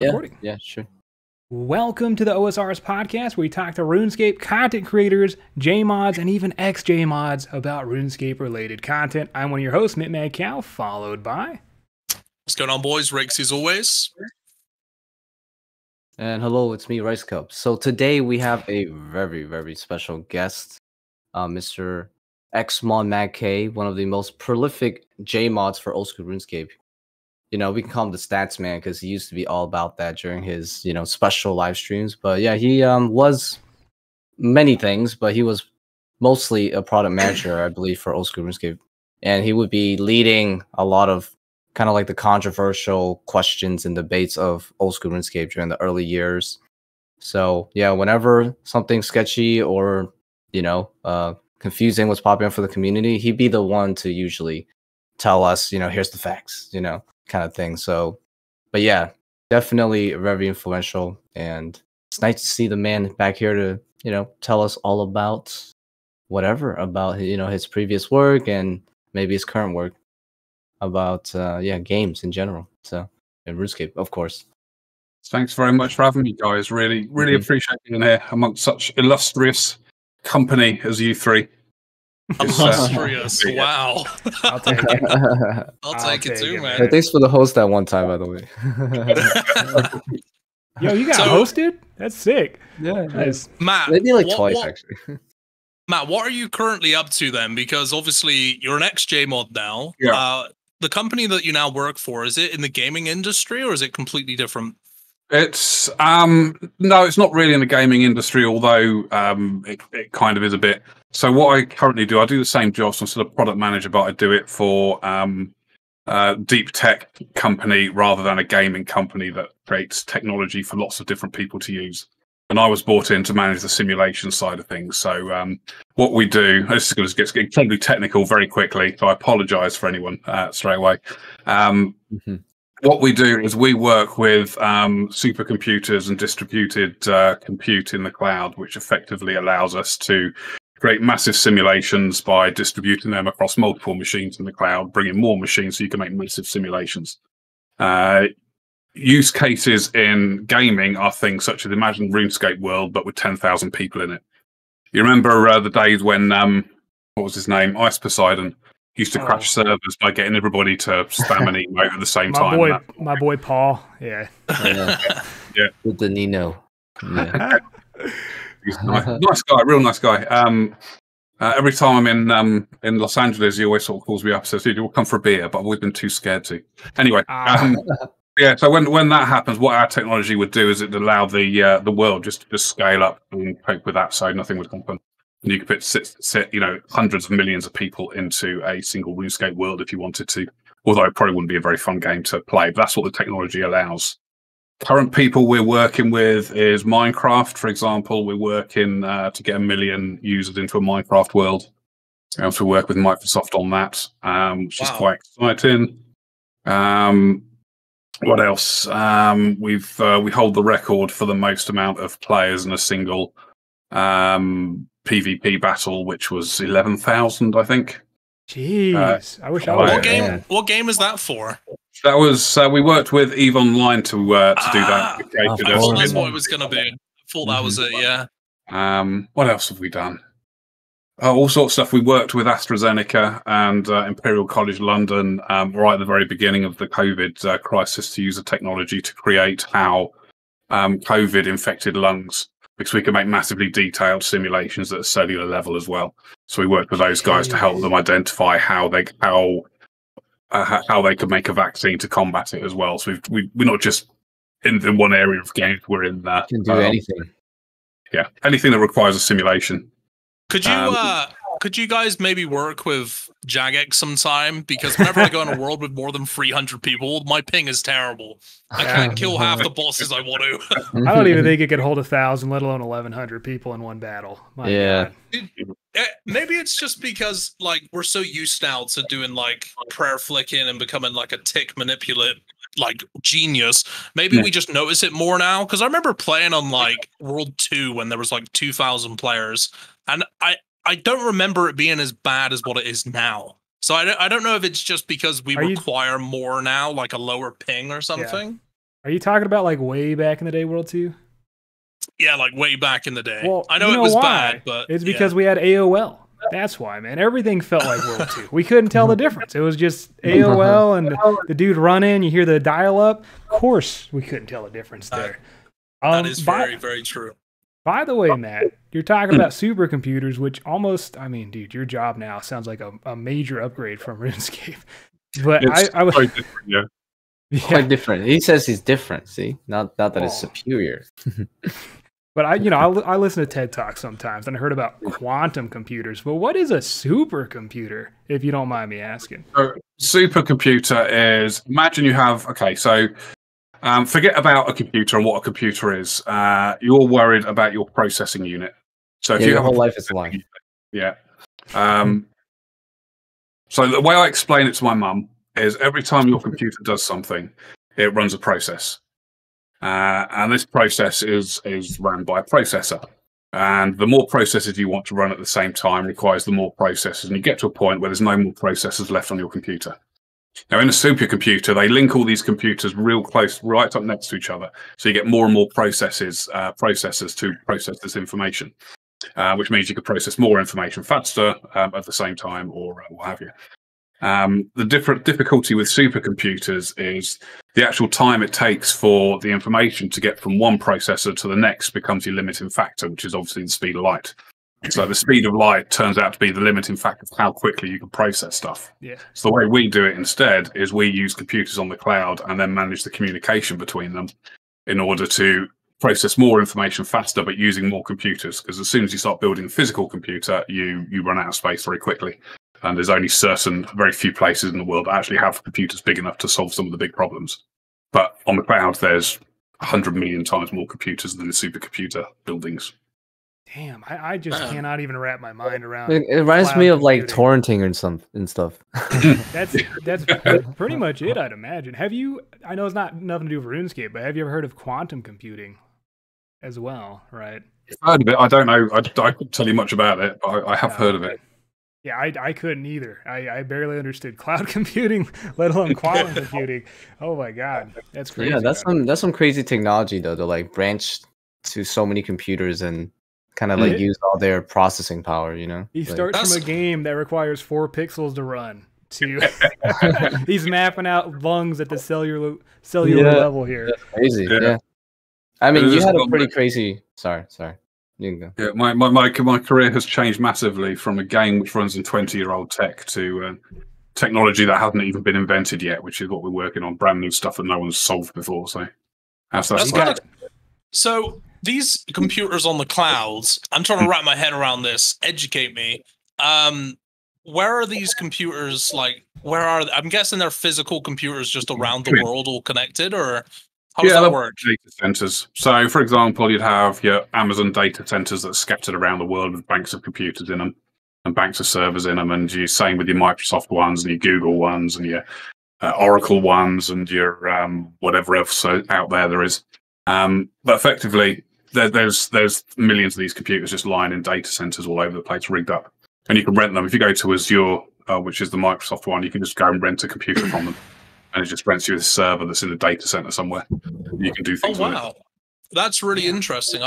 Recording. Yeah, sure. Welcome to the OSR's podcast, where we talk to RuneScape content creators, J-mods, and even ex-J-mods about RuneScape-related content. I'm one of your hosts, Mintmadcow, followed by... What's going on, boys? Raikesy as always. And hello, it's me, RiceCup. So today we have a very, very special guest, Mr. Mod Mat K, one of the most prolific J-mods for Old School RuneScape. You know, we can call him the stats man because he used to be all about that during his, you know, special live streams. But yeah, he was many things, but he was mostly a product manager, I believe, for Old School RuneScape. And he would be leading a lot of kind of like the controversial questions and debates of Old School RuneScape during the early years. So yeah, whenever something sketchy or, you know, confusing was popping up for the community, he'd be the one to usually tell us, you know, here's the facts, you know, kind of thing. So, but yeah, definitely very influential, and it's nice to see the man back here to, you know, tell us all about whatever, about, you know, his previous work and maybe his current work about yeah, games in general, so, and RuneScape, of course. Thanks very much for having me, guys. Really appreciate being here amongst such illustrious company as you three. Illustrious! Wow, I'll take it too, man. Hey, thanks for the host that one time, by the way. Yo, you got hosted? That's sick. Yeah, nice. Matt. Maybe like twice, actually. Matt, what are you currently up to then? Because obviously you're an ex-J-mod now. Yeah. The company that you now work for, is it in the gaming industry or is it completely different? It's no, it's not really in the gaming industry, although it kind of is a bit. So what I currently do, I do the same job. So I'm sort of product manager, but I do it for a deep tech company rather than a gaming company that creates technology for lots of different people to use. And I was brought in to manage the simulation side of things. So what we do, this is going to get incredibly technical very quickly, so I apologize for anyone straight away. What we do is we work with supercomputers and distributed compute in the cloud, which effectively allows us to create massive simulations by distributing them across multiple machines in the cloud, bringing more machines so you can make massive simulations. Use cases in gaming are things such as, imagine RuneScape world, but with 10,000 people in it. You remember the days when, what was his name? Ice Poseidon. Used to crash servers by getting everybody to spam and emote at the same time. My boy Paul, yeah. Yeah. With the Nino. Yeah. He's nice guy, real nice guy. Every time I'm in Los Angeles, he always sort of calls me up and says, dude, you'll come for a beer, but I've always been too scared to. Anyway, yeah, so when that happens, what our technology would do is it'd allow the world just to scale up and cope with that, so nothing would happen. And you could put, you know, hundreds of millions of people into a single RuneScape world if you wanted to, although it probably wouldn't be a very fun game to play. But that's what the technology allows. Current people we're working with is Minecraft, for example. We're working to get 1 million users into a Minecraft world. We have to work with Microsoft on that, which is quite exciting. What else? We hold the record for the most amount of players in a single PvP battle, which was 11,000, I think. Jeez, I wish I was. What game is that for? That was we worked with EVE Online to do that. I thought that's what it was going to be. I thought that was it. Yeah. What else have we done? All sorts of stuff. We worked with AstraZeneca and Imperial College London right at the very beginning of the COVID crisis to use the technology to create how COVID infected lungs. Because we can make massively detailed simulations at a cellular level as well. So we worked with those guys to help them identify how they could make a vaccine to combat it as well. So we're not just in the one area of game; we're in that. Can do anything. Yeah, anything that requires a simulation. Could you guys maybe work with Jagex sometime? Because whenever I go in a world with more than 300 people, my ping is terrible. I can't kill half the bosses I want to. I don't even think it could hold 1,000, let alone 1,100 people in one battle. My God. Maybe it's just because like we're so used now to doing like prayer flicking and becoming like a tick manipulate like genius. Maybe we just notice it more now. Because I remember playing on like World 2 when there was like 2,000 players, and I don't remember it being as bad as what it is now. So I don't know if it's just because we require more now, like a lower ping or something. Are you talking about like way back in the day, World 2? Yeah, like way back in the day. Well, I know, you know it was bad, but it's because we had AOL. That's why, man. Everything felt like World 2. We couldn't tell the difference. It was just AOL and the dude running. You hear the dial up. Of course, we couldn't tell the difference there. That is very, very true. By the way, Matt, you're talking about supercomputers, which almost, I mean, dude, your job now sounds like a major upgrade from RuneScape. But it's I was quite different, yeah. Yeah. Quite different. He says he's different, see? Not that it's superior. But I listen to TED Talks sometimes, and I heard about quantum computers. But what is a supercomputer, if you don't mind me asking? So, supercomputer is, imagine you have, okay, so forget about a computer and what a computer is. You're worried about your processing unit. So if you have your whole life is life. Yeah. So the way I explain it to my mum is every time your computer does something, it runs a process. And this process is run by a processor, and the more processes you want to run at the same time requires the more processors, and you get to a point where there's no more processors left on your computer. Now in a supercomputer, they link all these computers real close, right up next to each other, so you get more and more processors to process this information, which means you could process more information faster at the same time, or what have you. The different difficulty with supercomputers is the actual time it takes for the information to get from one processor to the next becomes your limiting factor, which is obviously the speed of light. So the speed of light turns out to be the limiting factor of how quickly you can process stuff. Yeah. So the way we do it instead is we use computers on the cloud and then manage the communication between them in order to process more information faster, but using more computers. Because as soon as you start building a physical computer, you run out of space very quickly. And there's only very few places in the world that actually have computers big enough to solve some of the big problems. But on the cloud, there's 100 million times more computers than the supercomputer buildings. Damn, I just cannot even wrap my mind around it. It reminds me of like torrenting and stuff. that's pretty much it, I'd imagine. Have you? I know it's not nothing to do with RuneScape, but have you ever heard of quantum computing as well? Right? I've heard of it. I don't know. I couldn't tell you much about it, but I have heard of it. Yeah, I couldn't either. I barely understood cloud computing, let alone quantum computing. Oh my god, that's crazy. Yeah, that's some crazy technology though, to like branch to so many computers and kind of like use all their processing power. You know, he starts from a game that requires 4 pixels to run. To he's mapping out lungs at the cellular level here. That's crazy. Yeah, I mean, you had a pretty crazy. Sorry. Yeah, my career has changed massively from a game which runs in 20-year-old tech to technology that hasn't even been invented yet, which is what we're working on, brand new stuff that no one's solved before. So, that's like. So these computers on the clouds, I'm trying to wrap my head around this. Educate me. Where are these computers? Like, where are they? I'm guessing they're physical computers just around the world, all connected, or. How does that work? Data centers. So, for example, you'd have your Amazon data centers that are scattered around the world with banks of computers in them and banks of servers in them. And you're same with your Microsoft ones and your Google ones and your Oracle ones and your whatever else out there is. But effectively, there's millions of these computers just lying in data centers all over the place, rigged up. And you can rent them. If you go to Azure, which is the Microsoft one, you can just go and rent a computer from them. And it just rents you a server that's in a data center somewhere. You can do things. Oh, wow. That's really interesting.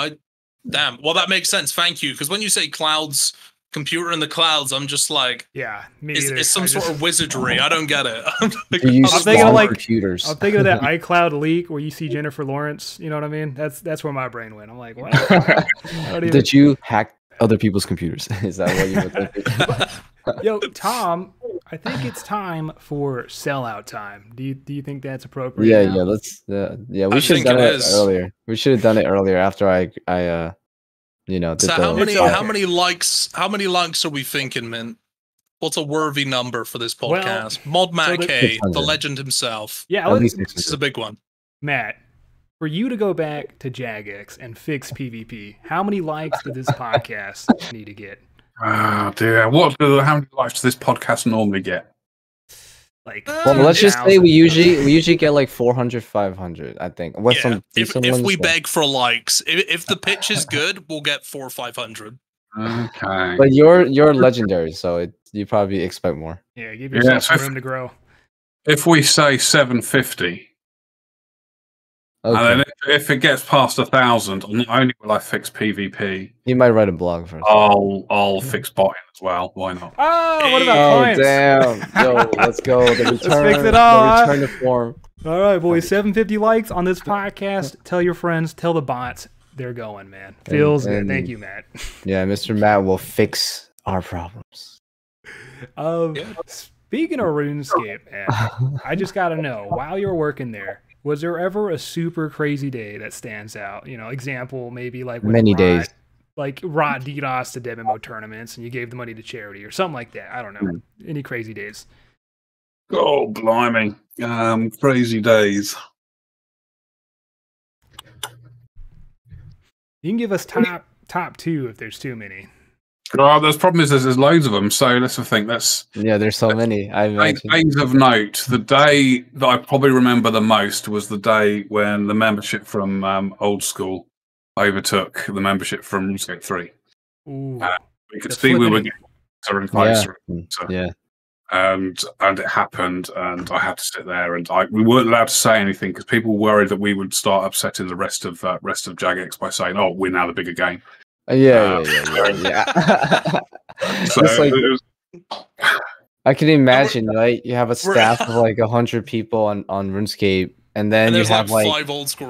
Damn. Well, that makes sense. Thank you. Because when you say clouds, computer in the clouds, I'm just like, yeah, it's some sort of wizardry. I don't get it. I'm thinking of like computers. I'm thinking of that iCloud leak where you see Jennifer Lawrence. You know what I mean? That's where my brain went. I'm like, what? Did you hack other people's computers? Is that what you were thinking? Yo, Tom, I think it's time for sellout time. Do you think that's appropriate? Yeah, now? Yeah. We should have done it earlier. We should have done it earlier after I you know. Did so the how many likes are we thinking, man? What's a worthy number for this podcast? Well, Mod Mat K, the legend himself. Yeah, this is a big one. Matt, for you to go back to Jagex and fix PvP, how many likes did this podcast need to get? Oh dear! How many likes does this podcast normally get? Like, well, let's just say we usually get like 400, 500. I think. If we beg for likes, if the pitch is good, we'll get 400 or 500. Okay. But you're legendary, so you probably expect more. Yeah, give yourself room to grow. If we say 750, Okay. And if it gets past 1,000, not only will I fix PvP, you might write a blog for us. I'll fix botting as well. Why not? Oh, what about points? Oh, damn! Yo, let's go. The return, let's fix it all. The return to form. All right, boys. 750 likes on this podcast. Tell your friends. Tell the bots. They're going, man. Feels good. Thank you, Matt. Yeah, Mr. Matt will fix our problems. Speaking of RuneScape, man, I just got to know, while you're working there, was there ever a super crazy day that stands out? You know, example, maybe like many days, like Rod DDoS to Deadman Mode tournaments, and you gave the money to charity or something like that. I don't know. Any crazy days? Oh, blimey! Crazy days. You can give us top two if there's too many. Well, the problem is there's loads of them, so let's think. Yeah, there's so many. Things of note, the day that I probably remember the most was the day when the membership from Old School overtook the membership from RuneScape 3. We could see we were getting closer and closer. Yeah. And it happened, and I had to sit there, and we weren't allowed to say anything because people worried that we would start upsetting the rest of Jagex by saying, "Oh, we're now the bigger game." Yeah. So like, I can imagine, right? You have a staff of like 100 people on RuneScape, and then you have like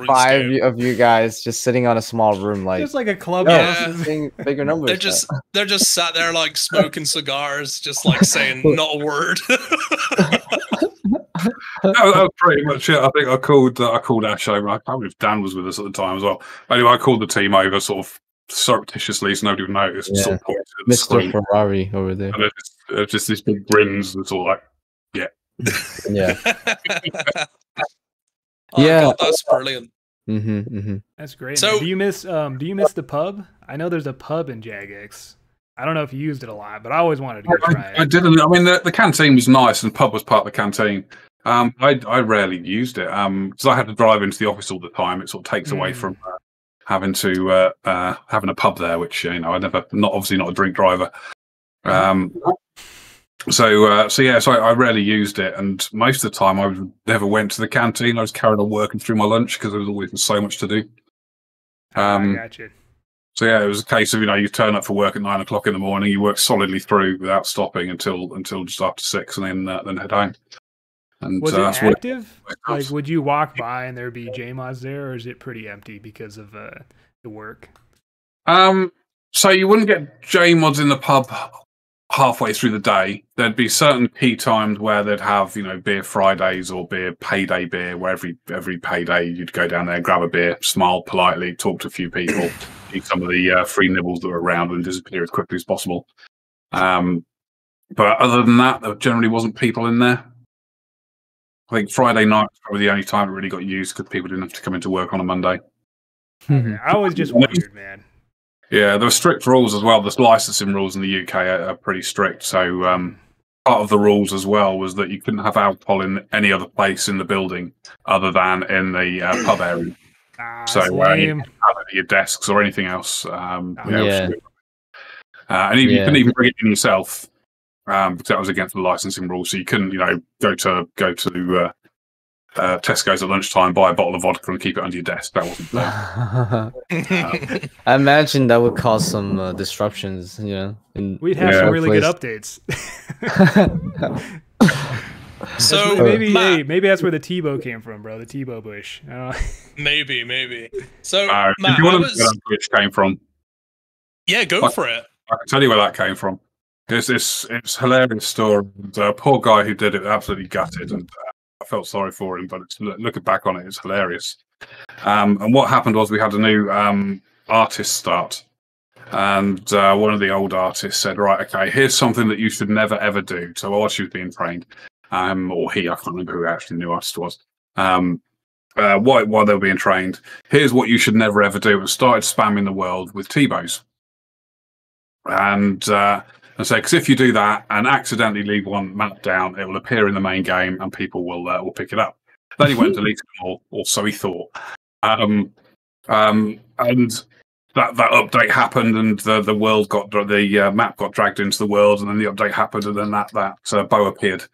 five of you guys just sitting on a small room, like it's like a club. Bigger numbers. They're just sat there like smoking cigars, just like saying not a word. That was pretty much it. I think I called Ash over. I can't remember if Dan was with us at the time as well. Anyway, I called the team over, sort of surreptitiously, so nobody would notice. Yeah. Sort of pointed at the screen. Mr. Ferrari over there. And just these big grins. It's all like, yeah, yeah. Oh, yeah, God, that's brilliant. That's great. So, do you miss the pub? I know there's a pub in Jagex. I don't know if you used it a lot, but I always wanted to go try it. I didn't. I mean, the canteen was nice, and the pub was part of the canteen. I rarely used it because I had to drive into the office all the time. It sort of takes away from having a pub there, which you know, obviously not a drink driver. So I rarely used it, and most of the time I never went to the canteen. I was carried on working through my lunch because there was always so much to do. I got you. So yeah, it was a case of, you know, you turn up for work at 9 o'clock in the morning, you work solidly through without stopping until just after 6, and then head home. And was it active? Like, would you walk by and there'd be JMods there, or is it pretty empty because of the work? So you wouldn't get JMods in the pub halfway through the day. There'd be certain key times where they'd have, you know, beer Fridays or beer payday beer, where every payday you'd go down there, grab a beer, smile politely, talk to a few people, eat some of the free nibbles that were around, and disappear as quickly as possible. But other than that, there generally wasn't people in there. I think Friday night was probably the only time it really got used because people didn't have to come into work on a Monday. I was just wondered, man. Yeah, there are strict rules as well. The licensing rules in the UK are pretty strict. So part of the rules as well was that you couldn't have alcohol in any other place in the building other than in the pub area. So you couldn't have it at your desks or anything else. You couldn't even bring it in yourself because that was against the licensing rules. So you couldn't, you know, go to Tesco's at lunchtime, buy a bottle of vodka and keep it under your desk. That wasn't there. I imagine that would cause some disruptions, you know. We'd have some really good updates. So maybe that's where the Tebow came from, bro. The Tebow bush. Maybe. So Matt, you want to know where that bush came from? Yeah, go for it. I can tell you where that came from. It's hilarious story. The poor guy who did it absolutely gutted, and I felt sorry for him, but looking back on it, it's hilarious. And what happened was we had a new artist start, and one of the old artists said, "Right, okay, here's something that you should never ever do." So while she was being trained, I can't remember who actually the new artist was. While they were being trained, here's what you should never ever do, and started spamming the world with Tebows, and say, because if you do that and accidentally leave one map down, it will appear in the main game and people will pick it up. Then he went and deleted them all, or so he thought. And that update happened, and the world got the map got dragged into the world, and then the update happened, and then that bow appeared.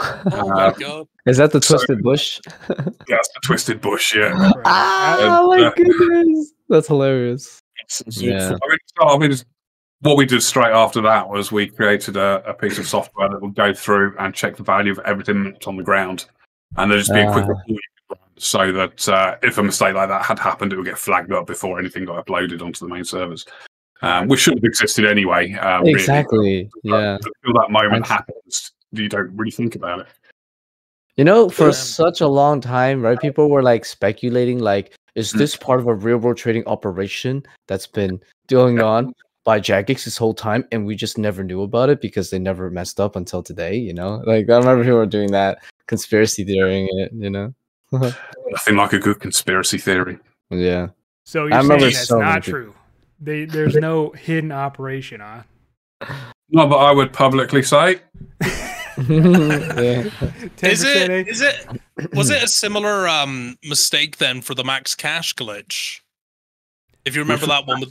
Oh my God. Is that the Twisted Bush? Yeah, it's the Twisted Bush, yeah. Right. Oh my goodness. That's hilarious. Yeah. What we did straight after that was we created a piece of software that will go through and check the value of everything that's on the ground. And there'll just be a quick report so that if a mistake like that had happened, it would get flagged up before anything got uploaded onto the main servers. Which should have existed anyway. Exactly. Really. Yeah. Until that moment happens, you don't really think about it. You know, for such a long time, right? People were like speculating, like, is this part of a real world trading operation that's been going on by Jagex this whole time, and we just never knew about it because they never messed up until today, you know? Like, I remember people were doing that, conspiracy theorying it, you know? Nothing like a good conspiracy theory. Yeah. So you're saying that's not true. There's no hidden operation, huh? Not that I would publicly say. Yeah. Was it a similar mistake then for the Max Cash glitch? If you remember that one,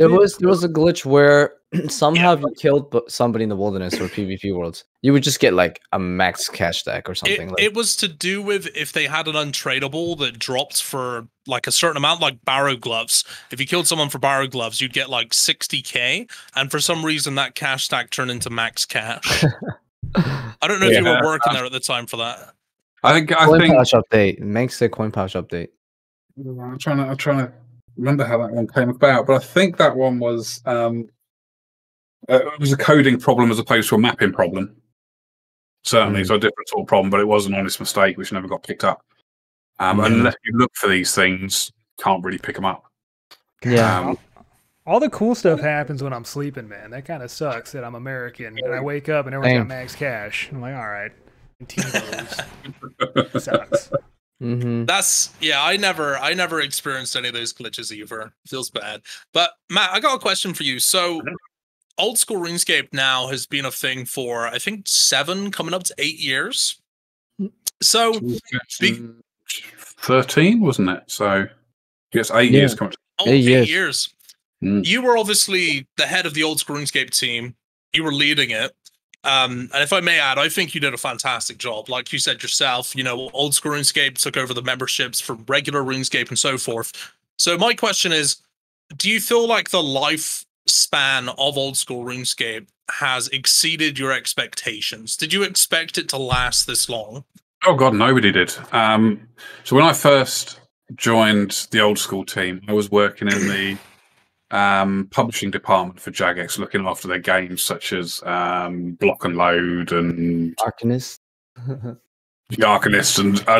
it was a glitch where somehow you killed somebody in the wilderness or PvP worlds, you would just get like a max cash deck or something. It was to do with if they had an untradeable that dropped for like a certain amount, like Barrow Gloves. If you killed someone for Barrow Gloves, you'd get like 60k, and for some reason that cash stack turned into max cash. I don't know if you were working there at the time for that. I think Coin Pouch update makes a Coin Pouch update. I'm trying to remember how that one came about, but I think that one was it was a coding problem as opposed to a mapping problem. Certainly, it's a different sort of problem, but it was an honest mistake which never got picked up. Unless you look for these things, can't really pick them up. Yeah, all the cool stuff happens when I'm sleeping, man. That kind of sucks that I'm American and I wake up and everyone's got max cash. I'm like, all right, T-Bos. Sucks. Mm-hmm. I never experienced any of those glitches either. Feels bad. But Matt, I got a question for you. So Old School RuneScape now has been a thing for I think 7 coming up to 8 years. So 13, wasn't it? So yes, 8 years coming up. 8 years. Mm. You were obviously the head of the Old School RuneScape team. You were leading it. And if I may add, I think you did a fantastic job. Like you said yourself, you know, Old School RuneScape took over the memberships from regular RuneScape and so forth. So my question is, do you feel like the lifespan of Old School RuneScape has exceeded your expectations? Did you expect it to last this long? Oh, God, nobody did. So when I first joined the Old School team, I was working in the publishing department for Jagex, looking after their games such as Block and Load and Arcanist, and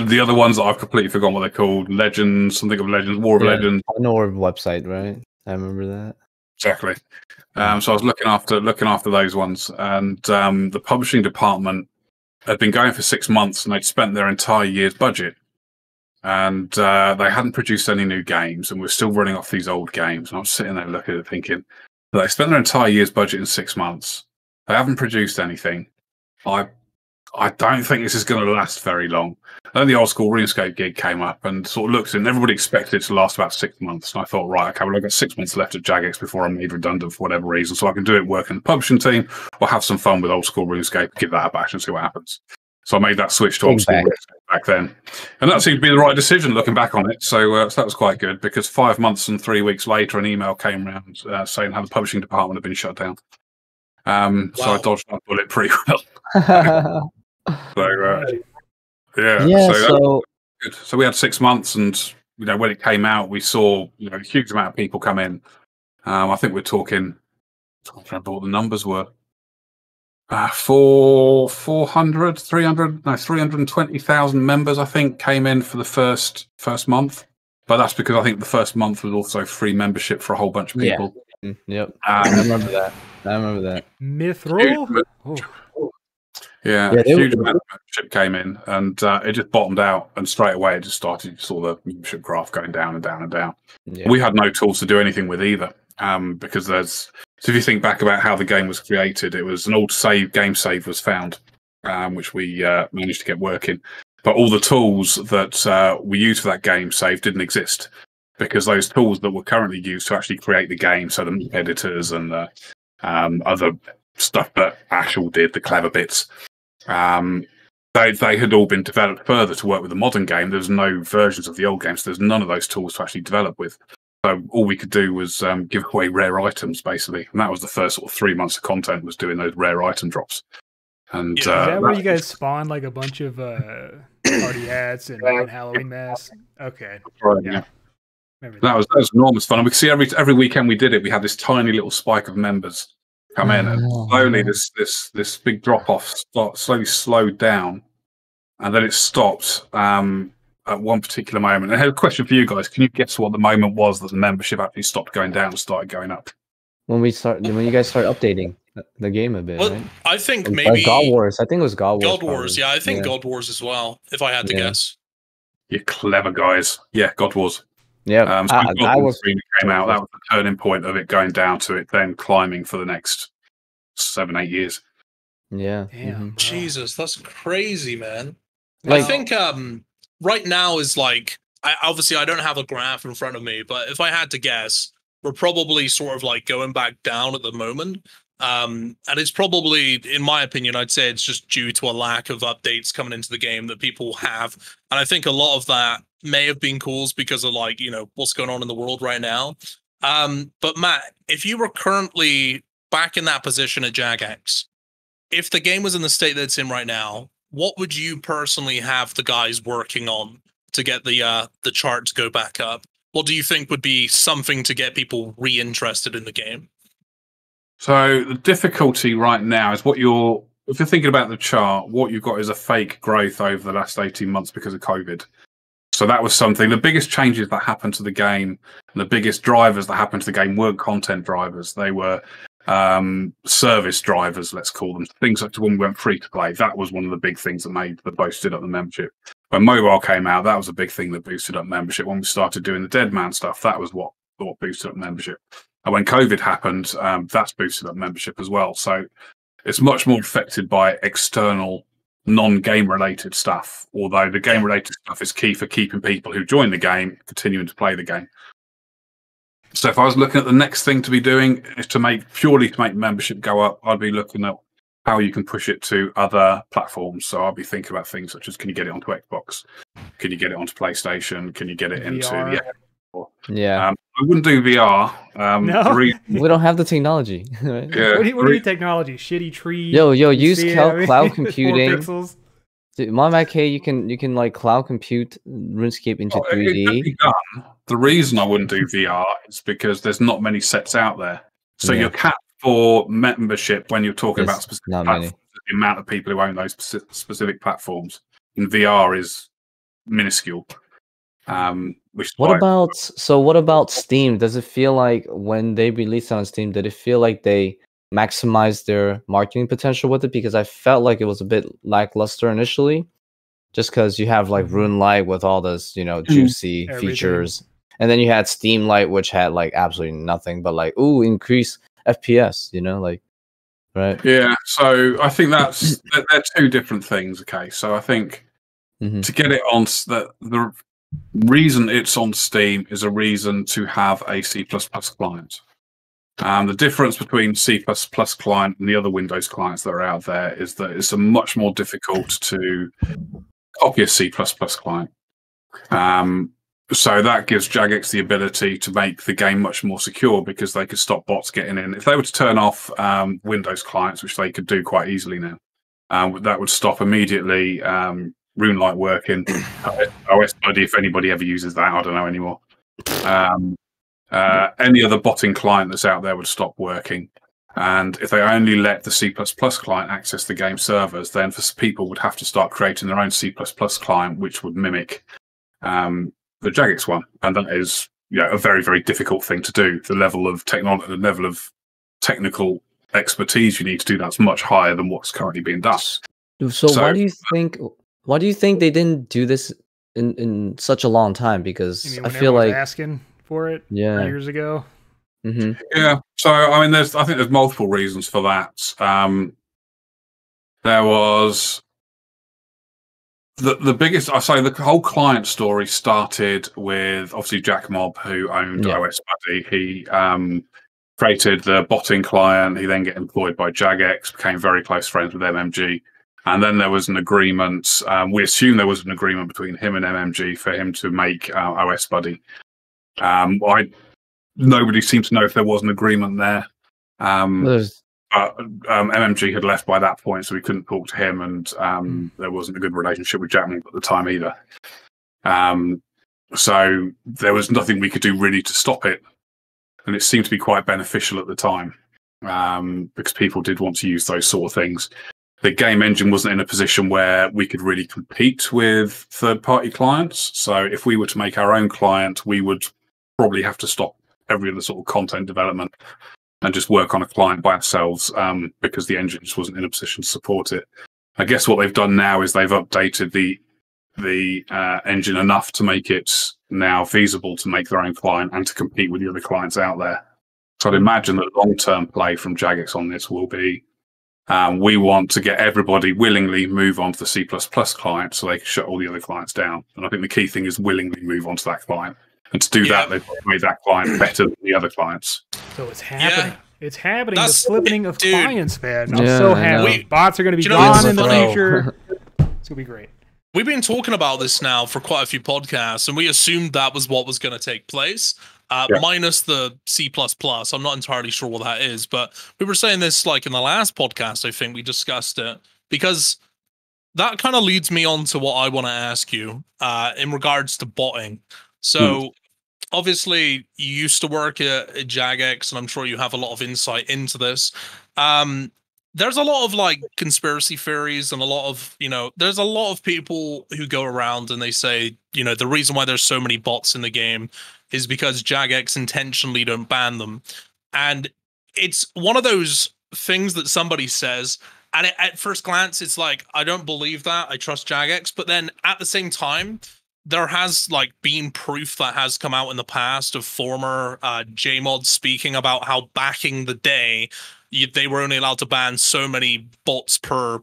the other ones that I've completely forgotten what they're called. Legends, something of Legends, War of Legends. I know our website, right? I remember that exactly. So I was looking after those ones, and the publishing department had been going for 6 months, and they'd spent their entire year's budget. And they hadn't produced any new games, and we're still running off these old games. And I was sitting there looking at it thinking, they spent their entire year's budget in 6 months. They haven't produced anything. I don't think this is going to last very long. And then the Old School RuneScape gig came up and sort of looked, and everybody expected it to last about 6 months. And I thought, right, okay, well, I've got 6 months left at Jagex before I'm made redundant for whatever reason. So I can do it working the publishing team or have some fun with Old School RuneScape, give that a bash and see what happens. So I made that switch to Old School RuneScape back then. And that seemed to be the right decision looking back on it. So that was quite good, because 5 months and 3 weeks later, an email came around saying how the publishing department had been shut down. Wow. So I dodged that bullet pretty well. So good. So we had 6 months, and you know, when it came out, we saw, you know, a huge amount of people come in. I think we're talking, I can't remember what the numbers were. 320,000 members, I think, came in for the first month. But that's because I think the first month was also free membership for a whole bunch of people. Yeah. Yep. I remember that. Mithril? Yeah, a huge amount of membership came in, and it just bottomed out, and straight away it just started, you saw the membership graph going down and down and down. Yeah. We had no tools to do anything with either, because there's... So if you think back about how the game was created, it was an old game save was found, which we managed to get working. But all the tools that we used for that game save didn't exist, because those tools that were currently used to actually create the game, so the editors and the other stuff that Ashall did, the clever bits, they had all been developed further to work with the modern game. There's no versions of the old game, so there's none of those tools to actually develop with. So all we could do was give away rare items, basically. And that was the first sort of 3 months of content, was doing those rare item drops. And is that where you guys spawned like a bunch of party hats and Halloween masks? Okay. Right, yeah. That was enormous fun. And we could see every weekend we did it, we had this tiny little spike of members come in, and slowly this big drop off slowly slowed down, and then it stopped at one particular moment. And I had a question for you guys. Can you guess what the moment was that the membership actually stopped going down and started going up? When you guys start updating the game a bit, well, right? I think maybe God Wars. I think it was God Wars. God Wars, yeah. I think God Wars as well, if I had to guess. You clever guys. Yeah, God Wars. Yeah, so that was when it came out. That was the turning point of it going down to it then climbing for the next 7-8 years. Yeah, Jesus, that's crazy, man. Like, I think right now is like, I don't have a graph in front of me, but if I had to guess, we're probably sort of like going back down at the moment, and it's probably, in my opinion, I'd say it's just due to a lack of updates coming into the game that people have, and I think a lot of that may have been caused because of, like, you know, what's going on in the world right now. But Matt, if you were currently back in that position at Jagex, if the game was in the state that it's in right now, what would you personally have the guys working on to get the chart to go back up? What do you think would be something to get people reinterested in the game? So the difficulty right now is if you're thinking about the chart, what you've got is a fake growth over the last 18 months because of COVID. So that was something. The biggest changes that happened to the game, and the biggest drivers that happened to the game, weren't content drivers. They were service drivers, let's call them. Things like when we went free to play, that was one of the big things that boosted up the membership. When mobile came out, that was a big thing that boosted up membership. When we started doing the Deadman stuff, that was what boosted up membership. And when COVID happened, that's boosted up membership as well. So it's much more affected by external, non-game related stuff, although the game related stuff is key for keeping people who join the game continuing to play the game. So if I was looking at the next thing to be doing is to make membership go up, I'd be looking at how you can push it to other platforms. So I'll be thinking about things such as, can you get it onto Xbox? Can you get it onto PlayStation? Can you get it into VR? Yeah. I wouldn't do VR. No. We don't have the technology. Right? Yeah. What do you technology? Shitty tree. Yo, use cloud computing. Dude, Mod Mat K, you can like cloud compute RuneScape into 3D. The reason I wouldn't do VR is because there's not many sets out there. So your cap for membership, when you're talking about specific platforms, the amount of people who own those specific platforms in VR is minuscule. What about Steam? Does it feel like when they released it on Steam, did it feel like they maximized their marketing potential with it? Because I felt like it was a bit lackluster initially, just because you have like RuneLite with all this, you know, juicy features, and then you had Steam Lite, which had like absolutely nothing but like, ooh, increase FPS, you know, like, right? Yeah. So I think that's they're two different things. Okay. So I think to get it on the reason it's on Steam is a reason to have a C++ client. The difference between C++ client and the other Windows clients that are out there is that it's much more difficult to copy a C++ client. So that gives Jagex the ability to make the game much more secure because they could stop bots getting in. If they were to turn off Windows clients, which they could do quite easily now, that would stop immediately RuneLite working, OS Buddy, if anybody ever uses that, I don't know anymore. Any other botting client that's out there would stop working. And if they only let the C++ client access the game servers, then people would have to start creating their own C++ client, which would mimic the Jagex one. And that is, you know, a very, very difficult thing to do. The level of technical expertise you need to do that's much higher than what's currently being done. So why do you think... Why do you think they didn't do this in such a long time? Because I feel like asking for it years ago. Yeah. So I mean, I think there's multiple reasons for that. There was the biggest. I say the whole client story started with obviously Jack Mob, who owned OS Buddy. He created the botting client. He then got employed by Jagex, became very close friends with MMG. And then there was an agreement. We assume there was an agreement between him and MMG for him to make OS Buddy. Nobody seemed to know if there was an agreement there. MMG had left by that point, so we couldn't talk to him, and there wasn't a good relationship with Jack Mob at the time either. So there was nothing we could do really to stop it, and it seemed to be quite beneficial at the time because people did want to use those sort of things. The game engine wasn't in a position where we could really compete with third-party clients, so if we were to make our own client, we would probably have to stop every other sort of content development and just work on a client by ourselves because the engine just wasn't in a position to support it. I guess what they've done now is they've updated the engine enough to make it now feasible to make their own client and to compete with the other clients out there. So I'd imagine that long-term play from Jagex on this will be we want to get everybody willingly move on to the C++ client so they can shut all the other clients down. And I think the key thing is willingly move on to that client. And to do that, they've made that client better than the other clients. So it's happening. Yeah. It's happening. That's the flipping of clients, man. I'm so happy. Bots are going to be gone in the future. It's going to be great. We've been talking about this now for quite a few podcasts, and we assumed that was what was going to take place, minus the C++. I'm not entirely sure what that is, but we were saying this like in the last podcast, I think we discussed it, because that kind of leads me on to what I want to ask you in regards to botting. So obviously, you used to work at Jagex, and I'm sure you have a lot of insight into this. There's a lot of like conspiracy theories and a lot of, you know, there's a lot of people who go around and they say, you know, the reason why there's so many bots in the game is because Jagex intentionally don't ban them. And it's one of those things that somebody says, and at first glance, it's like, I don't believe that. I trust Jagex. But then at the same time, there has like been proof that has come out in the past of former JMods speaking about how back in the day, they were only allowed to ban so many bots per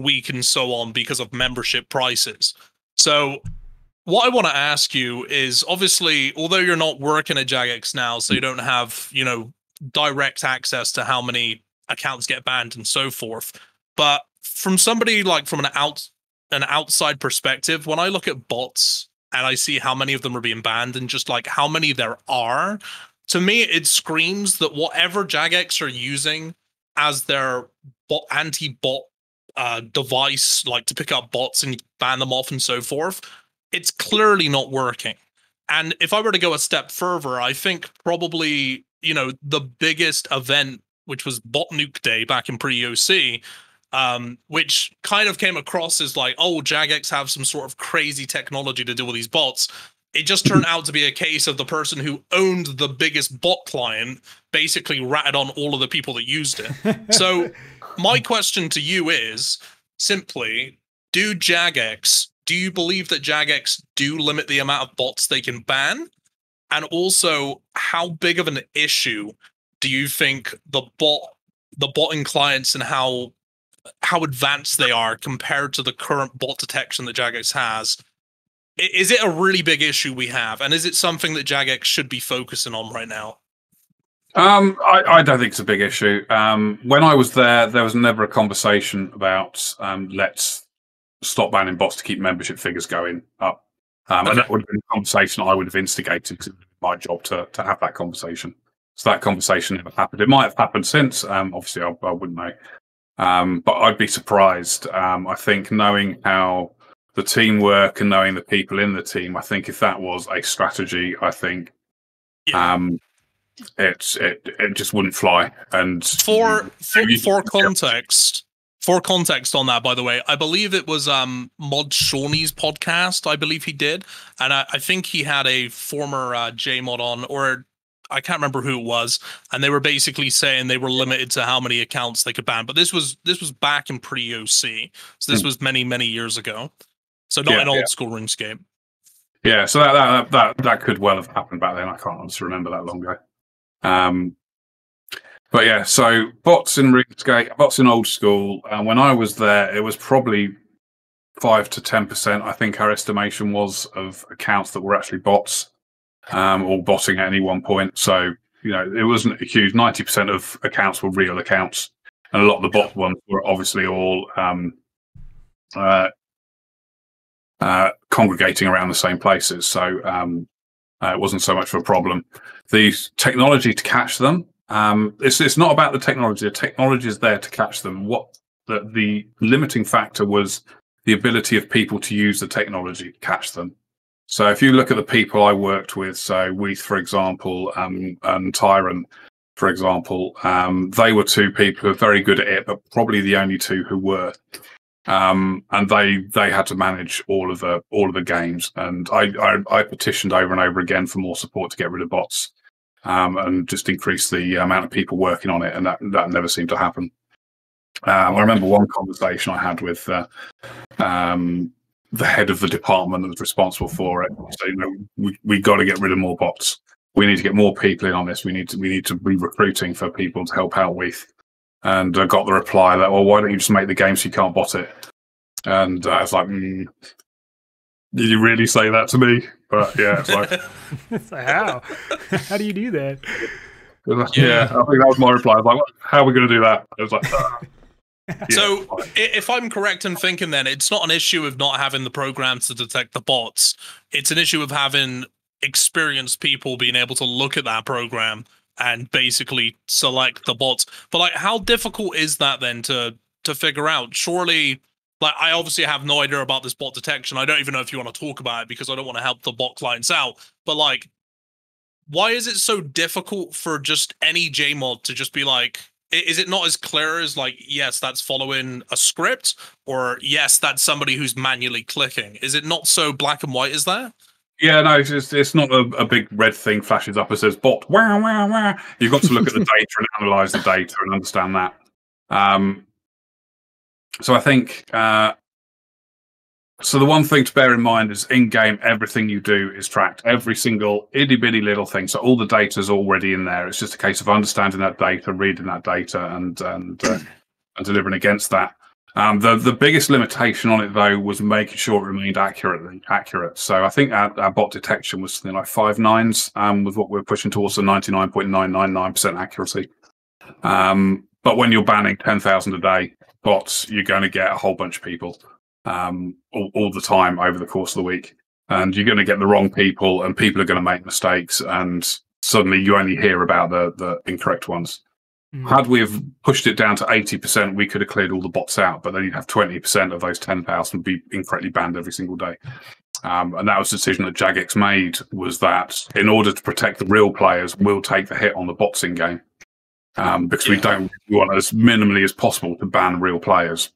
week and so on because of membership prices. So what I want to ask you is, obviously, although you're not working at Jagex now, so you don't have, you know, direct access to how many accounts get banned and so forth, but from somebody like from an outside perspective, when I look at bots and I see how many of them are being banned and just like how many there are, to me, it screams that whatever Jagex are using as their anti-bot device, like to pick up bots and ban them off and so forth, it's clearly not working. And if I were to go a step further, I think probably, you know, the biggest event, which was Bot Nuke Day back in pre-EOC, which kind of came across as like, oh, Jagex have some sort of crazy technology to deal with these bots. It just turned out to be a case of the person who owned the biggest bot client basically ratted on all of the people that used it. So my question to you is simply, do you believe that Jagex do limit the amount of bots they can ban? And also, how big of an issue do you think the botting clients and how advanced they are compared to the current bot detection that Jagex has? Is it a really big issue we have, and is it something that Jagex should be focusing on right now? I don't think it's a big issue. When I was there, there was never a conversation about let's stop banning bots to keep membership figures going up. And that would have been a conversation I would have instigated, because it was my job to have that conversation. So that conversation never happened. It might have happened since. Obviously, I wouldn't know. But I'd be surprised. I think knowing how the teamwork and knowing the people in the team, I think if that was a strategy, I think it just wouldn't fly. And for context on that, by the way, I believe it was Mod Shawnee's podcast. I believe he did, and I think he had a former JMod on, or I can't remember who it was, and they were basically saying they were limited to how many accounts they could ban. But this was back in pre-OC, so this was many years ago. So not an old school RuneScape. Yeah, so that could well have happened back then. I can't honestly remember that long ago. But yeah, so bots in RuneScape, bots in old school. And when I was there, it was probably 5 to 10%. I think our estimation was of accounts that were actually bots or botting at any one point. So you know, it wasn't a huge. 90% of accounts were real accounts. and a lot of the bot ones were obviously all congregating around the same places, so it wasn't so much of a problem. The technology to catch them, it's not about the technology. The technology is there to catch them. What the limiting factor was the ability of people to use the technology to catch them. So if you look at the people I worked with, so Weath, for example, and Tyron, for example, they were two people who are very good at it, but probably the only two who were. And they had to manage all of the games. And I petitioned over and over again for more support to get rid of bots, and just increase the amount of people working on it. And that never seemed to happen. I remember one conversation I had with the head of the department that was responsible for it. So, you know, we got to get rid of more bots. We need to get more people in on this. We need to be recruiting for people to help out with. And I got the reply that, well, why don't you just make the game so you can't bot it? And I was like, did you really say that to me? But yeah, it's like, it's like how do you do that? Yeah, I think that was my reply. I was like, how are we going to do that? It was like, yeah, so fine. If I'm correct in thinking, then it's not an issue of not having the programs to detect the bots. It's an issue of having experienced people being able to look at that program and basically select the bots. But like, how difficult is that then to figure out? Surely, like, I obviously have no idea about this bot detection. I don't even know if you want to talk about it because I don't want to help the bot clients out. But like, why is it so difficult for just any JMod to just be like, is it not as clear as like, yes, that's following a script, or yes, that's somebody who's manually clicking? Is it not so black and white as that? Yeah, no, it's not a big red thing flashes up and says bot. Wow, wow, wow. You've got to look at the data and analyze the data and understand that. So I think so the one thing to bear in mind is in game, everything you do is tracked, every single itty bitty little thing. So all the data is already in there. It's just a case of understanding that data, reading that data, and delivering against that. The biggest limitation on it though was making sure it remained accurate. So I think our bot detection was something like 5.9s, with what we're pushing towards the 99.999% accuracy. But when you're banning 10,000 a day bots, you're going to get a whole bunch of people all the time over the course of the week, and you're going to get the wrong people, and people are going to make mistakes, and suddenly you only hear about the incorrect ones. Had we have pushed it down to 80%, we could have cleared all the bots out, but then you'd have 20% of those 10,000 be incorrectly banned every single day. And that was the decision that Jagex made, was that in order to protect the real players, we'll take the hit on the bots in game, because we want as minimally as possible to ban real players.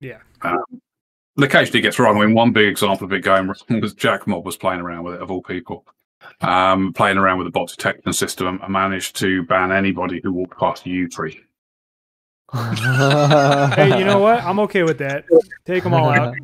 Yeah. Occasionally it gets wrong. I mean, one big example of it going wrong was Jack Mob was playing around with it, of all people. Playing around with the bot detection system, and managed to ban anybody who walked past a yew tree. Hey, you know what? I'm okay with that. Take them all out.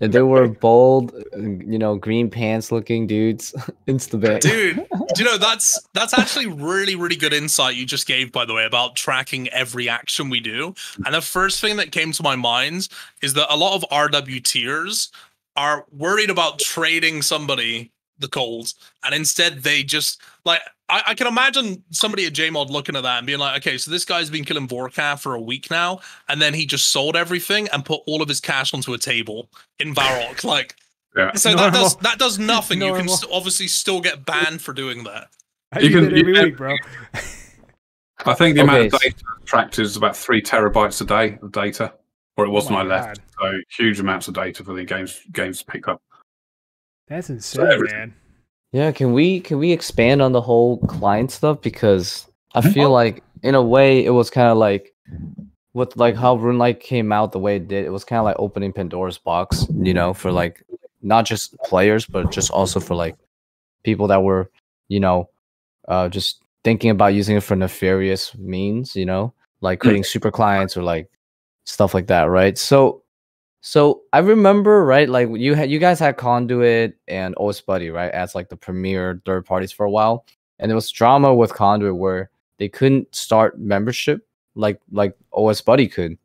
There were bold, you know, green pants looking dudes. Insta-bait. Dude, you know, that's actually really, really good insight you just gave, by the way, about tracking every action we do. And the first thing that came to my mind is that a lot of RWTers are worried about trading somebody the cold, and instead they just like, I can imagine somebody at JMod looking at that and being like, okay, so this guy's been killing Vorka for a week now, and then he just sold everything and put all of his cash onto a table in Varrock. Like, yeah. So that does nothing. You can obviously still get banned for doing that. You can every week, bro. I think the amount of data tracked is about 3 terabytes a day of data, or it was when I left. So huge amounts of data for the games to pick up. That's insane, man. Yeah, can we expand on the whole client stuff? Because I feel like in a way it was kind of like with like how RuneLite came out the way it did. It was kind of like opening Pandora's box, you know, for like not just players, but just also for like people that were, you know, just thinking about using it for nefarious means, you know, like creating super clients or like stuff like that, right? So I remember, right, like you guys had Conduit and OS Buddy, right, as like the premier third parties for a while, and there was drama with Conduit where they couldn't start membership like OS Buddy could,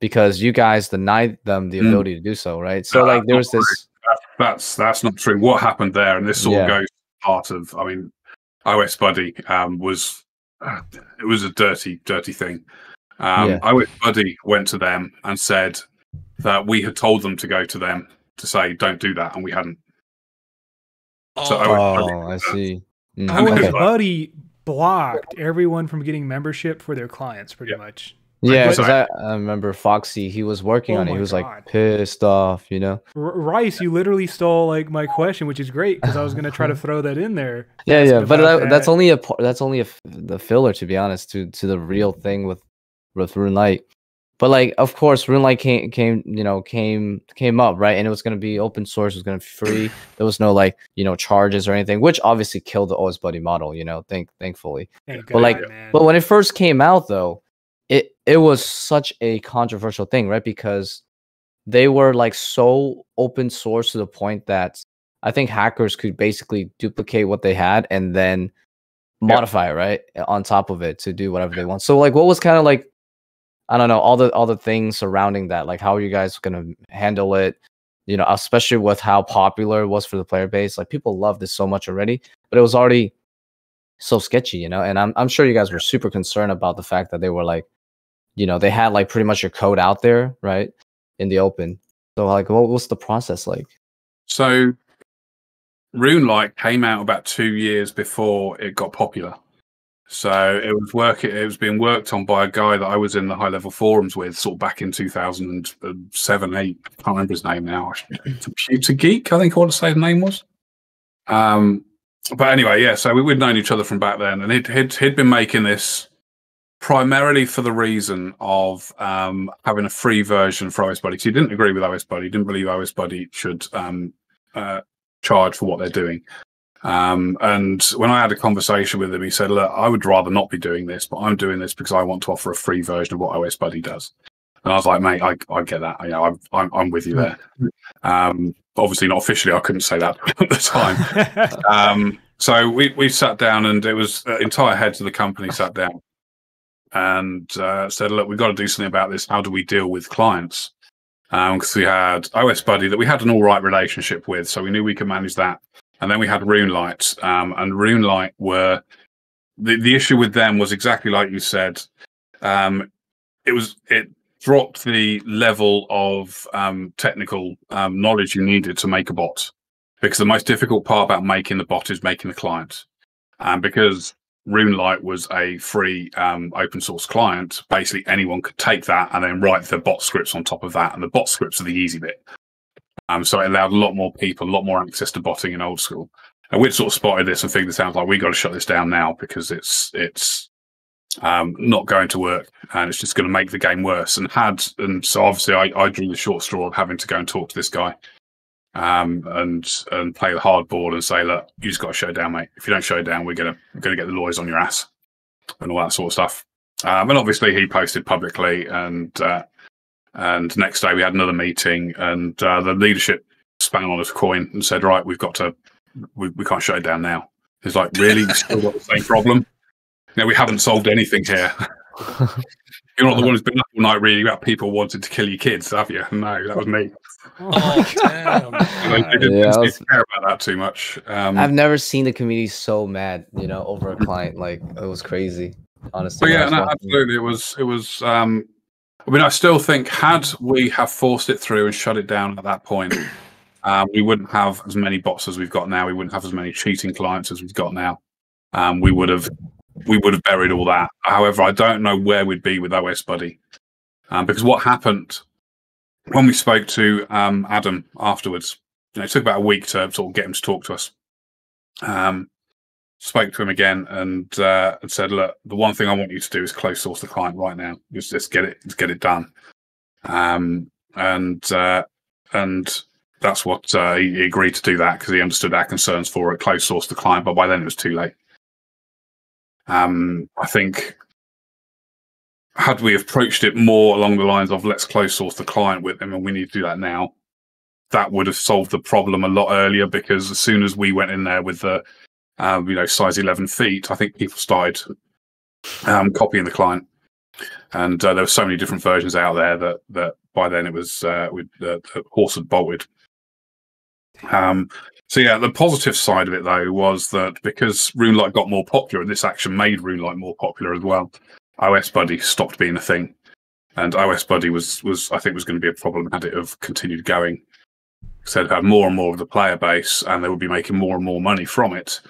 because you guys denied them the ability to do so, right? So like there was this. That's not true. What happened there, and this all goes part of. I mean, OS Buddy was it was a dirty thing. OS Buddy went to them and said that we had told them to go to them to say, don't do that, and we hadn't. So I see. OS Buddy blocked everyone from getting membership for their clients, pretty much. Yeah, because I remember Foxy, he was working on it. He was like pissed off, you know. Rice, you literally stole like my question, which is great because I was gonna try to throw that in there. But that's only the filler, to be honest, to the real thing with RuneLite. But like, of course, RuneLite came up, right? And it was gonna be open source, it was gonna be free. There was no like, you know, charges or anything, which obviously killed the OS Buddy model, you know. Thankfully, but when it first came out, though. It was such a controversial thing, right? Because they were like so open source to the point that I think hackers could basically duplicate what they had and then modify it, right, on top of it to do whatever they want. So like, what was kind of like, I don't know, all the things surrounding that, like how are you guys gonna handle it? You know, especially with how popular it was for the player base. Like people loved this so much already, but it was already so sketchy, you know. And I'm sure you guys were super concerned about the fact that they were like, you know, they had like pretty much your code out there, right, in the open. So like, what was the process like? So RuneLite came out about 2 years before it got popular. So it was being worked on by a guy that I was in the high level forums with, sort of back in 2007, 8. I can't remember his name now. Computer Geek, I think I want to say the name was. But anyway, yeah, so we'd known each other from back then, and he'd been making this primarily for the reason of having a free version for OS Buddy, because he didn't agree with OS Buddy, didn't believe OS Buddy should charge for what they're doing. And when I had a conversation with him, he said, look, I would rather not be doing this, but I'm doing this because I want to offer a free version of what OS Buddy does. And I was like, mate, I get that. You know, I'm with you there. Obviously not officially, I couldn't say that at the time. So we sat down, and it was entire heads of the company sat down and said, look, we've got to do something about this. How do we deal with clients? Because we had OS Buddy that we had an all right relationship with, so we knew we could manage that. And then we had RuneLite, and RuneLite were... The issue with them was exactly like you said. It dropped the level of technical knowledge you needed to make a bot, because the most difficult part about making the bot is making the client. And because RuneLite was a free open source client, basically anyone could take that and then write the bot scripts on top of that, and the bot scripts are the easy bit. So it allowed a lot more people, a lot more access to botting in Old School. And we'd sort of spotted this and figured this out, like, we got to shut this down now, because it's not going to work, and it's just going to make the game worse. And so obviously I drew the short straw of having to go and talk to this guy and play the hardball and say, look, you just got to show down, mate. If you don't show down, we're gonna get the lawyers on your ass and all that sort of stuff. And obviously he posted publicly, and next day we had another meeting, and the leadership span on us a coin and said, right, we can't show down now. It's like, really? You still got the same problem? No, we haven't solved anything here. You're not the one who's been up all night reading about people wanting to kill your kids, have you? No, that was me. Oh, damn. I didn't care about that too much. I've never seen the community so mad, you know, over a client. Like, it was crazy, honestly. But yeah, no, absolutely. It was. I mean, I still think had we have forced it through and shut it down at that point, we wouldn't have as many bots as we've got now. We wouldn't have as many cheating clients as we've got now. We would have buried all that. However, I don't know where we'd be with OS Buddy, because what happened when we spoke to Adam afterwards, you know, it took about a week to sort of get him to talk to us. Spoke to him again and said, look, the one thing I want you to do is close source the client right now. Just get it done. And that's what he agreed to do, that because he understood our concerns for it. Close source the client, but by then it was too late. I think had we approached it more along the lines of let's close source the client with them and we need to do that now, that would have solved the problem a lot earlier, because as soon as we went in there with the you know, size 11 feet, I think people started copying the client, and there were so many different versions out there that by then it was the horse had bolted. So yeah, the positive side of it though was that because RuneLite got more popular, and this action made RuneLite more popular as well, OS Buddy stopped being a thing, and OS Buddy was I think going to be a problem had it have continued going. So they'd have more and more of the player base, and they would be making more and more money from it.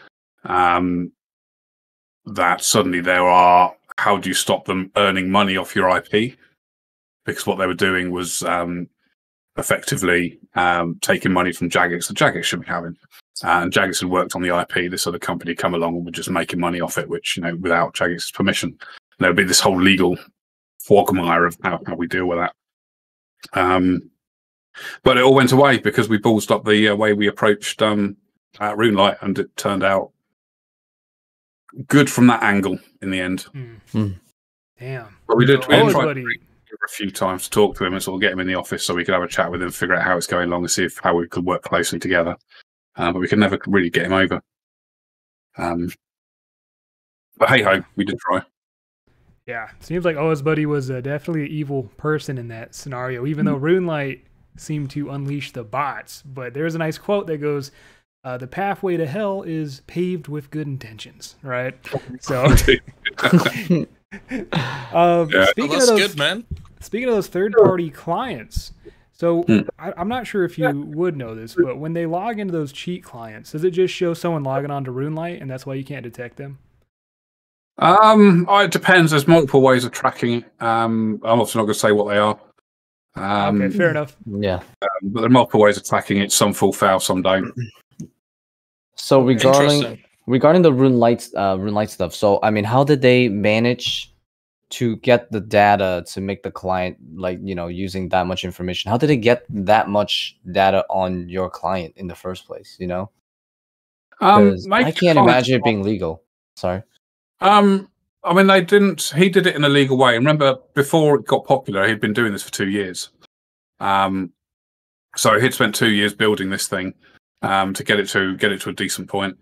That suddenly there are, how do you stop them earning money off your IP? Because what they were doing was effectively taking money from Jagex that Jagex should be having. And Jagex had worked on the IP. This other company come along and were just making money off it, which, you know, without Jagex's permission. And there would be this whole legal quagmire of how we deal with that. But it all went away because we ballsed up the way we approached RuneLite, and it turned out good from that angle in the end. Mm. Damn. But we did try to a few times to talk to him and sort of get him in the office so we could have a chat with him, figure out how it's going along and see how we could work closely together. But we could never really get him over. But hey-ho, we did try. Yeah, seems like OS Buddy was definitely an evil person in that scenario, even though RuneLite seemed to unleash the bots. But there's a nice quote that goes, the pathway to hell is paved with good intentions, right? So, yeah. Speaking of those third-party clients, so I'm not sure if you would know this, but when they log into those cheat clients, does it just show someone logging onto RuneLite and that's why you can't detect them? It depends. There's multiple ways of tracking. I'm also not going to say what they are. Okay, fair enough. Yeah. But there are multiple ways of tracking it. Some full foul, some don't. So regarding the RuneLite stuff, so I mean, how did they manage to get the data to make the client, like, you know, using that much information? How did they get that much data on your client in the first place, you know? I can't imagine it being legal. Sorry. I mean, they didn't. He did it in a legal way. And remember, before it got popular, he'd been doing this for 2 years. So he'd spent 2 years building this thing to get it to a decent point.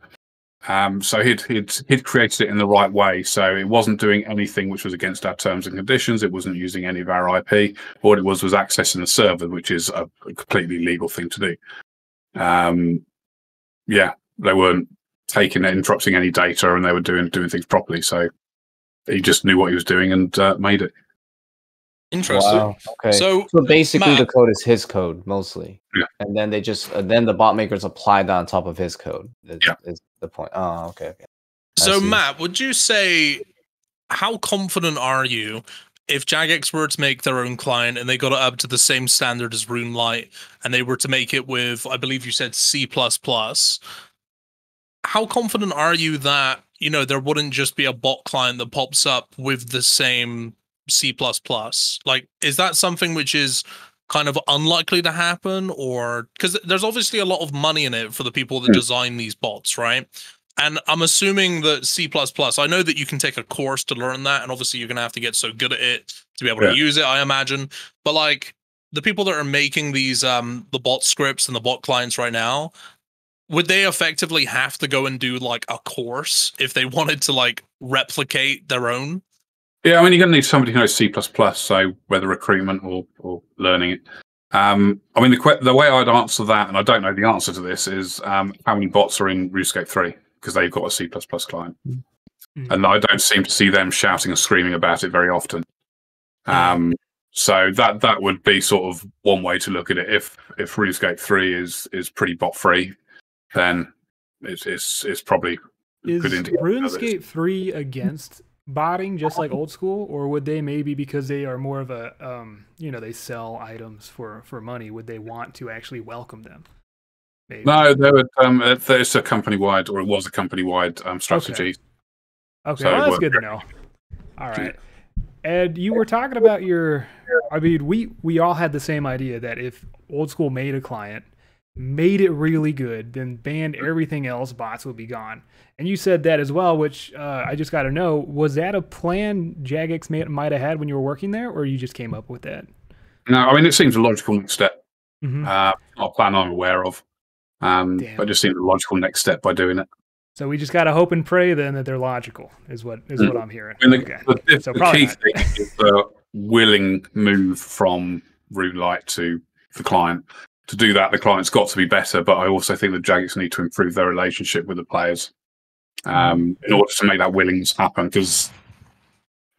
So he'd created it in the right way. So it wasn't doing anything which was against our terms and conditions. It wasn't using any of our IP. All it was accessing the server, which is a completely legal thing to do. Yeah, they weren't taking it, interrupting any data, and they were doing things properly. So he just knew what he was doing and made it. Interesting. Wow. Okay. So basically, Matt, the code is his code mostly, yeah. And then they just then the bot makers apply that on top of his code. Is the point? Oh, okay. So Matt, would you say, how confident are you if Jagex were to make their own client and they got it up to the same standard as RuneLite, and they were to make it with, I believe you said C++? How confident are you that, you know, there wouldn't just be a bot client that pops up with the same C++? Like, is that something which is kind of unlikely to happen? Or because there's obviously a lot of money in it for the people that design these bots, right? And I'm assuming that C++, I know that you can take a course to learn that, and obviously you're going to have to get so good at it to be able to use it, I imagine. But like, the people that are making these, the bot scripts and the bot clients right now, would they effectively have to go and do like a course if they wanted to like replicate their own? Yeah, I mean, you're going to need somebody who knows C++, so whether recruitment or learning it. I mean, the way I'd answer that, and I don't know the answer to this, is how many bots are in RuneScape 3? Because they've got a C++ client. Mm-hmm. And I don't seem to see them shouting and screaming about it very often. So that would be sort of one way to look at it. If RuneScape 3 is pretty bot-free, then it's probably good indicator. Is RuneScape 3 against botting, just like old school, or would they, maybe because they are more of a you know, they sell items for money, would they want to actually welcome them? Maybe. No, they would. There's a company-wide, or it was a company-wide strategy. Okay, so well, that's good to know. All right. Ed, you were talking about your, I mean, we all had the same idea that if old school made a client, made it really good, then banned everything else, bots would be gone. And you said that as well, which I just got to know, was that a plan Jagex might have had when you were working there, or you just came up with that? No, I mean, it seems a logical next step. Mm-hmm. Not a plan I'm aware of, but it just seems a logical next step by doing it. So we just got to hope and pray then that they're logical, is what I'm hearing. And the key thing is the willing move from RuneLite to the client. To do that, the client's got to be better, but I also think that Jagex need to improve their relationship with the players in order to make that willingness happen, because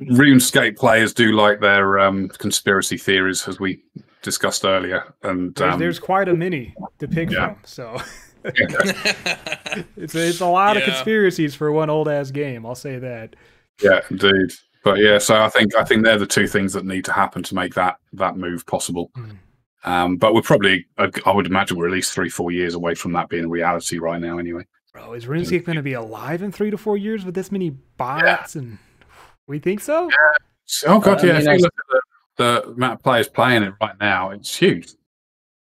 RuneScape players do like their conspiracy theories, as we discussed earlier, and there's quite a many to pick from. So it's a lot of conspiracies for one old ass game. I'll say that. Yeah, indeed. But yeah, so I think they're the two things that need to happen to make that move possible. Mm. But we're probably, I would imagine, we're at least 3-4 years away from that being a reality right now. Anyway, bro, is RuneScape going to be alive in 3 to 4 years with this many bots and? We think so? Yeah. Oh, God, yeah. I mean, if you look at the amount of players playing it right now, it's huge.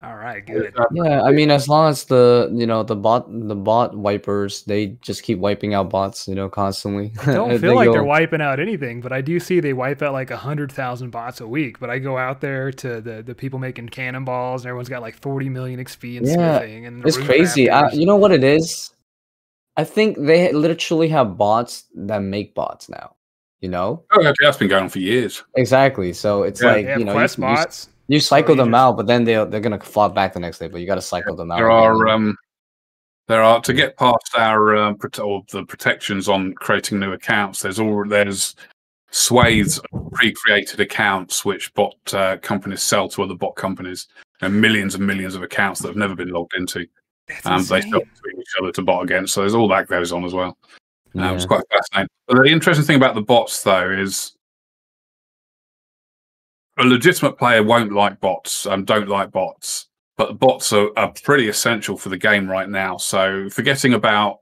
All right, good. Yeah, I mean, as long as the bot wipers, they just keep wiping out bots, constantly. I don't feel like they're wiping out anything, but I do see they wipe out like 100,000 bots a week. But I go out there to the people making cannonballs, and everyone's got like 40 million XP and everything. And it's crazy. You know what it is? I think they literally have bots that make bots now. Oh, that's been going on for years. Exactly. So it's like, you cycle them out, but then they're going to flop back the next day, but you got to cycle them out. There are to get past our the protections on creating new accounts. There's swathes of pre-created accounts which bot companies sell to other bot companies, and millions of accounts that have never been logged into. They sell between each other to bot against. So there's all that goes on as well. It's quite fascinating. But the interesting thing about the bots, though, is a legitimate player won't like bots and don't like bots, but bots are pretty essential for the game right now. So forgetting about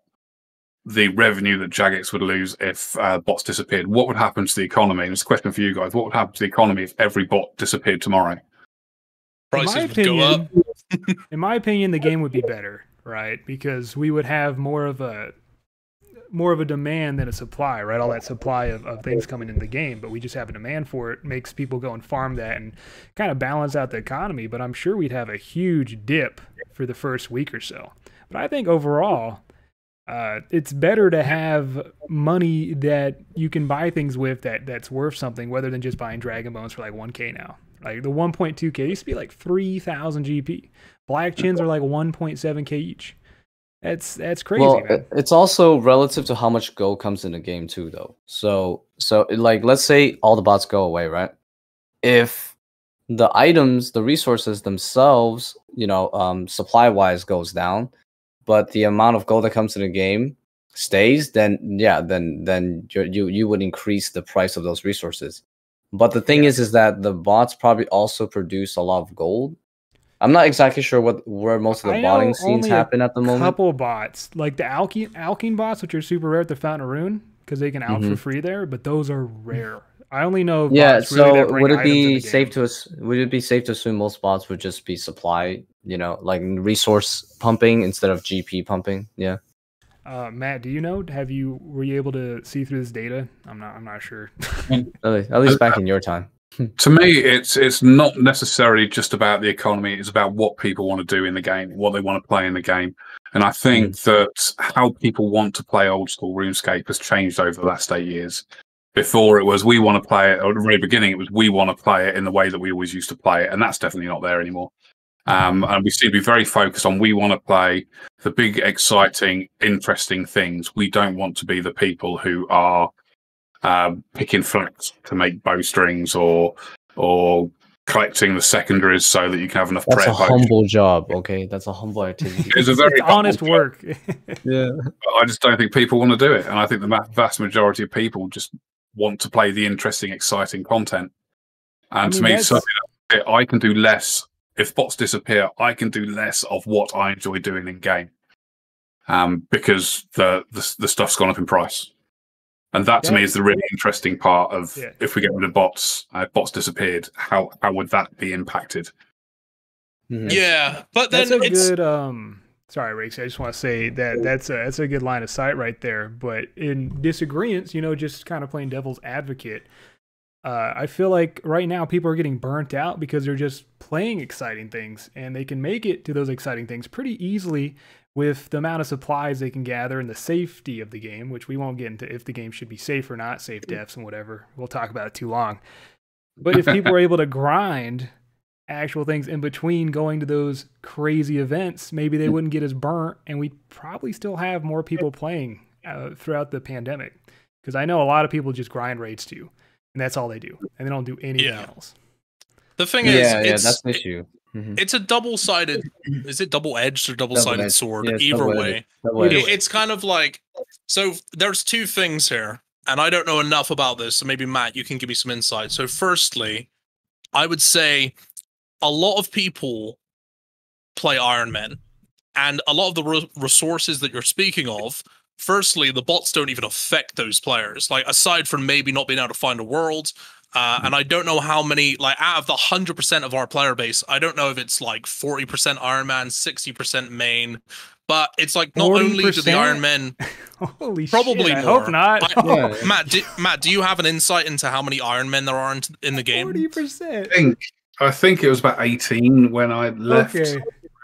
the revenue that Jagex would lose if bots disappeared, what would happen to the economy? And it's a question for you guys. What would happen to the economy if every bot disappeared tomorrow? Prices would go up. In my opinion, the game would be better, right? Because we would have more of a demand than a supply, right? All that supply of things coming in the game, but we just have a demand for it, makes people go and farm that and kind of balance out the economy. But I'm sure we'd have a huge dip for the first week or so. But I think overall, it's better to have money that you can buy things with that's worth something, rather than just buying Dragon Bones for like 1K now. Like the 1.2K used to be like 3,000 GP. Black Chins are like 1.7K each. That's crazy. Well, man. It's also relative to how much gold comes in the game too, though. So like, let's say all the bots go away, right? If the items, the resources themselves, supply wise goes down, but the amount of gold that comes in the game stays, then you would increase the price of those resources. But the thing is that the bots probably also produce a lot of gold. I'm not exactly sure where most of the botting scenes happen at the moment. A couple bots, like the alking bots, which are super rare at the Fountain of Rune, because they can alk for free there. But those are rare. I only know. Yeah. So would it be safe to assume most bots would just be supply? Like resource pumping instead of GP pumping. Yeah. Matt, do you know? Were you able to see through this data? I'm not sure. At least back in your time. To me, it's not necessarily just about the economy. It's about what people want to do in the game, what they want to play in the game. And I think that how people want to play old school RuneScape has changed over the last 8 years. Before it was, we want to play it, or at the very beginning, it was, we want to play it in the way that we always used to play it. And that's definitely not there anymore. And we seem to be very focused on, we want to play the big, exciting, interesting things. We don't want to be the people who are picking flax to make bowstrings, or collecting the secondaries so that you can have enough. That's a humble job, okay? That's a humble activity. It's a very honest work. Yeah, but I just don't think people want to do it, and I think the vast majority of people just want to play the interesting, exciting content. And to me, I can do less if bots disappear. I can do less of what I enjoy doing in game, because the stuff's gone up in price. And that, to me, is the really interesting part of if we get rid of bots, bots disappeared, how would that be impacted? Yeah, but then it's good. Sorry, Raikesy, I just want to say that's a good line of sight right there. But in disagreements, just kind of playing devil's advocate, I feel like right now people are getting burnt out because they're just playing exciting things, and they can make it to those exciting things pretty easily with the amount of supplies they can gather and the safety of the game, which we won't get into if the game should be safe or not, safe defs and whatever. We'll talk about it too long. But if people are able to grind actual things in between going to those crazy events, maybe they wouldn't get as burnt, and we'd probably still have more people playing throughout the pandemic. Because I know a lot of people just grind raids too. and that's all they do, and they don't do anything else. The thing is, it's, that's the issue. It's a double-sided. Is it double-edged or double-sided sword? Yeah, either way, it's kind of like, so there's two things here, and I don't know enough about this, so maybe Matt, you can give me some insight. So firstly, I would say a lot of people play Iron Man, and a lot of the resources that you're speaking of, firstly, the bots don't even affect those players, like aside from maybe not being able to find a world. And I don't know how many, like out of the 100% of our player base, I don't know if it's like 40% Iron Man, 60% main, but it's like not 40%? Only do the Iron Men, holy probably shit, I more. Hope not. Matt, do you have an insight into how many Iron Men there are in the game? 40%. I think it was about 18 when I left. Okay.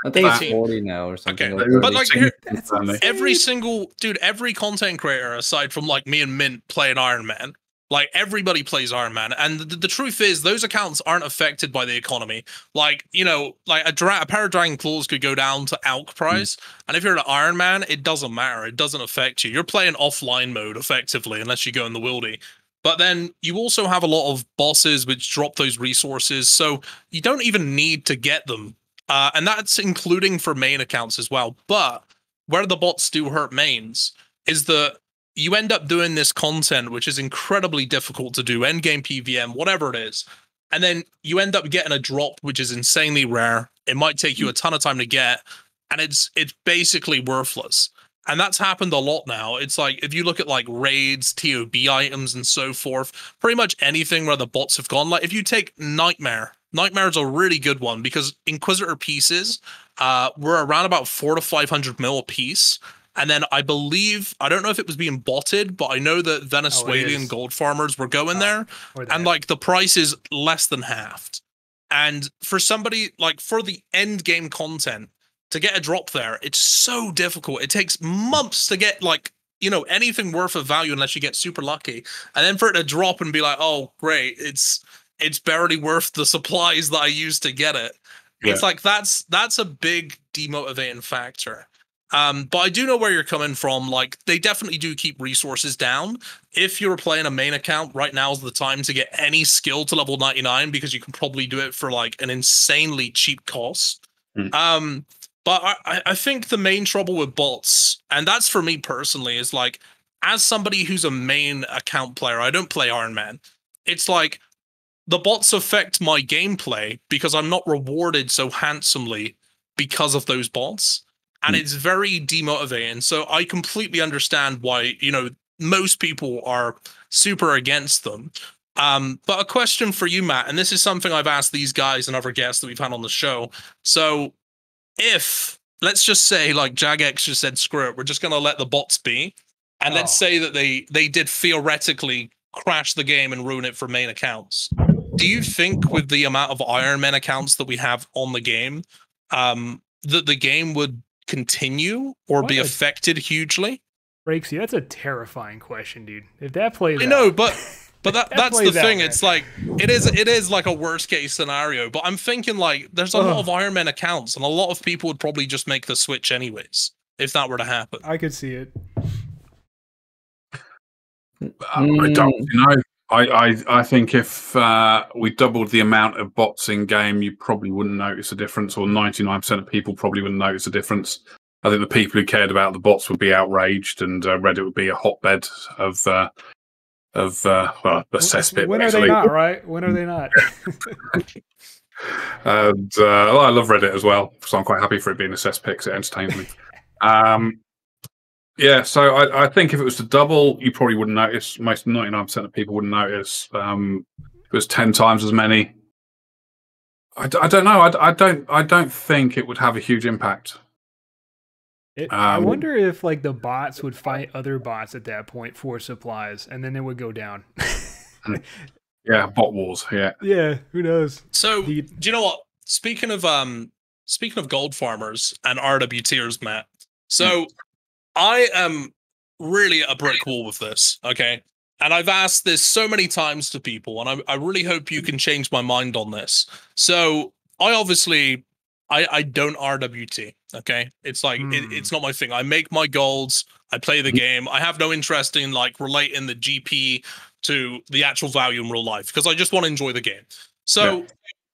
I think it's 40 now or something. Okay. Like, but like here, every single dude, every content creator aside from like me and Mint playing Iron Man. Like, everybody plays Iron Man, and the truth is, those accounts aren't affected by the economy. Like, you know, like a pair of Dragon Claws could go down to ALK price, and if you're an Iron Man, it doesn't matter. It doesn't affect you. You're playing offline mode, effectively, unless you go in the wildy. But then you also have a lot of bosses which drop those resources, so you don't even need to get them. And that's including for main accounts as well. But where the bots do hurt mains is that you end up doing this content, which is incredibly difficult to do, endgame PVM, whatever it is. And then you end up getting a drop, which is insanely rare. It might take you a ton of time to get, and it's basically worthless. And that's happened a lot now. It's like, if you look at like raids, TOB items, and so forth, pretty much anything where the bots have gone, like if you take Nightmare, Nightmare's a really good one because Inquisitor pieces were around about 400 to 500 mil a piece. And then I believe, I don't know if it was being botted, but I know that Venezuelan gold farmers were going there. And like the price is less than halved. And for somebody, like for the end game content to get a drop there, it's so difficult. It takes months to get like, you know, anything worth of value unless you get super lucky. And then for it to drop and be like, oh, great, it's barely worth the supplies that I used to get it. Yeah. It's like, that's a big demotivating factor. But I do know where you're coming from. Like, they definitely do keep resources down. If you're playing a main account, right now is the time to get any skill to level 99 because you can probably do it for like an insanely cheap cost. But I think the main trouble with bots, and that's for me personally, is like, as somebody who's a main account player, I don't play Iron Man. It's like the bots affect my gameplay because I'm not rewarded so handsomely because of those bots. And it's very demotivating. So I completely understand why, you know, most people are super against them. But a question for you, Matt, and this is something I've asked these guys and other guests that we've had on the show. So if, let's just say, like Jagex just said, screw it, we're just going to let the bots be. And let's say that they did theoretically crash the game and ruin it for main accounts. Do you think with the amount of Iron Man accounts that we have on the game, that the game would continue or be affected hugely? Raikesy, that's a terrifying question, dude. If that plays out, but that's the thing. It's like it is like a worst case scenario. But I'm thinking like there's a lot of Iron Man accounts, and a lot of people would probably just make the switch anyways if that were to happen. I could see it. I don't know. I think if we doubled the amount of bots in game, you probably wouldn't notice a difference, or 99% of people probably wouldn't notice a difference. I think the people who cared about the bots would be outraged, and Reddit would be a hotbed of well, a cesspit. When are they not, right? When are they not? And well, I love Reddit as well, so I'm quite happy for it being a cesspit because it entertains me. Yeah, so I think if it was to double, you probably wouldn't notice. Most 99% of people wouldn't notice. It was 10 times as many. I don't know. I don't think it would have a huge impact. I wonder if like the bots would fight other bots at that point for supplies, and then it would go down. Yeah, bot wars. Yeah. Yeah. Who knows? So do you know what? Speaking of gold farmers and RWTers, Matt. So. I am really at a brick wall with this, okay? And I've asked this so many times to people, and I really hope you can change my mind on this. So I obviously, I don't RWT, okay? It's like, it's not my thing. I make my golds, I play the game. I have no interest in like relating the GP to the actual value in real life, because I just want to enjoy the game. So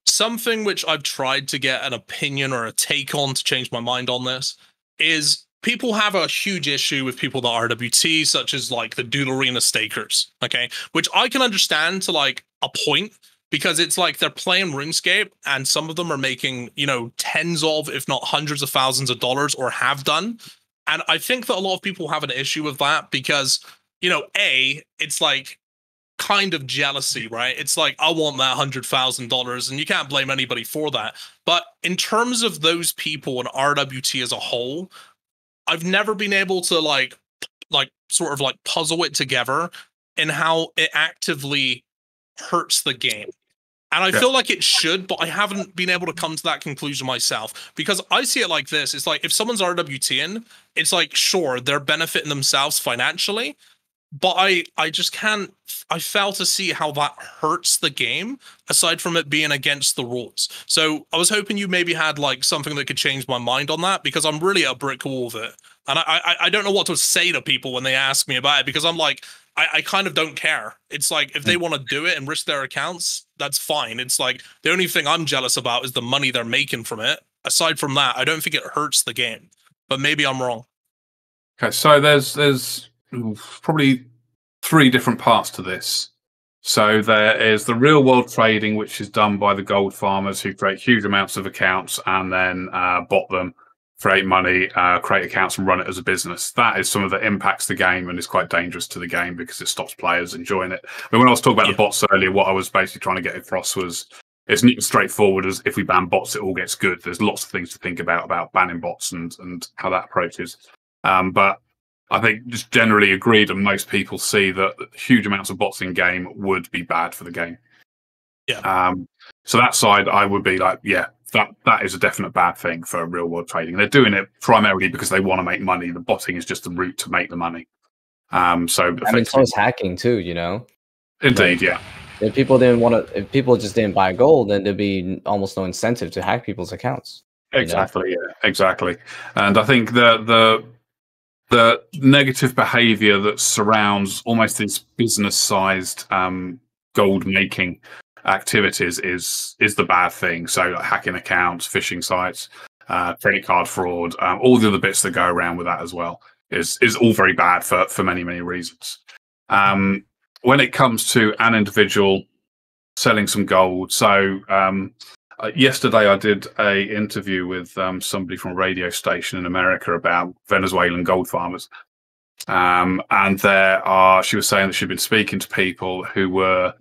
something which I've tried to get an opinion or a take on to change my mind on this is people have a huge issue with people that are RWT, such as like the Duel Arena stakers, okay? Which I can understand to like a point, because it's like they're playing RuneScape and some of them are making, you know, tens of, if not hundreds of thousands of dollars, or have done. And I think that a lot of people have an issue with that because, you know, A, it's like kind of jealousy, right? It's like, I want that $100,000, and you can't blame anybody for that. But in terms of those people and RWT as a whole, I've never been able to like sort of like puzzle it together in how it actively hurts the game. And I feel like it should, but I haven't been able to come to that conclusion myself, because I see it like this. It's like if someone's RWTing, it's like, sure, they're benefiting themselves financially, but I just can't, I fail to see how that hurts the game, aside from it being against the rules. So I was hoping you maybe had like something that could change my mind on that, because I'm really at a brick wall with it. And I don't know what to say to people when they ask me about it, because I'm like, I kind of don't care. It's like, if they want to do it and risk their accounts, that's fine. It's like, the only thing I'm jealous about is the money they're making from it. Aside from that, I don't think it hurts the game, but maybe I'm wrong. Okay, so there's probably three different parts to this. So there is the real world trading, which is done by the gold farmers who create huge amounts of accounts and then bot them, create money, create accounts and run it as a business. That is something that impacts the game and is quite dangerous to the game because it stops players enjoying it. But when I was talking about the bots earlier, what I was basically trying to get across was it's not as straightforward as if we ban bots, it all gets good. There's lots of things to think about banning bots and how that approaches. But I think just generally agreed, and most people see that huge amounts of bots in game would be bad for the game. Yeah. So that side, I would be like, yeah, that is a definite bad thing for real world trading. They're doing it primarily because they want to make money. The botting is just the route to make the money. So I mean, it's almost hacking too, you know. Indeed, like, yeah. If people didn't want to, if people just didn't buy gold, then there'd be almost no incentive to hack people's accounts. Exactly, you know? Yeah, exactly. And I think the negative behavior that surrounds almost these business-sized gold-making activities is the bad thing. So like hacking accounts, phishing sites, credit card fraud, all the other bits that go around with that as well is all very bad for many reasons. When it comes to an individual selling some gold, so yesterday I did a interview with somebody from a radio station in America about Venezuelan gold farmers, and she was saying that she'd been speaking to people who were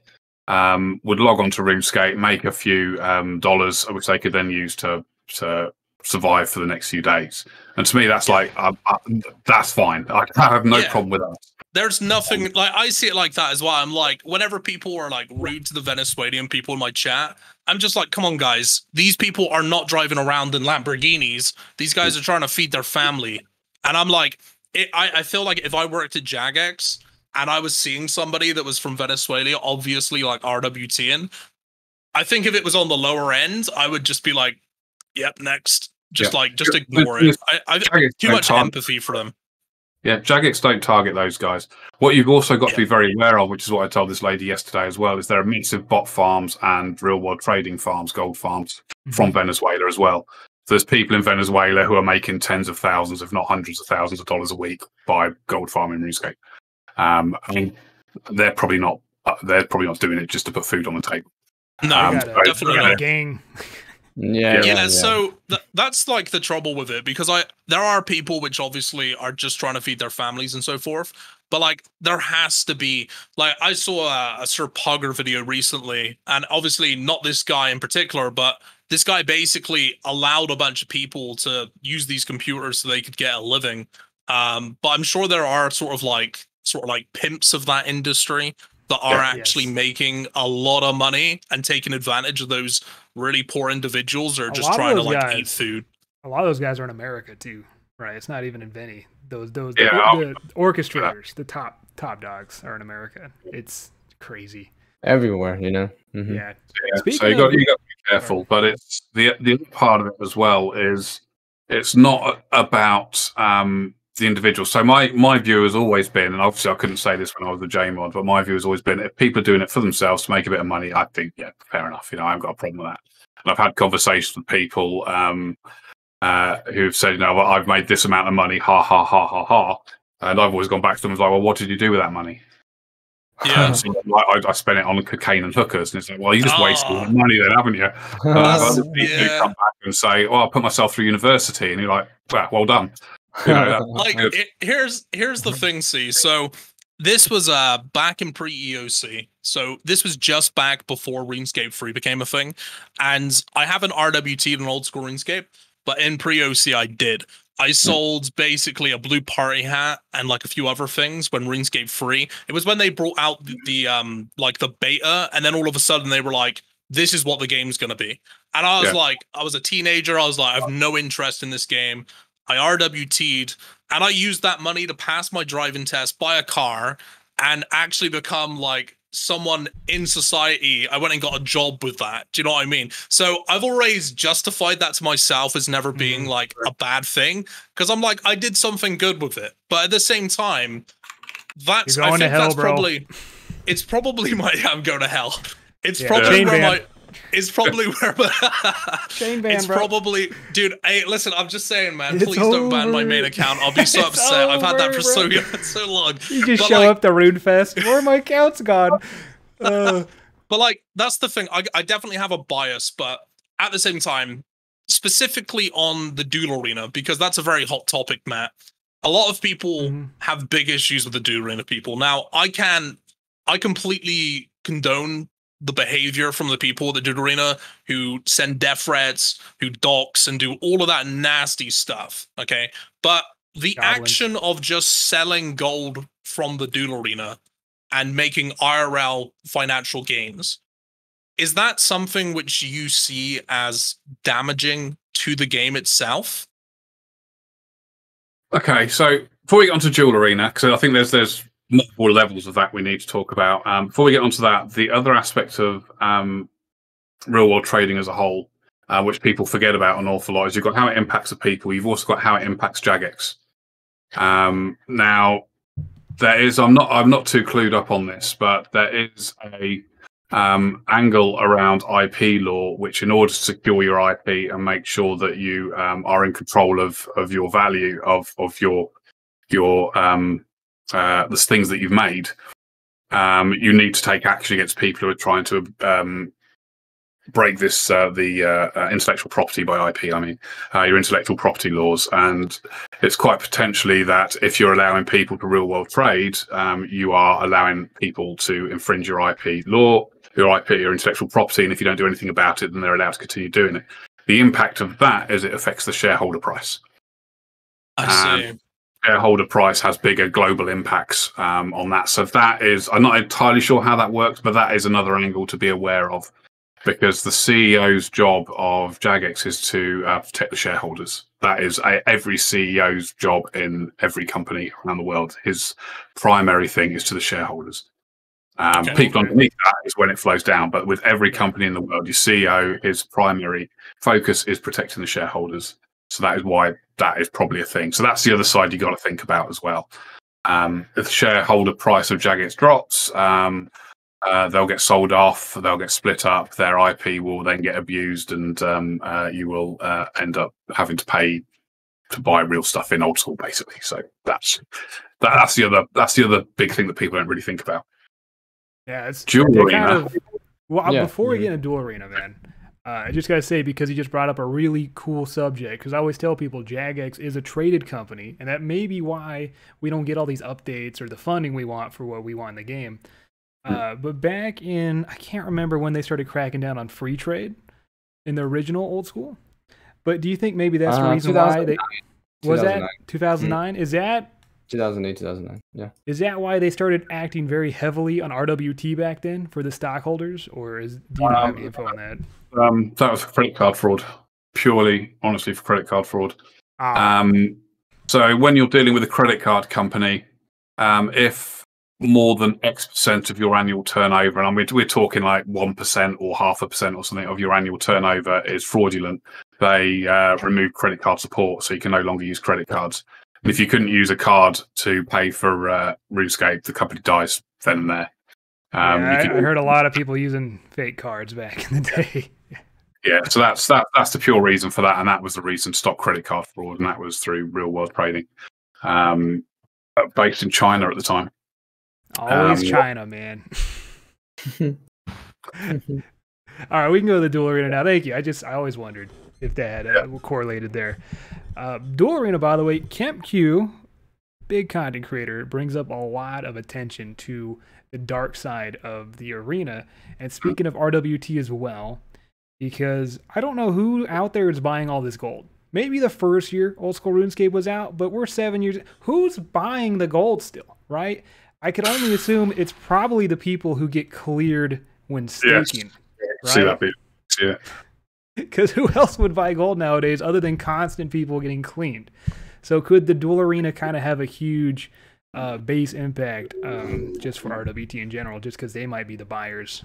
would log on to RuneScape, make a few dollars, which they could then use to survive for the next few days. And to me, that's like, that's fine. I have no problem with that. There's nothing, like, I see it like that as well. I'm like, whenever people are like rude to the Venezuelan people in my chat, I'm just like, come on, guys. These people are not driving around in Lamborghinis. These guys are trying to feed their family. And I'm like, I feel like if I worked at Jagex, and I was seeing somebody that was from Venezuela, obviously like RWTing, I think if it was on the lower end, I would just be like, yep, next. Just ignore it. I too much empathy for them. Yeah, Jagex don't target those guys. What you've also got to be very aware of, which is what I told this lady yesterday as well, is there are massive bot farms and real-world trading farms, gold farms, from Venezuela as well. So there's people in Venezuela who are making tens of thousands, if not hundreds of thousands of dollars a week by gold farming RuneScape. I mean, they're probably not doing it just to put food on the table. No, definitely not. Yeah. So that's like the trouble with it, because there are people which obviously are just trying to feed their families and so forth. But like, there has to be, like, I saw a Sir Pugger video recently, and obviously not this guy in particular, but this guy basically allowed a bunch of people to use these computers so they could get a living. But I'm sure there are sort of like pimps of that industry that are actually making a lot of money and taking advantage of those really poor individuals or just trying to like eat food. A lot of those guys are in America too, right? It's not even in Vinny. The orchestrators, the top dogs are in America. It's crazy. Everywhere, you know. Mm-hmm. Yeah. So you got to be careful, but it's the other part of it as well is it's not about the individual. So my view has always been, and obviously I couldn't say this when I was a J-Mod, but my view has always been, if people are doing it for themselves to make a bit of money, I think, yeah, fair enough. You know, I haven't got a problem with that. And I've had conversations with people who've said, you know, well, I've made this amount of money, ha, ha, ha, ha, ha. And I've always gone back to them and was like, well, what did you do with that money? Yeah, so, like, I spent it on cocaine and hookers, and it's like, well, you just wasted all the money then, haven't you? You come back and say, well, I put myself through university, and you're like, well done. You know, like, here's the thing, C. So this was back in pre-EOC. So this was just back before RuneScape 3 became a thing, and I haven't RWT'd an old school RuneScape, but in pre-OC I did. I sold basically a blue party hat and like a few other things when RuneScape 3. It was when they brought out the beta, and then all of a sudden they were like, "This is what the game's gonna be." And I was like, I was a teenager. I was like, I have no interest in this game. I RWT'd, and I used that money to pass my driving test, buy a car, and actually become like someone in society. I went and got a job with that. Do you know what I mean? So I've always justified that to myself as never being like a bad thing, because I'm like, I did something good with it. But at the same time, that's, I think that's probably, it's probably my, I'm going to hell. It's probably where my, it's probably where it's probably, dude, hey, listen, I'm just saying, man, please don't ban my main account. I'll be so upset. I've had that for so long. You just show up to RuneFest, where my account's gone. But like, that's the thing. I definitely have a bias, but at the same time, specifically on the Duel Arena, because that's a very hot topic, Matt. A lot of people have big issues with the Duel Arena people. Now, I completely condone the behavior from the people at the Duel Arena who send death threats, who dox and do all of that nasty stuff. Okay. But the action of just selling gold from the Duel Arena and making IRL financial gains, is that something which you see as damaging to the game itself? Okay. So before we get onto Duel Arena, because I think there's multiple levels of that we need to talk about. Before we get onto that, the other aspect of real world trading as a whole, which people forget about an awful lot, is you've got how it impacts the people. You've also got how it impacts Jagex. Now, there is, I'm not too clued up on this, but there is a angle around IP law, which in order to secure your IP and make sure that you are in control of your value of your the things that you've made, you need to take action against people who are trying to break this intellectual property, by IP I mean your intellectual property laws. And it's quite potentially that if you're allowing people to real world trade, you are allowing people to infringe your IP law, your IP, your intellectual property, and if you don't do anything about it, then they're allowed to continue doing it. The impact of that is it affects the shareholder price. I see. Shareholder price has bigger global impacts on that. So that is, I'm not entirely sure how that works, but that is another angle to be aware of, because the CEO's job of Jagex is to protect the shareholders. That is every CEO's job in every company around the world. His primary thing is to the shareholders. People underneath that is when it flows down, but with every company in the world, your CEO, his primary focus is protecting the shareholders. So that is why that is probably a thing. So that's the other side you got to think about as well. If the shareholder price of Jagex drops, they'll get sold off, they'll get split up, their IP will then get abused, and you will end up having to pay to buy real stuff in old school, basically. So that's the other big thing that people don't really think about. Yeah, it's Duel Arena. Before we get into Duel Arena, man. I just got to say, because he just brought up a really cool subject, because I always tell people Jagex is a traded company, and that may be why we don't get all these updates or the funding we want for what we want in the game. But back in, I can't remember when they started cracking down on free trade in the original Old School, but do you think maybe that's the reason why they... Was that 2009? Is that... 2008, 2009, yeah. Is that why they started acting very heavily on RWT back then for the stockholders, or do you not have any info on that? That was credit card fraud, purely, honestly, for credit card fraud. So when you're dealing with a credit card company, if more than X% of your annual turnover, and we're talking like 1% or 0.5% or something of your annual turnover is fraudulent, they remove credit card support, so you can no longer use credit cards. And if you couldn't use a card to pay for RuneScape, the company dies then and there. Yeah, I heard a lot of people using fake cards back in the day. Yeah, so that's the pure reason for that, and that was the reason to stop credit card fraud, and that was through real world trading, based in China at the time. Always China, man. All right, we can go to the Duel Arena now. Thank you. I always wondered if that correlated there. Duel Arena, by the way, Kemp Q, big content creator, brings up a lot of attention to the dark side of the arena. And speaking of RWT as well, because I don't know who out there is buying all this gold. Maybe the first year Old School RuneScape was out, but we're 7 years. Who's buying the gold still, right? I could only assume it's probably the people who get cleared when staking. Yes. Right? See that bit. Yeah. Because who else would buy gold nowadays other than constant people getting cleaned? So could the Duel Arena kind of have a huge base impact just for RWT in general, just because they might be the buyers?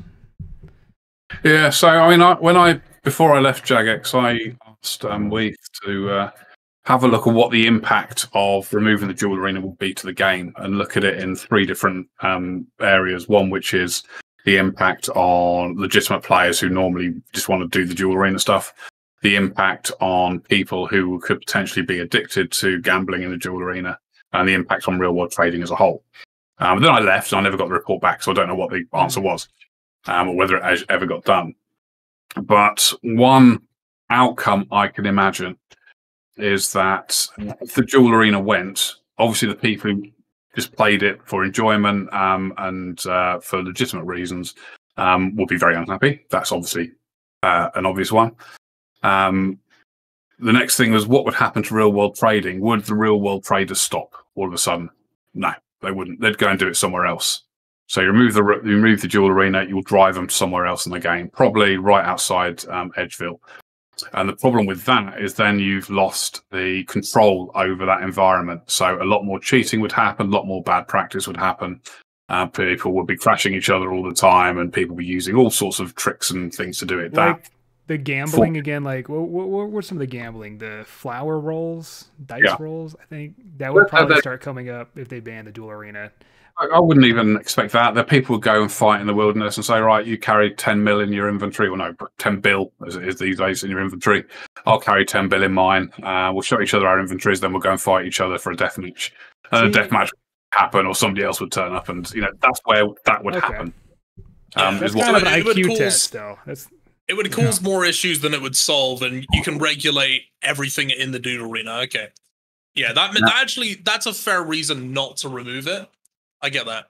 Yeah, so I mean, before I left Jagex, I asked Weath to have a look at what the impact of removing the Duel Arena will be to the game, and look at it in three different areas. One, which is the impact on legitimate players who normally just want to do the Duel Arena stuff. The impact on people who could potentially be addicted to gambling in the Duel Arena, and the impact on real-world trading as a whole. Then I left, and I never got the report back, so I don't know what the answer was, or whether it ever got done. But one outcome I can imagine is that if the Duel Arena went, obviously the people who just played it for enjoyment and for legitimate reasons will be very unhappy. That's obviously an obvious one. The next thing was, what would happen to real world trading? Would the real world traders stop all of a sudden? No, they wouldn't. They'd go and do it somewhere else. So you remove the Duel Arena, you'll drive them somewhere else in the game, probably right outside Edgeville. And the problem with that is then you've lost the control over that environment. So a lot more cheating would happen, a lot more bad practice would happen. People would be crashing each other all the time, and people would be using all sorts of tricks and things to do it. The gambling again, like what were some of the gambling? The flower rolls, dice rolls, I think. That would probably start coming up if they banned the Duel Arena. I wouldn't even expect that. The people would go and fight in the wilderness and say, right, you carry 10 mil in your inventory, or no, 10 bill as it is these days in your inventory. I'll carry 10 bill in mine. We'll show each other our inventories, then we'll go and fight each other for a deathmatch. And a deathmatch would happen, or somebody else would turn up, and you know, that's where that would happen. That's kind of an IQ test, though. It would cause more issues than it would solve, and you can regulate everything in the Duel Arena. Okay, yeah, that's a fair reason not to remove it. I get that.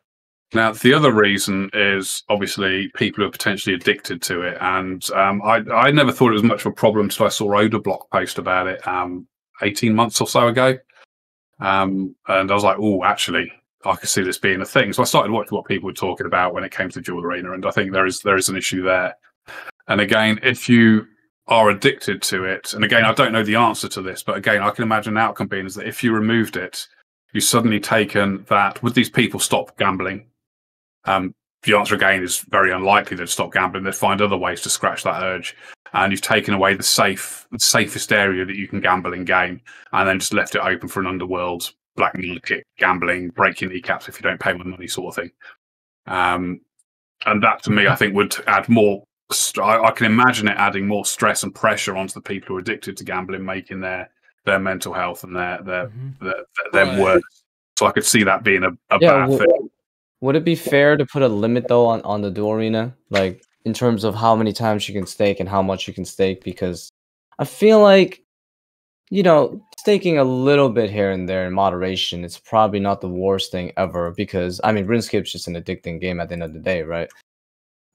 Now, the other reason is obviously people who are potentially addicted to it, and I never thought it was much of a problem until I saw Oderblock post about it 18 months or so ago, and I was like, oh, actually, I could see this being a thing. So I started watching what people were talking about when it came to the Duel Arena, and I think there is an issue there. And again, if you are addicted to it, and again, I don't know the answer to this, but again, I can imagine an outcome being is that if you removed it, you've suddenly taken that, would these people stop gambling? The answer again is very unlikely they'd stop gambling. They'd find other ways to scratch that urge. And you've taken away the safest area that you can gamble in game, and then just left it open for an underworld, black market gambling, breaking kneecaps if you don't pay with money sort of thing. And that to me, I think would add more. I can imagine it adding more stress and pressure onto the people who are addicted to gambling, making their mental health and their worse. So I could see that being a bad thing. Would it be fair to put a limit though on the Duel Arena, like in terms of how many times you can stake and how much you can stake? Because I feel like, you know, staking a little bit here and there in moderation, it's probably not the worst thing ever. Because I mean, RuneScape's just an addicting game at the end of the day, right?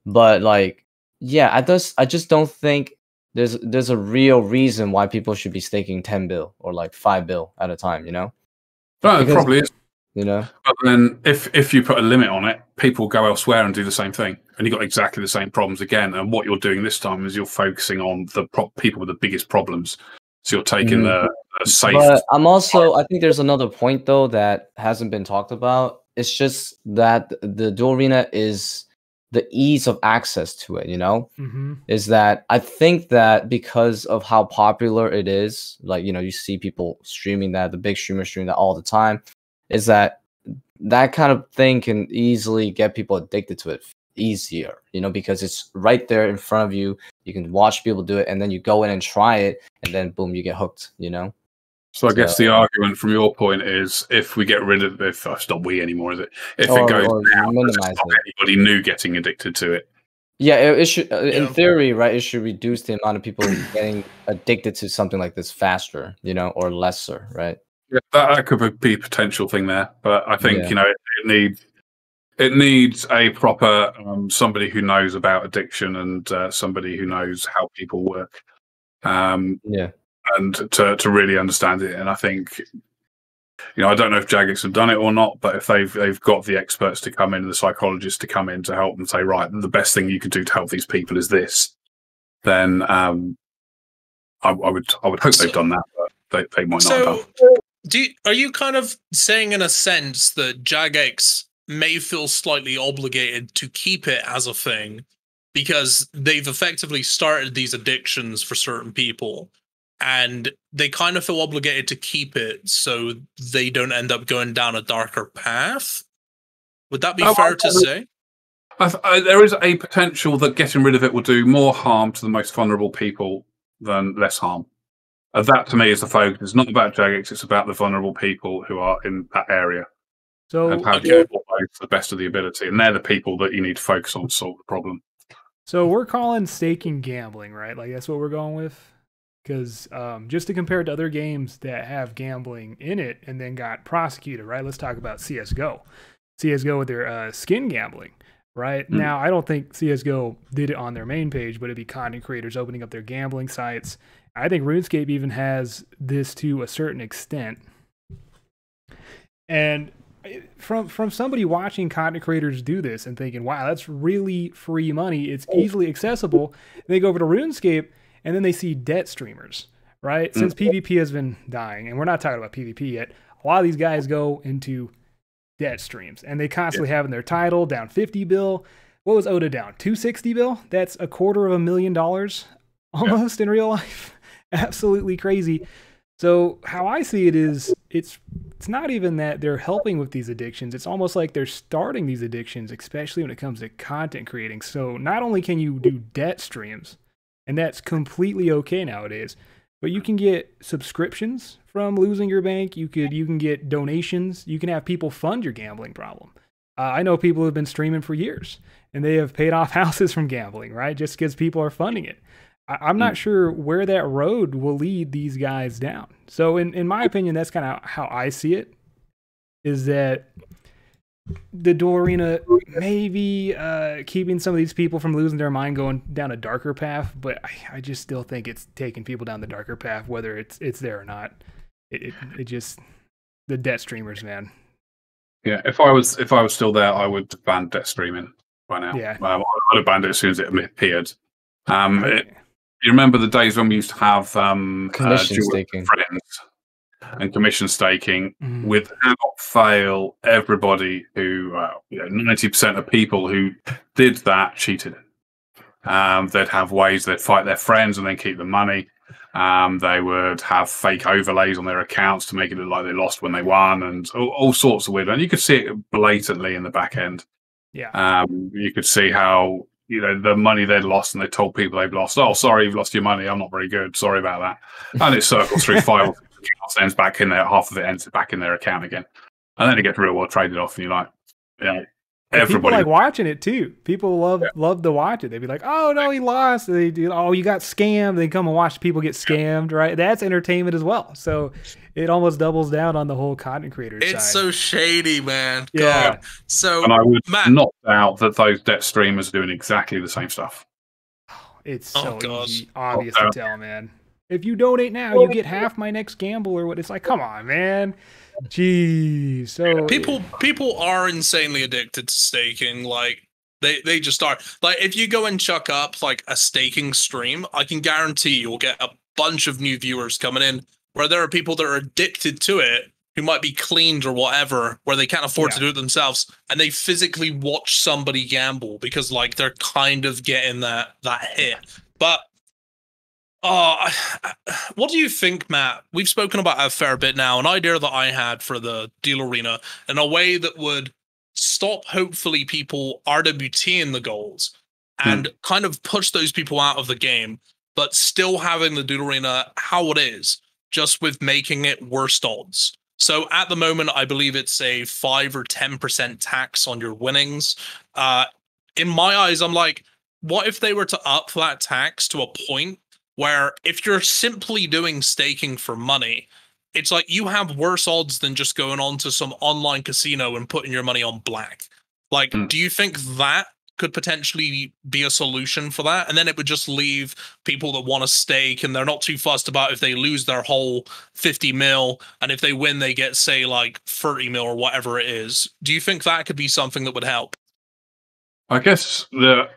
But like, yeah, I just don't think there's a real reason why people should be staking 10 bill or like 5 bill at a time, you know? No, because, it probably is. You know? But then if you put a limit on it, people go elsewhere and do the same thing. And you've got exactly the same problems again. And what you're doing this time is you're focusing on the people with the biggest problems. So you're taking the safe... But I think there's another point, though, that hasn't been talked about. It's just that the Duel Arena is... the ease of access to it, you know, is that I think that because of how popular it is, like, you know, you see people streaming that, the big streamers stream that all the time, is that that kind of thing can easily get people addicted to it easier, you know, because it's right there in front of you. You can watch people do it, and then you go in and try it, and then boom, you get hooked, you know? So I guess the argument from your point is, if we get rid of, if it's not we anymore, is it? If it goes down, does it stop anybody new getting addicted to it? Yeah, it should, in theory, right? It should reduce the amount of people getting addicted to something like this faster, you know, or lesser, right? Yeah, that could be a potential thing there, but I think you know it needs a proper somebody who knows about addiction and somebody who knows how people work. And to really understand it. And I think, you know, I don't know if Jagex have done it or not, but if they've got the experts to come in, the psychologists to come in to help and say, right, the best thing you can do to help these people is this, then I would hope they've done that, but they might not have done. Are you kind of saying in a sense that Jagex may feel slightly obligated to keep it as a thing because they've effectively started these addictions for certain people? And they kind of feel obligated to keep it so they don't end up going down a darker path. Would that be fair to say? There is a potential that getting rid of it will do more harm to the most vulnerable people than less harm. That, to me, is the focus. It's not about Jagex. It's about the vulnerable people who are in that area. So, and how do you mobilize the best of the ability? And they're the people that you need to focus on to solve the problem. So we're calling staking gambling, right? Like, that's what we're going with? Because just to compare it to other games that have gambling in it and then got prosecuted, right? Let's talk about CSGO. CSGO with their skin gambling, right? Now, I don't think CSGO did it on their main page, but it'd be content creators opening up their gambling sites. I think RuneScape even has this to a certain extent. And from somebody watching content creators do this and thinking, wow, that's really free money. It's easily accessible. They go over to RuneScape, and then they see debt streamers, right? Since PvP has been dying, and we're not talking about PvP yet, a lot of these guys go into debt streams, and they constantly have in their title down 50 bill. What was Oda down? 260 bill? That's $250,000 almost in real life. Absolutely crazy. So how I see it is it's not even that they're helping with these addictions. It's almost like they're starting these addictions, especially when it comes to content creating. So not only can you do debt streams, and that's completely okay nowadays, but you can get subscriptions from losing your bank. You can get donations. You can have people fund your gambling problem. I know people who have been streaming for years and they have paid off houses from gambling, right? Just because people are funding it. I'm not sure where that road will lead these guys down. So in my opinion, that's kind of how I see it, is that the Duel Arena maybe keeping some of these people from losing their mind, going down a darker path, but I just still think it's taking people down the darker path, whether it's there or not. It just, the debt streamers, man. Yeah, if I was still there, I would ban debt streaming by now. Yeah, I'd have banned it as soon as it appeared. You remember the days when we used to have commission staking, friends, and commission staking. Without fail, everybody who, 90% of people who did that cheated. They'd have ways they'd fight their friends and then keep the money. They would have fake overlays on their accounts to make it look like they lost when they won, and all sorts of weird. And you could see it blatantly in the back end. Yeah. You could see how, you know, the money they'd lost, and they told people they've lost. Oh, sorry, you've lost your money. I'm not very good. Sorry about that. And it circles through files. Ends back in there, half of it ends back in their account again, and then it gets real well traded off, and you're like, everybody people like watching it too. People love to watch it. They'd be like, oh no, he lost. They do, oh, you got scammed. They come and watch people get scammed, right? That's entertainment as well. So it almost doubles down on the whole content creator side. It's so shady, man. Yeah. God. So, and I would not doubt that those debt streamers are doing exactly the same stuff. It's so easy, obvious to tell, man. If you donate now, you get half my next gamble or what. It's like, come on, man. Jeez. So people are insanely addicted to staking. Like they just are. Like if you go and chuck up like a staking stream, I can guarantee you'll get a bunch of new viewers coming in where there are people that are addicted to it who might be cleaned or whatever, where they can't afford to do it themselves, and they physically watch somebody gamble because like they're kind of getting that hit. But what do you think, Matt? We've spoken about a fair bit now. An idea that I had for the Deal Arena in a way that would stop, hopefully, people RWTing the goals and kind of push those people out of the game, but still having the Deal Arena how it is, just with making it worst odds. So at the moment, I believe it's a 5 or 10% tax on your winnings. In my eyes, I'm like, what if they were to up that tax to a point where if you're simply doing staking for money, it's like you have worse odds than just going on to some online casino and putting your money on black. Like, do you think that could potentially be a solution for that? And then it would just leave people that want to stake and they're not too fussed about if they lose their whole 50 mil. And if they win, they get, say, like 30 mil or whatever it is. Do you think that could be something that would help? I guess the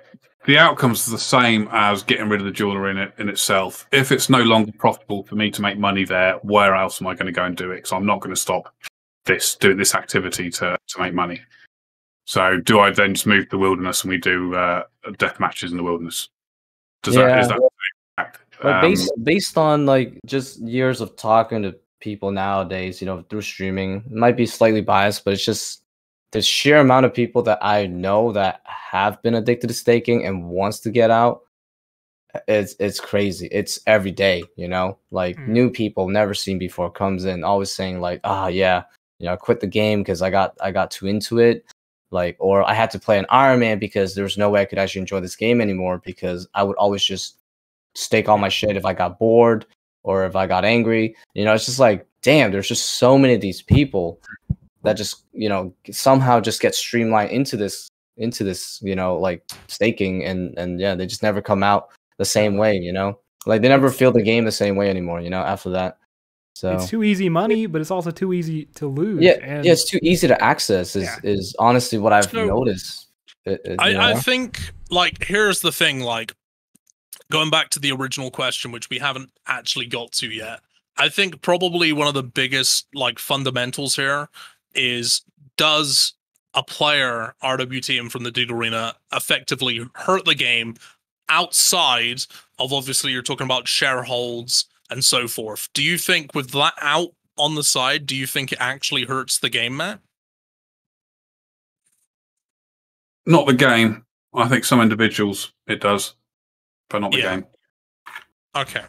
outcome's the same as getting rid of the jewellery in itself. If it's no longer profitable for me to make money there, where else am I going to go and do it? Because I'm not going to stop doing this activity to make money. So do I then just move to the wilderness and we do death matches in the wilderness? Based on like just years of talking to people nowadays, you know, through streaming, it might be slightly biased, but it's just the sheer amount of people that I know that have been addicted to staking and wants to get out. It's crazy. It's every day, you know, like new people never seen before comes in, always saying like, you know, I quit the game because I got too into it. Like, or I had to play an Iron Man because there was no way I could actually enjoy this game anymore because I would always just stake all my shit if I got bored or if I got angry. You know, it's just like, damn, there's just so many of these people that just, you know, somehow just get streamlined into this, you know, like staking and yeah, they just never come out the same way, you know, like they never feel the game the same way anymore, you know, after that. So it's too easy money, but it's also too easy to lose. Yeah, and yeah, it's too easy to access is honestly what I've noticed. I think, like, here's the thing, like, going back to the original question, which we haven't actually got to yet, I think probably one of the biggest, like, fundamentals here is, does a player RWTing from the Deal Arena effectively hurt the game outside of, obviously, you're talking about shareholds and so forth? Do you think with that out on the side, do you think it actually hurts the game, Matt? Not the game. I think some individuals it does, but not the game. Okay.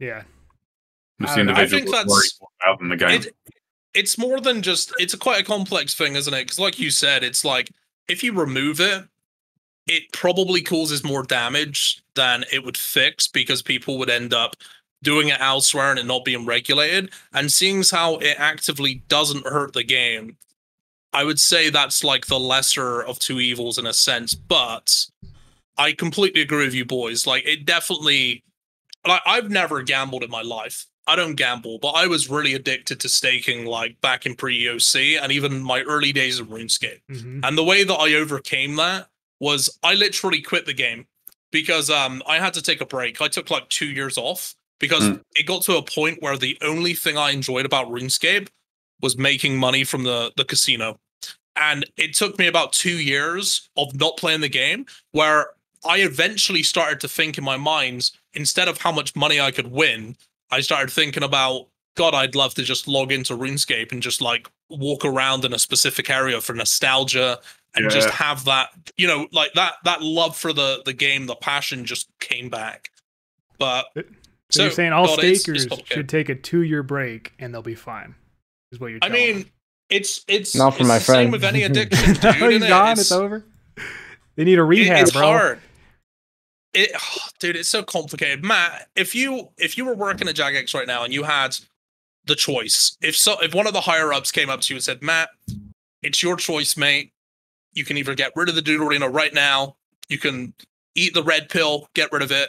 Yeah. It's the individual. I think that's out in the game. It's more than just, it's quite a complex thing, isn't it? Because like you said, it's like, if you remove it, it probably causes more damage than it would fix because people would end up doing it elsewhere and it not being regulated. And seeing as how it actively doesn't hurt the game, I would say that's like the lesser of two evils in a sense. But I completely agree with you boys. Like, it definitely, like, I've never gambled in my life. I don't gamble, but I was really addicted to staking, like, back in pre-EOC and even my early days of RuneScape. And the way that I overcame that was I literally quit the game because I had to take a break. I took like 2 years off because it got to a point where the only thing I enjoyed about RuneScape was making money from the casino. And it took me about 2 years of not playing the game where I eventually started to think in my mind, instead of how much money I could win, I started thinking about, God, I'd love to just log into RuneScape and just like walk around in a specific area for nostalgia and just have that, you know, like that love for the game, the passion just came back. But so you're saying all stakers should take a 2-year break and they'll be fine, is what you're telling me. I mean, it's not for my friend. Same with any addiction, dude. Oh, God, it's over. They need a rehab, it's bro. Hard. Dude, it's so complicated. Matt, if you were working at Jagex right now and you had the choice, if one of the higher ups came up to you and said, Matt, it's your choice, mate. You can either get rid of the Duel Arena right now, you can eat the red pill, get rid of it,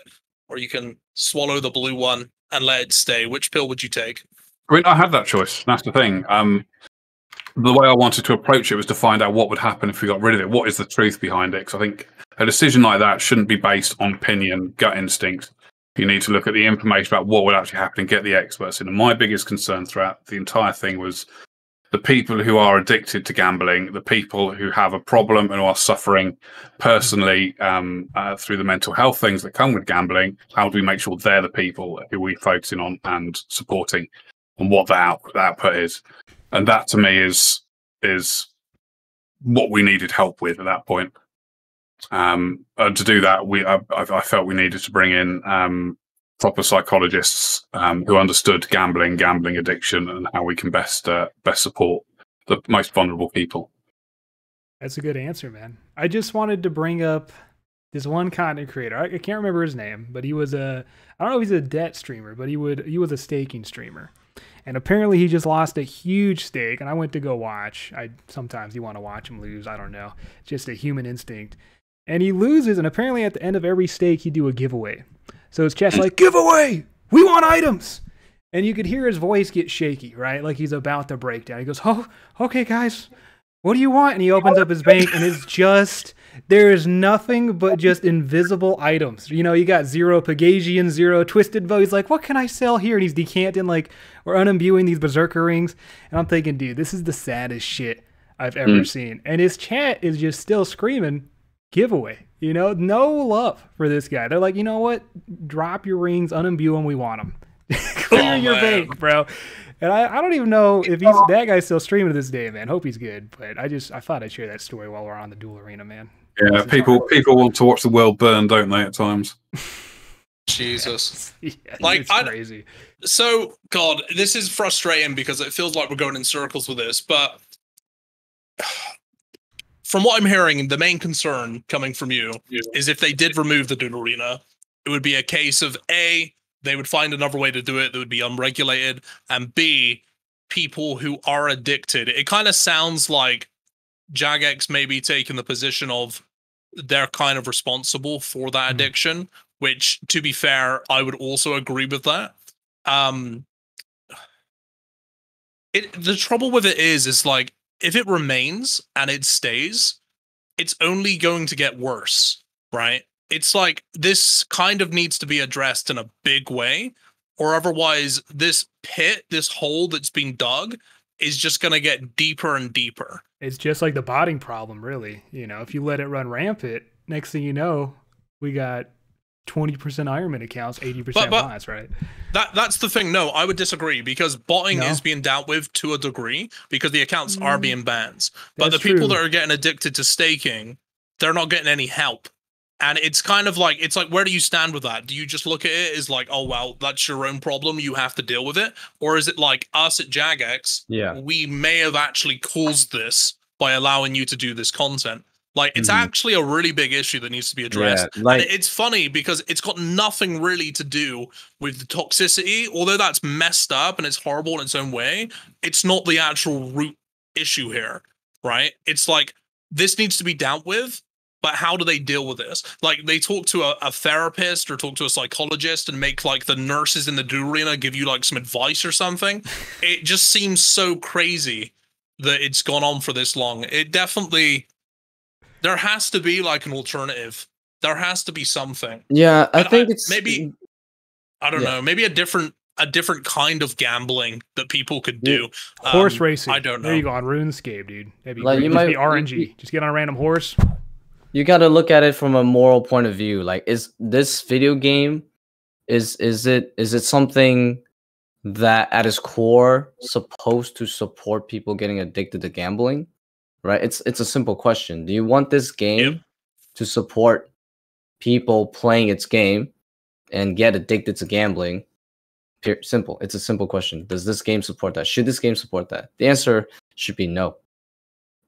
or you can swallow the blue one and let it stay. Which pill would you take? I mean, I had that choice. That's the thing. The way I wanted to approach it was to find out what would happen if we got rid of it. What is the truth behind it? Because I think a decision like that shouldn't be based on opinion, gut instinct. You need to look at the information about what would actually happen and get the experts in. And my biggest concern throughout the entire thing was the people who are addicted to gambling, the people who have a problem and are suffering personally through the mental health things that come with gambling. How do we make sure they're the people who we're focusing on and supporting, and what the output is? And that to me is what we needed help with at that point. And to do that, I felt we needed to bring in proper psychologists who understood gambling, gambling addiction, and how we can best support the most vulnerable people. That's a good answer, man. I just wanted to bring up this one content creator. I can't remember his name, but he was I don't know if he's a debt streamer, but he was a staking streamer. And apparently he just lost a huge stake, and I went to go watch. Sometimes you want to watch him lose. I don't know. It's just a human instinct. And he loses, and apparently at the end of every stake, he do a giveaway. So his chat's like, giveaway! We want items! And you could hear his voice get shaky, right? Like he's about to break down. He goes, oh, okay, guys. What do you want? And he opens up his bank, and it's just... there is nothing but just invisible items. You know, you got zero Pegasian, zero Twisted Bow. He's like, what can I sell here? And he's decanting, like, we're unimbuing these Berserker rings. And I'm thinking, dude, this is the saddest shit I've ever seen. And his chat is just still screaming, giveaway. You know, no love for this guy. They're like, you know what? Drop your rings, unimbue them, we want them. Clear your bank, bro. And I don't even know if that guy's still streaming to this day, man. Hope he's good. But I thought I'd share that story while we're on the Duel Arena, man. Yeah, people want to watch the world burn, don't they, at times? Jesus. Yeah, like, it's crazy. So, God, this is frustrating because it feels like we're going in circles with this, but from what I'm hearing, the main concern coming from you is if they did remove the Duel Arena, it would be a case of, A, they would find another way to do it that would be unregulated, and B, people who are addicted. It kind of sounds like Jagex may be taking the position of they're kind of responsible for that addiction, which, to be fair, I would also agree with that. The trouble with it is like, if it remains and it stays, it's only going to get worse, right? It's like, this kind of needs to be addressed in a big way, or otherwise this pit, this hole that's been dug, is just going to get deeper and deeper. It's just like the botting problem, really. You know, if you let it run rampant, next thing you know, we got 20% Ironman accounts, 80% bots, right? That's the thing. No, I would disagree, because botting is being dealt with to a degree because the accounts are being banned. But the people that are getting addicted to staking, they're not getting any help. And it's kind of like, it's like, where do you stand with that? Do you just look at it as like, oh, well, that's your own problem, you have to deal with it? Or is it like us at Jagex, we may have actually caused this by allowing you to do this content? Like, it's actually a really big issue that needs to be addressed. Yeah, like, and it's funny because it's got nothing really to do with the toxicity, although that's messed up and it's horrible in its own way. It's not the actual root issue here, right? It's like, this needs to be dealt with, but how do they deal with this? Like, they talk to a therapist or talk to a psychologist and make like the nurses in the Duel Arena give you like some advice or something. It just seems so crazy that it's gone on for this long. It definitely, there has to be like an alternative. There has to be something. Yeah, I think it's maybe, I don't know, maybe a different kind of gambling that people could do. Horse racing. I don't know. There you go, on RuneScape, dude. Maybe like, you might be RNG. Just get on a random horse. You gotta look at it from a moral point of view. Like, is this video game, is it something that at its core supposed to support people getting addicted to gambling? Right? It's a simple question. Do you want this game to support people playing its game and get addicted to gambling? Simple. It's a simple question. Does this game support that? Should this game support that? The answer should be no.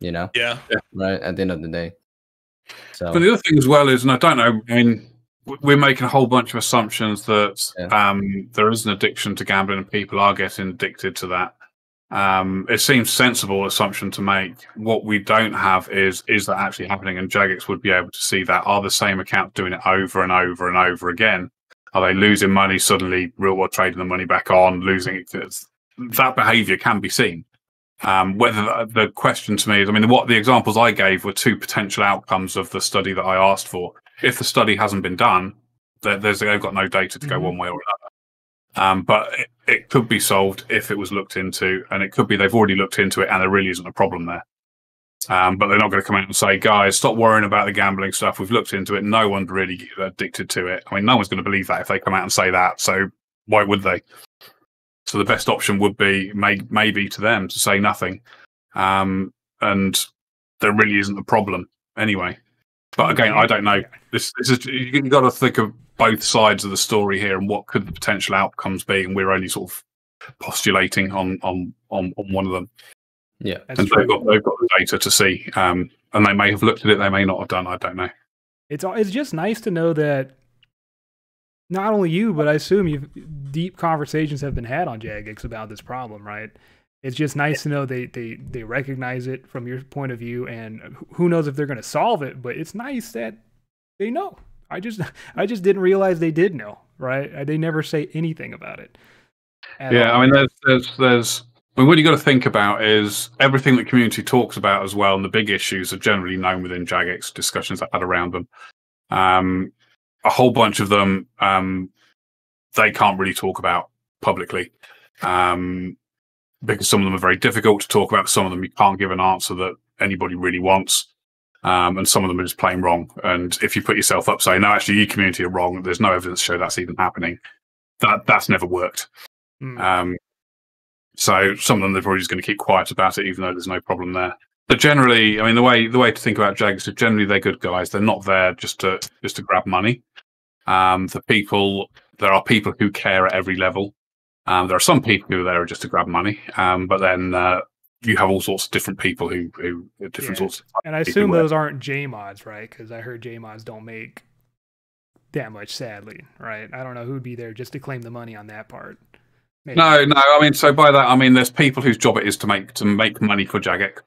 You know? Yeah. Right? At the end of the day. So. But the other thing as well is, and I don't know, I mean, we're making a whole bunch of assumptions that there is an addiction to gambling and people are getting addicted to that. It seems sensible assumption to make. What we don't have is that actually happening? And Jagex would be able to see that. Are the same accounts doing it over and over and over again? Are they losing money suddenly, real world trading the money back on, losing it? That behavior can be seen. Whether the question to me is, I mean, what the examples I gave were two potential outcomes of the study that I asked for. If the study hasn't been done, They've got no data to go one way or another. But it could be solved if it was looked into, and it could be they've already looked into it and there really isn't a problem there. But they're not going to come out and say, guys, stop worrying about the gambling stuff. We've looked into it. No one's really addicted to it. I mean, no one's going to believe that if they come out and say that. So why would they? So the best option would be maybe to them to say nothing. And there really isn't a problem anyway. But again, I don't know. This is, you've got to think of both sides of the story here and what could the potential outcomes be. And we're only sort of postulating on one of them. Yeah, and they've got the data to see, and they may have looked at it, they may not have done. I don't know. It's just nice to know that not only you, but I assume deep conversations have been had on Jagex about this problem, right? It's just nice to know they recognize it from your point of view, and who knows if they're going to solve it, but it's nice that they know. I just didn't realize they did know, right? They never say anything about it. Yeah, all. I mean, there's what you got to think about is everything that community talks about as well, and the big issues are generally known within Jagex discussions I've had around them. A whole bunch of them they can't really talk about publicly because some of them are very difficult to talk about. Some of them you can't give an answer that anybody really wants, and some of them are just plain wrong. And if you put yourself up saying, no, actually, you community are wrong, there's no evidence to show that's even happening. That's never worked. Mm. So some of them they're probably just going to keep quiet about it, even though there's no problem there. But generally, I mean, the way to think about Jagex is generally they're good guys. They're not there just to grab money. There are people who care at every level. There are some people who are there just to grab money, but then you have all sorts of different people who different sorts. Of and I assume those aren't J mods, right? Because I heard J mods don't make that much, sadly, right? I don't know who'd be there just to claim the money on that part. Maybe. No. I mean, so by that I mean there's people whose job it is to make money for Jagex,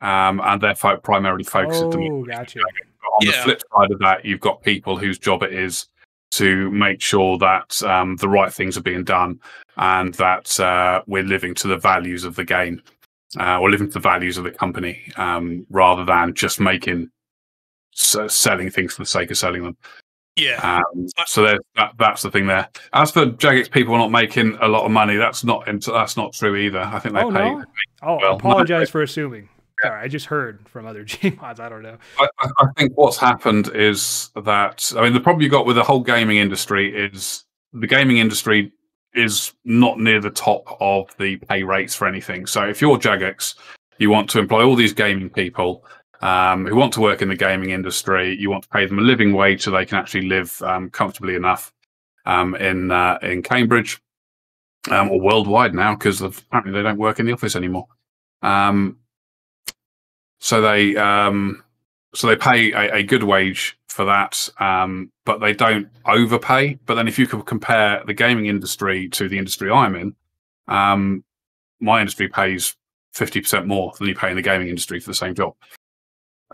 and they're primarily focused on Jagex. On the flip side of that, you've got people whose job it is to make sure that the right things are being done and that we're living to the values of the game or living to the values of the company, rather than just selling things for the sake of selling them. Yeah. So that's the thing there. As for Jagex people not making a lot of money, that's not true either. I think they pay. No? I apologize for assuming. Yeah. Sorry, I just heard from other Gmods. I don't know. I think what's happened is that, I mean, the problem you got with the whole gaming industry is the gaming industry is not near the top of the pay rates for anything. So if you're Jagex, you want to employ all these gaming people who want to work in the gaming industry. You want to pay them a living wage so they can actually live comfortably enough in Cambridge or worldwide now, because apparently they don't work in the office anymore. So they pay a good wage for that, but they don't overpay. But then if you could compare the gaming industry to the industry I'm in, my industry pays 50% more than you pay in the gaming industry for the same job.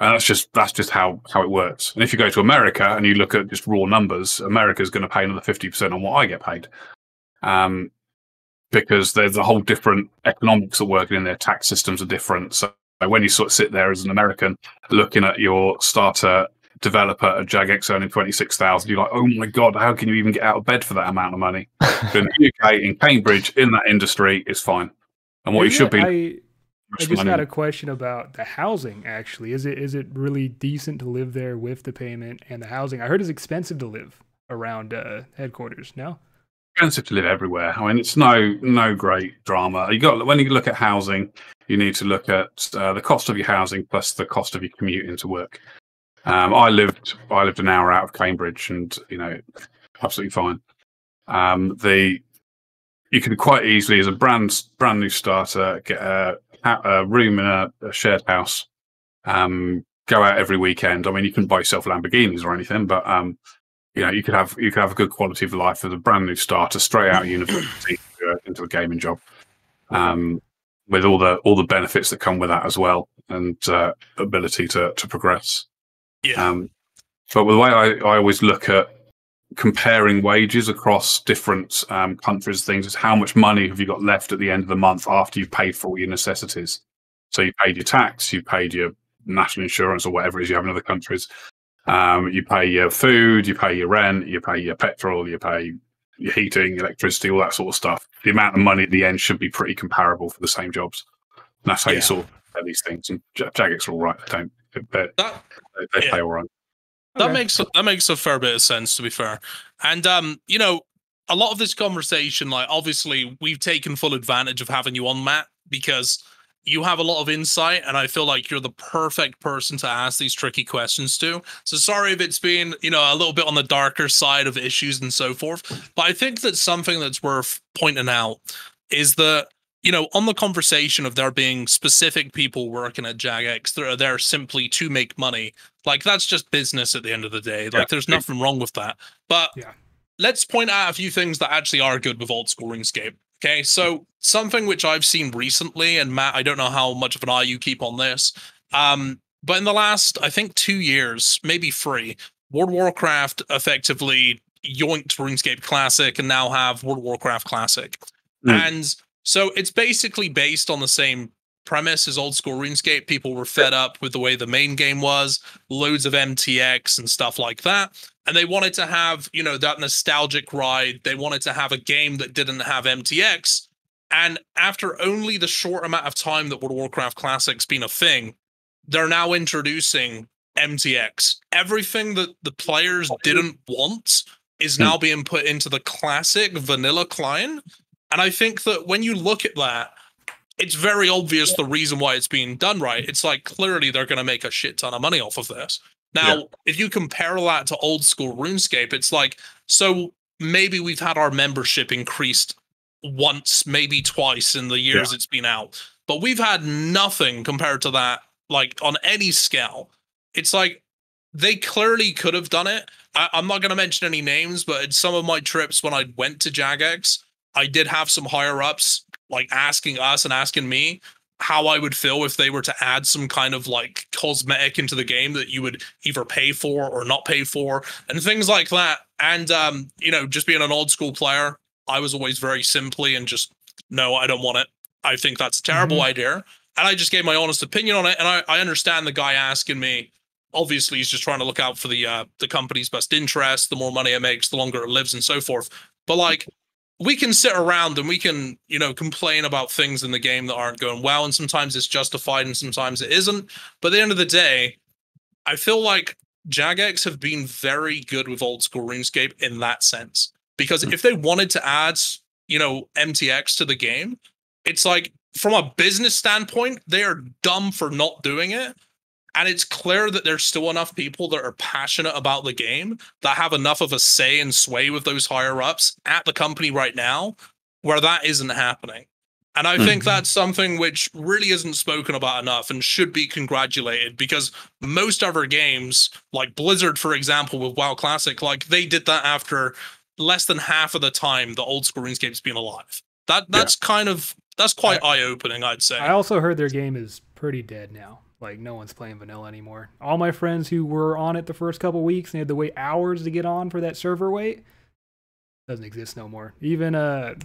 And that's just how it works. And if you go to America and you look at just raw numbers, America's going to pay another 50% on what I get paid, because there's a whole different economics that work in there. Tax systems are different. So when you sort of sit there as an American looking at your starter developer at Jagex earning 26,000, you're like, oh my god, how can you even get out of bed for that amount of money? But in the UK, in Cambridge, in that industry, it's fine. And what you should be. I just had a question about the housing, actually. Is it really decent to live there with the payment and the housing? I heard it's expensive to live around headquarters, no? Expensive to live everywhere. I mean, it's no great drama. When you look at housing, you need to look at the cost of your housing plus the cost of your commute into work. I lived an hour out of Cambridge, and absolutely fine. You can quite easily, as a brand new starter, get a room in a shared house, go out every weekend. I mean, you can buy yourself Lamborghinis or anything, but you could have a good quality of life as a brand new starter, straight out of university into a gaming job, with all the benefits that come with that as well, and ability to progress. Yeah. But the way I always look at comparing wages across different countries, things is how much money have you got left at the end of the month after you've paid for all your necessities. So you paid your tax, you paid your national insurance or whatever it is you have in other countries, You pay your food, you pay your rent, you pay your petrol, you pay your heating, electricity, all that sort of stuff. The amount of money at the end should be pretty comparable for the same jobs. And that's how you sort of pay these things. And Jagex are all right. They pay all right. That makes a fair bit of sense, to be fair. And you know, a lot of this conversation, like, obviously we've taken full advantage of having you on, Matt, because you have a lot of insight, and I feel like you're the perfect person to ask these tricky questions to. So sorry if it's been, you know, a little bit on the darker side of issues and so forth, but I think that's something that's worth pointing out is that, you know, on the conversation of there being specific people working at Jagex that are there simply to make money, like, that's just business at the end of the day. Like, there's nothing wrong with that. But let's point out a few things that actually are good with Old School RuneScape. Okay, so something which I've seen recently, and Matt, I don't know how much of an eye you keep on this, but in the last, I think, 2 years, maybe 3, World of Warcraft effectively yoinked RuneScape Classic and now have World of Warcraft Classic. And so it's basically based on the same premise as Old School RuneScape. People were fed up with the way the main game was, loads of MTX and stuff like that. And they wanted to have, you know, that nostalgic ride. They wanted to have a game that didn't have MTX. And after only the short amount of time that World of Warcraft Classic's been a thing, they're now introducing MTX. Everything that the players didn't want is now being put into the classic vanilla client. And I think that when you look at that, it's very obvious the reason why it's being done right. It's like, clearly they're going to make a shit ton of money off of this. Now, if you compare that to Old School RuneScape, it's like, so maybe we've had our membership increased once, maybe twice in the years it's been out, but we've had nothing compared to that, like, on any scale. It's like, they clearly could have done it. I'm not going to mention any names, but in some of my trips when I went to Jagex, I did have some higher-ups, like, asking us and asking me how I would feel if they were to add some kind of, like, cosmetic into the game that you would either pay for or not pay for and things like that. And, you know, just being an old school player, I was always very simply and just, no, I don't want it. I think that's a terrible idea. And I just gave my honest opinion on it. And I understand the guy asking me, obviously he's just trying to look out for the company's best interest. The more money it makes, the longer it lives and so forth. But, like, we can sit around and we can, you know, complain about things in the game that aren't going well. And sometimes it's justified and sometimes it isn't. But at the end of the day, I feel like Jagex have been very good with Old School RuneScape in that sense, because if they wanted to add, you know, MTX to the game, it's like, from a business standpoint, they are dumb for not doing it. And it's clear that there's still enough people that are passionate about the game that have enough of a say and sway with those higher ups at the company right now where that isn't happening. And I think that's something which really isn't spoken about enough and should be congratulated, because most other games, like Blizzard, for example, with WoW Classic, like, they did that after less than half of the time the Old School RuneScape's been alive. That's quite eye-opening, I'd say. I also heard their game is pretty dead now. Like, no one's playing vanilla anymore. All my friends who were on it the first couple weeks and they had to wait hours to get on for that server wait, doesn't exist no more. Even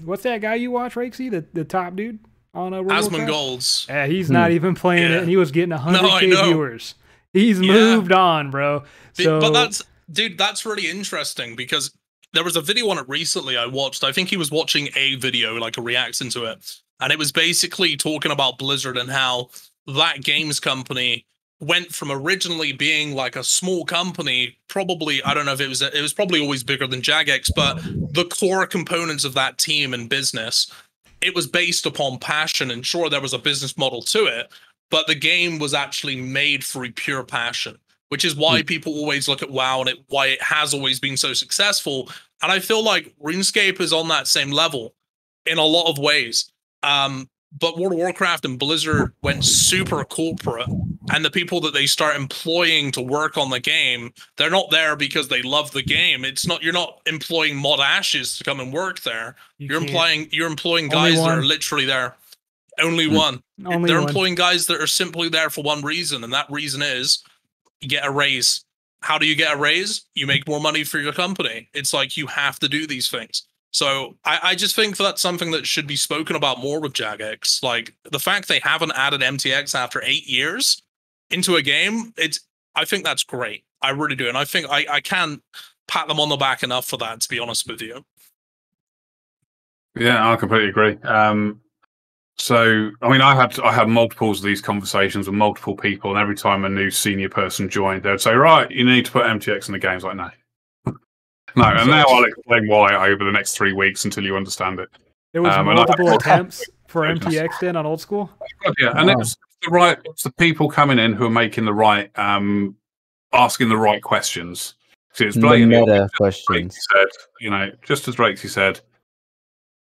what's that guy you watch, Raikesy, the top dude on Asmongold's? Yeah, he's not even playing it, and he was getting 100K viewers. He's moved on, bro. So, but that's, dude, that's really interesting, because there was a video on it recently I watched. I think he was watching a video, like a reaction to it, and it was basically talking about Blizzard and how that games company went from originally being like a small company, probably, I don't know if it was probably always bigger than Jagex, but the core components of that team and business, it was based upon passion, and sure, there was a business model to it, but the game was actually made through pure passion, which is why people always look at WoW and why it has always been so successful. And I feel like RuneScape is on that same level in a lot of ways. But World of Warcraft and Blizzard went super corporate, and the people that they start employing to work on the game, they're not there because they love the game. It's not, you're not employing Mod Ashes to come and work there. You're employing guys that are literally there. Employing guys that are simply there for one reason, and that reason is you get a raise. How do you get a raise? You make more money for your company. It's like, you have to do these things. So I just think that's something that should be spoken about more with Jagex. Like, the fact they haven't added MTX after 8 years into a game, I think that's great. I really do. And I think I can't pat them on the back enough for that, to be honest with you. Yeah, I completely agree. So, I mean, I had multiples of these conversations with multiple people, and every time a new senior person joined, they would say, right, you need to put MTX in the games. Like, no. No, and now I'll explain why over the next 3 weeks until you understand it. There was multiple attempts for MTX then on Old School? Yeah, and it's the right, it's the people coming in who are making the right, asking the right questions. See, it's blatant questions. Said, you know, just as Raikesy said,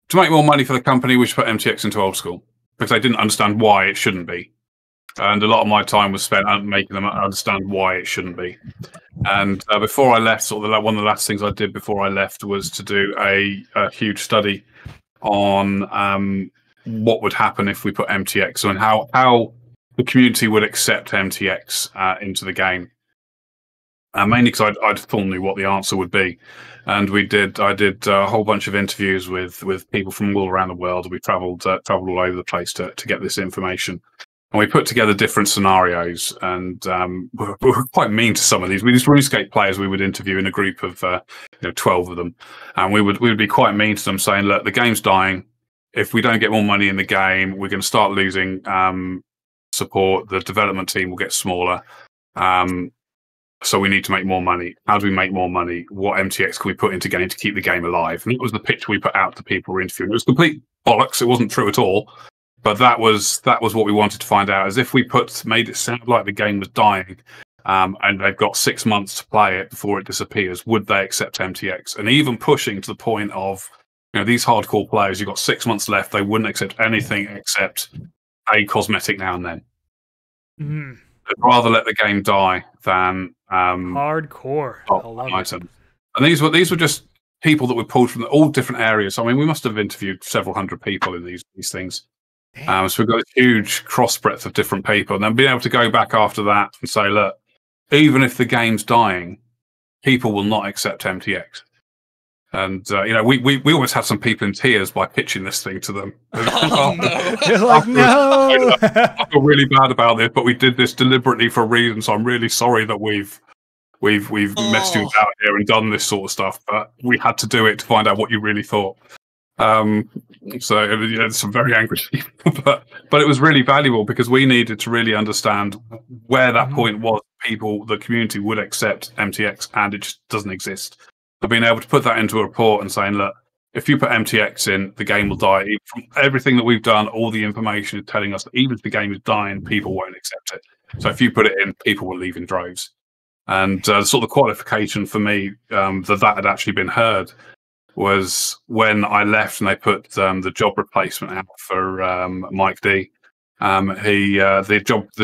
to make more money for the company, we should put MTX into Old School, because I didn't understand why it shouldn't be. And a lot of my time was spent making them understand why it shouldn't be. And before I left, sort of one of the last things I did before I left was to do a huge study on what would happen if we put MTX and how the community would accept MTX into the game. Mainly because I full knew what the answer would be. And I did a whole bunch of interviews with people from all around the world. We traveled all over the place to get this information. And we put together different scenarios, and we were quite mean to some of these. These RuneScape players we would interview in a group of 12 of them, and we would be quite mean to them, saying, "Look, the game's dying. If we don't get more money in the game, we're going to start losing support. The development team will get smaller, so we need to make more money. How do we make more money? What MTX can we put into game to keep the game alive?" And that was the pitch we put out to people we're interviewing. It was complete bollocks. It wasn't true at all. But that was what we wanted to find out, is if we made it sound like the game was dying, and they've got 6 months to play it before it disappears, would they accept MTX? And even pushing to the point of, you know, these hardcore players, you've got 6 months left, they wouldn't accept anything except a cosmetic now and then. Mm-hmm. They'd rather let the game die than hardcore. I love item. It. And these were just people that were pulled from all different areas. I mean, we must have interviewed several hundred people in these things. So we've got a huge cross breadth of different people, and then being able to go back after that and say, look, even if the game's dying, people will not accept MTX. And you know, we almost had some people in tears by pitching this thing to them. Oh, no. They're like, no. I feel really bad about this, but we did this deliberately for a reason. So I'm really sorry that we've messed you out here and done this sort of stuff, but we had to do it to find out what you really thought. So you know, some very angry people, but it was really valuable because we needed to really understand where that point was. People, the community would accept MTX, and it just doesn't exist. But being able to put that into a report and saying, look, if you put MTX in, the game will die. From everything that we've done, all the information is telling us that even if the game is dying, people won't accept it. So if you put it in, people will leave in droves. And sort of the qualification for me that had actually been heard was when I left and they put the job replacement out for Mike D. The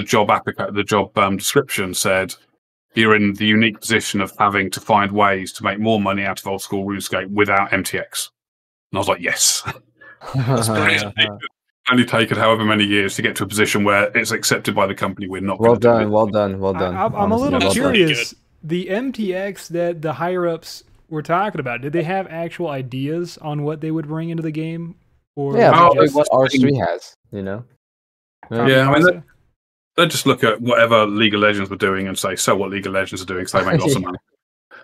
job description said, "You're in the unique position of having to find ways to make more money out of Old School RuneScape without MTX." And I was like, "Yes, that's great." Only taken however many years to get to a position where it's accepted by the company. We're not well done, well done, well done. I'm a little curious. The MTX that the higher ups we're talking about, did they have actual ideas on what they would bring into the game? Or yeah, what R3 has, you know? Yeah, I mean, they just look at whatever League of Legends were doing and say, so what League of Legends are doing, because they make lots of money.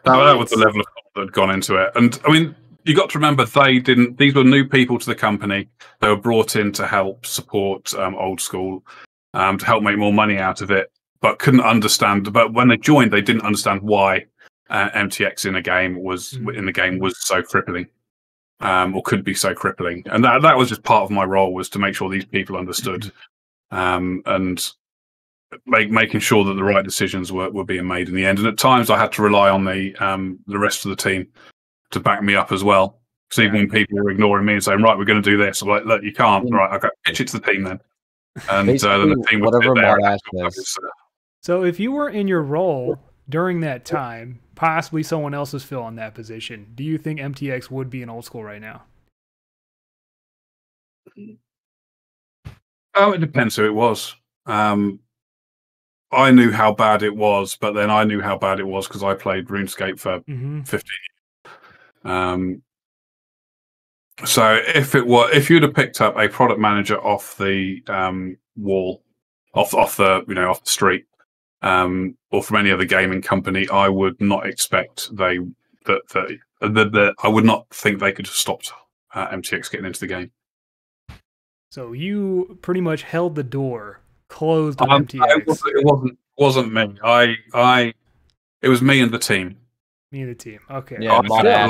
That was the level of thought that had gone into it. And I mean, you got to remember, these were new people to the company. They were brought in to help support Old School, to help make more money out of it, but couldn't understand. But when they joined, they didn't understand why MTX in the game was so crippling, or could be so crippling, and that was just part of my role, was to make sure these people understood, and making sure that the right decisions were being made in the end. And at times, I had to rely on the rest of the team to back me up as well. Because even when people were ignoring me and saying, "Right, we're going to do this," I'm like, "Look, you can't." Right, okay, pitch it to the team then, and then the team would sit there. So if you were in your role during that time, possibly someone else is filling that position, do you think MTX would be in Old School right now? Oh, it depends who it was. I knew how bad it was, but then I knew how bad it was because I played RuneScape for 15 years. So if you'd have picked up a product manager off the wall, off the street, or from any other gaming company, I would not expect I would not think they could have stopped MTX getting into the game. So you pretty much held the door closed on MTX. It wasn't me. It was me and the team. Me and the team. Okay. Yeah, Mod Ash,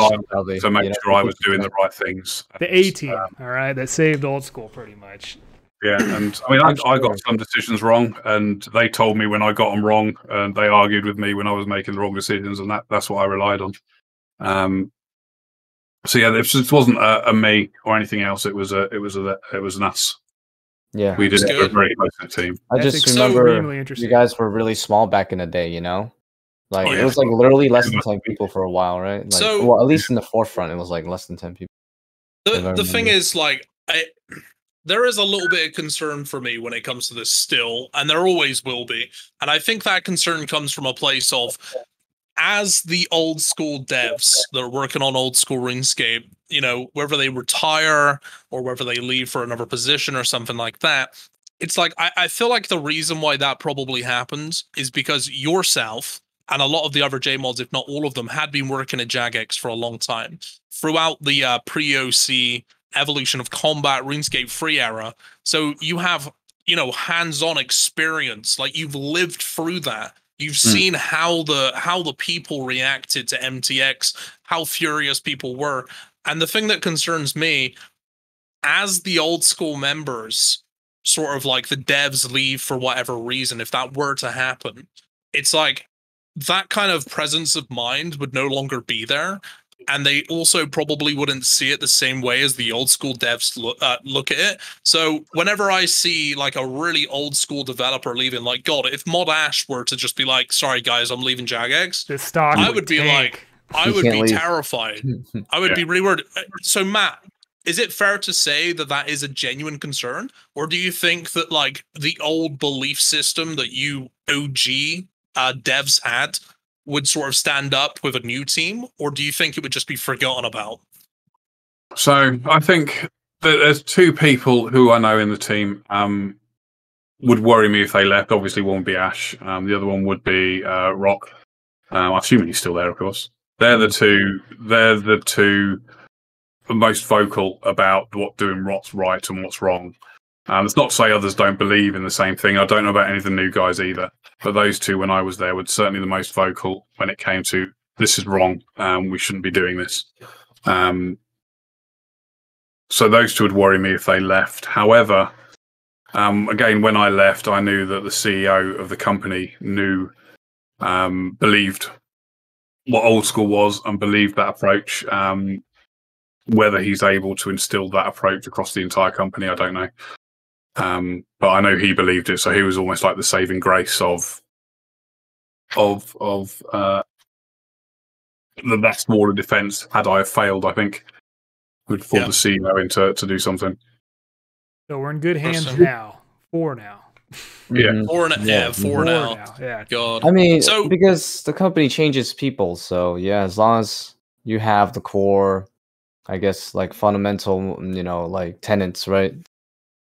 so make sure I was doing the right things. The A team. All right, that saved Old School pretty much. Yeah, and I mean, I got some decisions wrong, and they told me when I got them wrong, and they argued with me when I was making the wrong decisions, and that's what I relied on. So yeah, it wasn't a me or anything else. It was an us. Yeah, we did a very close team. I just remember you guys were really small back in the day, you know. Like it was like literally less than 10 people for a while, right? Like, so, well, at least in the forefront, it was like less than 10 people. The thing is, like, there is a little bit of concern for me when it comes to this still, and there always will be. And I think that concern comes from a place of, as the Old School devs that are working on Old School RuneScape, you know, whether they retire or whether they leave for another position or something like that, it's like, I feel like the reason why that probably happens is because yourself and a lot of the other JMods, if not all of them, had been working at Jagex for a long time. Throughout the pre-OC evolution of combat RuneScape 3 era, so you have, you know, hands-on experience. Like, you've lived through that. You've seen how the people reacted to MTX, how furious people were. And the thing that concerns me, as the Old School members, sort of like the devs leave for whatever reason, if that were to happen, it's like, that kind of presence of mind would no longer be there, and they also probably wouldn't see it the same way as the Old School devs look at it. So whenever I see like a really Old School developer leaving, like, God, if Mod Ash were to just be like, sorry guys, I'm leaving Jagex, the stock I would be like, I would be terrified. I would be really worried. So Matt, is it fair to say that that is a genuine concern, or do you think that like the old belief system that you OG devs had would sort of stand up with a new team, or do you think it would just be forgotten about? So I think that there's two people who I know in the team would worry me if they left. Obviously, one would be Ash. The other one would be Rock. I'm assuming he's still there, of course. They're the two most vocal about what doing what's right and what's wrong. It's not to say others don't believe in the same thing. I don't know about any of the new guys either, but those two, when I was there, were certainly the most vocal when it came to, this is wrong, we shouldn't be doing this. So those two would worry me if they left. However, again, when I left, I knew that the CEO of the company knew, believed what Old School was and believed that approach. Whether he's able to instill that approach across the entire company, I don't know. But I know he believed it, so he was almost like the saving grace of that smaller defense. Had I failed, I think would fall the CEO into to do something. So we're in good hands now. For now. Yeah. God. I mean, so because the company changes people, so yeah, as long as you have the core, I guess, like fundamental, you know, like tenets, right?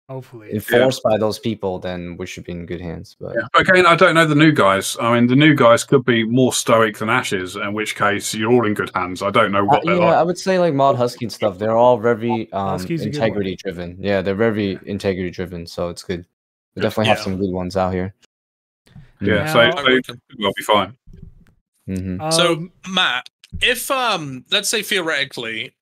Hopefully enforced by those people, then we should be in good hands. But again, I don't know the new guys. I mean, the new guys could be more stoic than Ashes, in which case you're all in good hands. I don't know what they're like. I would say like Mod, Husky and stuff, they're all very integrity driven. Yeah, they're very integrity driven, so it's good. We definitely have some good ones out here. Yeah, so we'll be fine. So Matt, if let's say theoretically,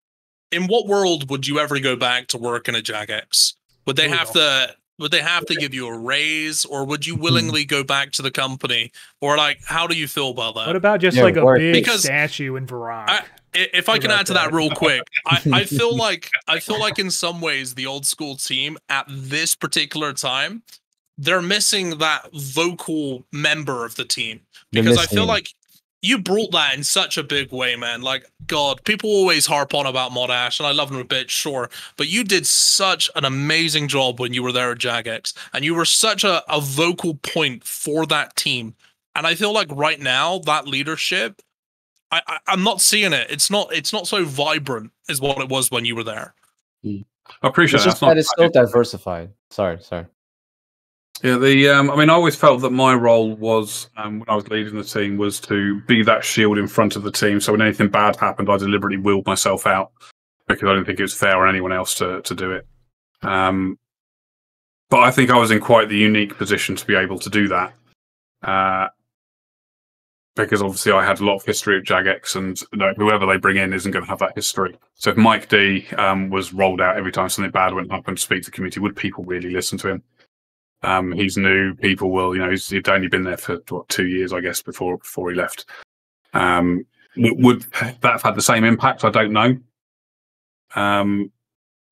in what world would you ever go back to working at Jagex? Would they have to? Would they have to give you a raise, or would you willingly go back to the company? Or like, how do you feel about that? What about just like a big statue in Varrock? If I can add to that real quick, I feel like in some ways the Old School team at this particular time, they're missing that vocal member of the team, because I feel like you brought that in such a big way, man. Like, God, people always harp on about Mod Ash, and I love him a bit, sure. But you did such an amazing job when you were there at Jagex, and you were such a vocal point for that team. And I feel like right now, that leadership, I'm not seeing it. It's not so vibrant as what it was when you were there. I appreciate that. It's still diversified. Sorry. Yeah, I mean, I always felt that my role was, when I was leading the team, was to be that shield in front of the team. So when anything bad happened, I deliberately wheeled myself out because I didn't think it was fair on anyone else to do it. But I think I was in quite the unique position to be able to do that. Because obviously I had a lot of history at Jagex, and whoever they bring in isn't going to have that history. So if Mike D was rolled out every time something bad went up and speak to the community, would people really listen to him? He's new. People will, you know, he'd only been there for what, 2 years, I guess, before he left. Would that have had the same impact? I don't know. In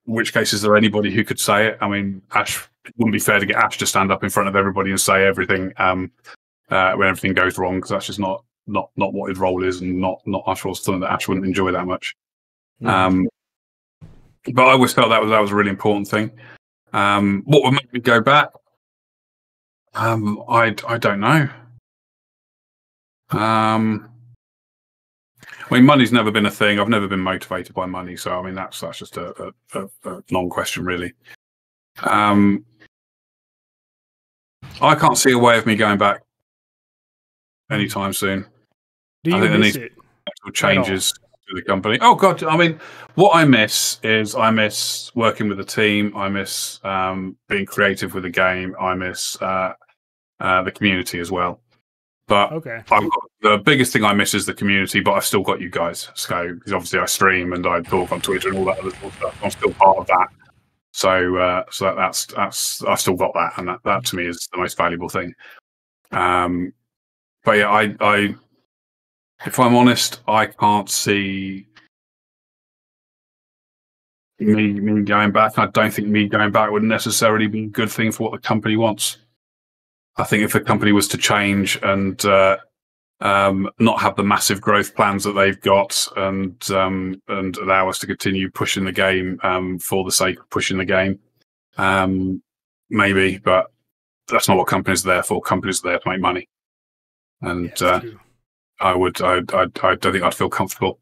which case, is there anybody who could say it? I mean, Ash, it wouldn't be fair to get Ash to stand up in front of everybody and say everything when everything goes wrong, because that's just not what his role is, and not Ash, or something that Ash wouldn't enjoy that much. Mm. But I always felt that was a really important thing. What would make me go back? I don't know. I mean, money's never been a thing. I've never been motivated by money, so I mean that's just a non-question, really. I can't see a way of me going back anytime soon. Do you I think miss there needs it? Changes to the company. Oh God, I mean, what I miss is I miss working with a team. I miss being creative with the game. I miss the community as well. But okay. The biggest thing I miss is the community, but I've still got you guys. So, because obviously I stream and I talk on Twitter and all that other stuff. I'm still part of that. So, so I've still got that, and that to me is the most valuable thing. But yeah, I if I'm honest, I can't see me going back. I don't think me going back would necessarily be a good thing for what the company wants. I think if the company was to change and not have the massive growth plans that they've got, and allow us to continue pushing the game for the sake of pushing the game, maybe. But that's not what companies are there for. Companies are there to make money, and yeah, I don't think I'd feel comfortable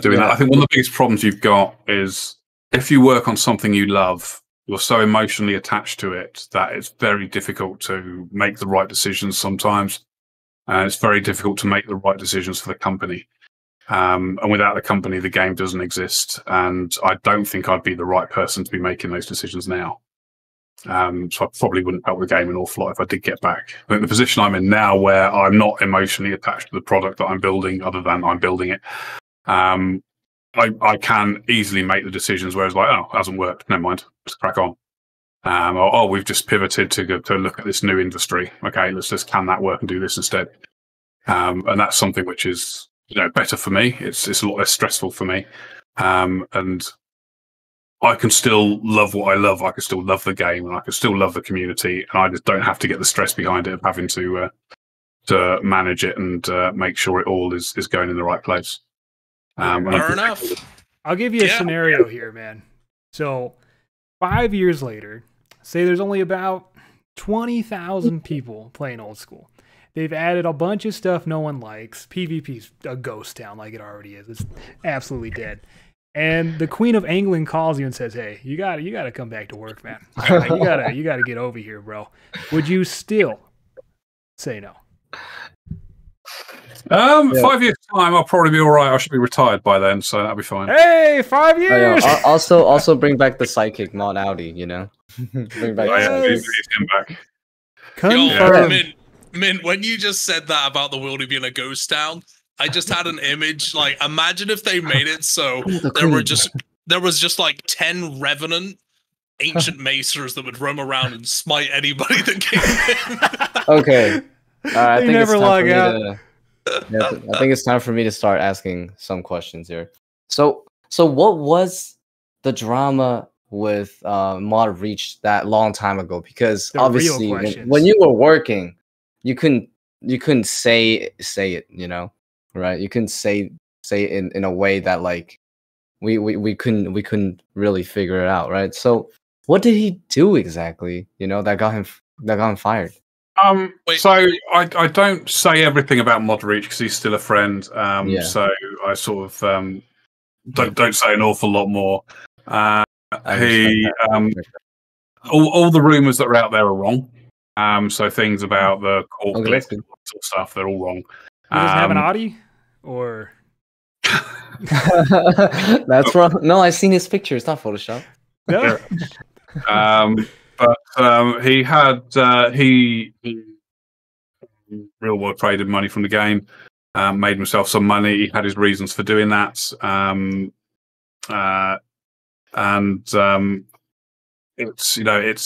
doing that. I think one of the biggest problems you've got is if you work on something you love, you're so emotionally attached to it that it's very difficult to make the right decisions sometimes. And it's very difficult to make the right decisions for the company. And without the company, the game doesn't exist. And I don't think I'd be the right person to be making those decisions now. So I probably wouldn't help the game an awful lot if I did get back. I think the position I'm in now, where I'm not emotionally attached to the product that I'm building, other than I'm building it, I can easily make the decisions where it's like, oh, it hasn't worked, never mind, just crack on. Or, oh, we've just pivoted to look at this new industry. Okay, let's just can that work and do this instead. And that's something which is, you know, better for me. It's a lot less stressful for me. And I can still love what I love. I can still love the game, and I can still love the community. And I just don't have to get the stress behind it of having to manage it and make sure it all is going in the right place. Fair enough. I'll give you a scenario here, man. So 5 years later, say there's only about 20,000 people playing Old School. They've added a bunch of stuff no one likes. PvP's a ghost town, like it already is. It's absolutely dead. And the Queen of England calls you and says, "Hey, you gotta come back to work, man. Like, you gotta get over here, bro." Would you still say no? 5 years time, I'll probably be all right. I should be retired by then, so that'll be fine. Hey, 5 years. Oh, yeah. Also bring back the psychic Mod Audi, you know. Bring back. Yo, Mint, when you just said that about the world being a ghost town, I just had an image. Like, imagine if they made it so there was just like 10 revenant ancient macers that would roam around and smite anybody that came in. Okay. I think never log out. I think it's time for me to start asking some questions here. So what was the drama with Mod Reach that long time ago? Because obviously, when you were working, you couldn't say it, you know, right? You couldn't say it in a way that like we couldn't really figure it out, right? So what did he do exactly, you know, that got him fired? So I don't say everything about Mod Reach because he's still a friend. So I sort of don't say an awful lot more. All the rumors that are out there are wrong. So things about the core glitch stuff, they're all wrong. You just have an Audi? Or... That's wrong. No, I've seen his picture. It's not Photoshop. No. He had... he real-world traded money from the game, made himself some money. He had his reasons for doing that. It's, you know, it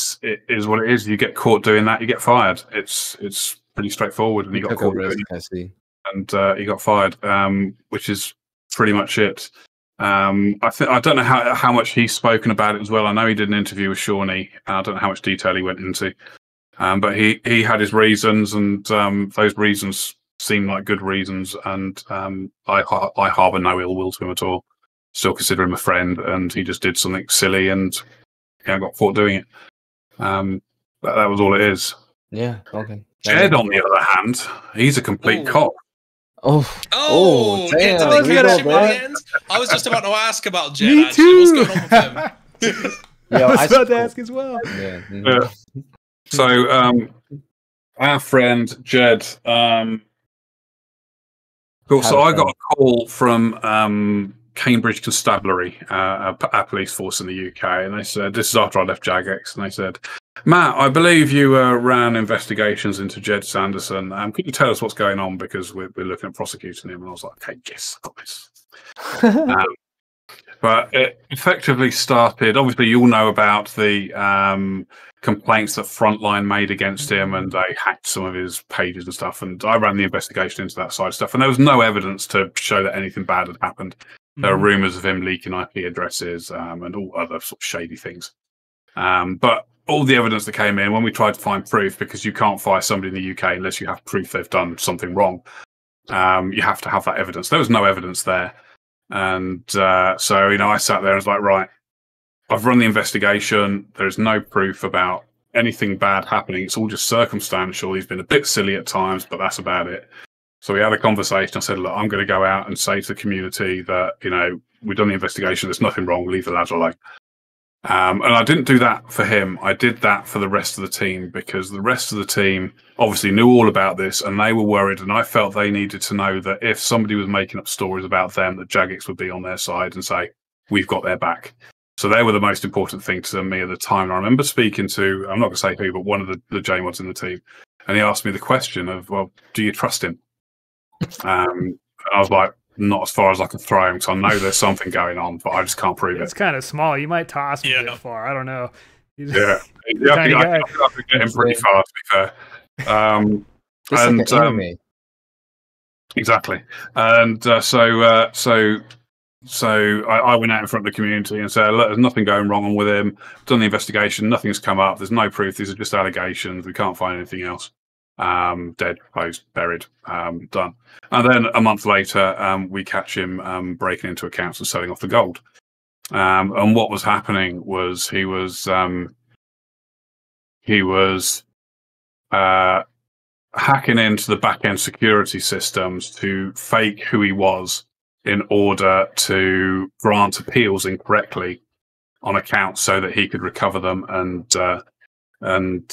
is what it is. You get caught doing that, you get fired. It's pretty straightforward. And he got caught doing it, I see. And he got fired, which is pretty much it. I don't know how much he's spoken about it as well. I know he did an interview with Shawnee, and I don't know how much detail he went into. But he had his reasons, and those reasons seem like good reasons. And I harbour no ill will to him at all. Still consider him a friend, and he just did something silly and got caught doing it. That was all it is. Yeah. Okay. Jed, on the other hand, he's a complete cop. Oh, damn. I was just about to ask about Jed. Me too. What's going on with him? Yeah, I was about to ask as well. Yeah. Yeah. So, our friend Jed. Cool. So I got a call from Cambridge Constabulary, our police force in the UK, and they said, this is after I left Jagex, and they said, Matt, I believe you ran investigations into Jed Sanderson. Could you tell us what's going on, because we're looking at prosecuting him? And I was like, okay, yes, I got this. But it effectively started, obviously you all know about the complaints that Frontline made against him, and they hacked some of his pages and stuff, and I ran the investigation into that side of stuff, and there was no evidence to show that anything bad had happened. There are rumours of him leaking IP addresses and all other sort of shady things. But all the evidence that came in, when we tried to find proof, because you can't fire somebody in the UK unless you have proof they've done something wrong, you have to have that evidence. There was no evidence there. And so, you know, I sat there and was like, right, I've run the investigation. There's no proof about anything bad happening. It's all just circumstantial. He's been a bit silly at times, but that's about it. So we had a conversation. I said, look, I'm going to go out and say to the community that, you know, we've done the investigation. There's nothing wrong. Leave the lads alone. And I didn't do that for him. I did that for the rest of the team, because the rest of the team obviously knew all about this and they were worried. And I felt they needed to know that if somebody was making up stories about them, that Jagex would be on their side and say, we've got their back. So they were the most important thing to me at the time. And I remember speaking to, I'm not going to say who, but one of the J-Mods in the team. And he asked me the question of, well, do you trust him? I was like, not as far as I can throw him, because I know there's something going on, but I just can't prove it. It's kind of small. You might toss him a bit far. I don't know. Yeah, I could get him pretty far, to be fair. And like an exactly. And so I went out in front of the community and said, look, there's nothing going wrong with him. Done the investigation. Nothing's come up. There's no proof. These are just allegations. We can't find anything else. Dead, closed, buried, done. And then a month later, we catch him breaking into accounts and selling off the gold. And what was happening was he was hacking into the back-end security systems to fake who he was in order to grant appeals incorrectly on accounts so that he could recover them and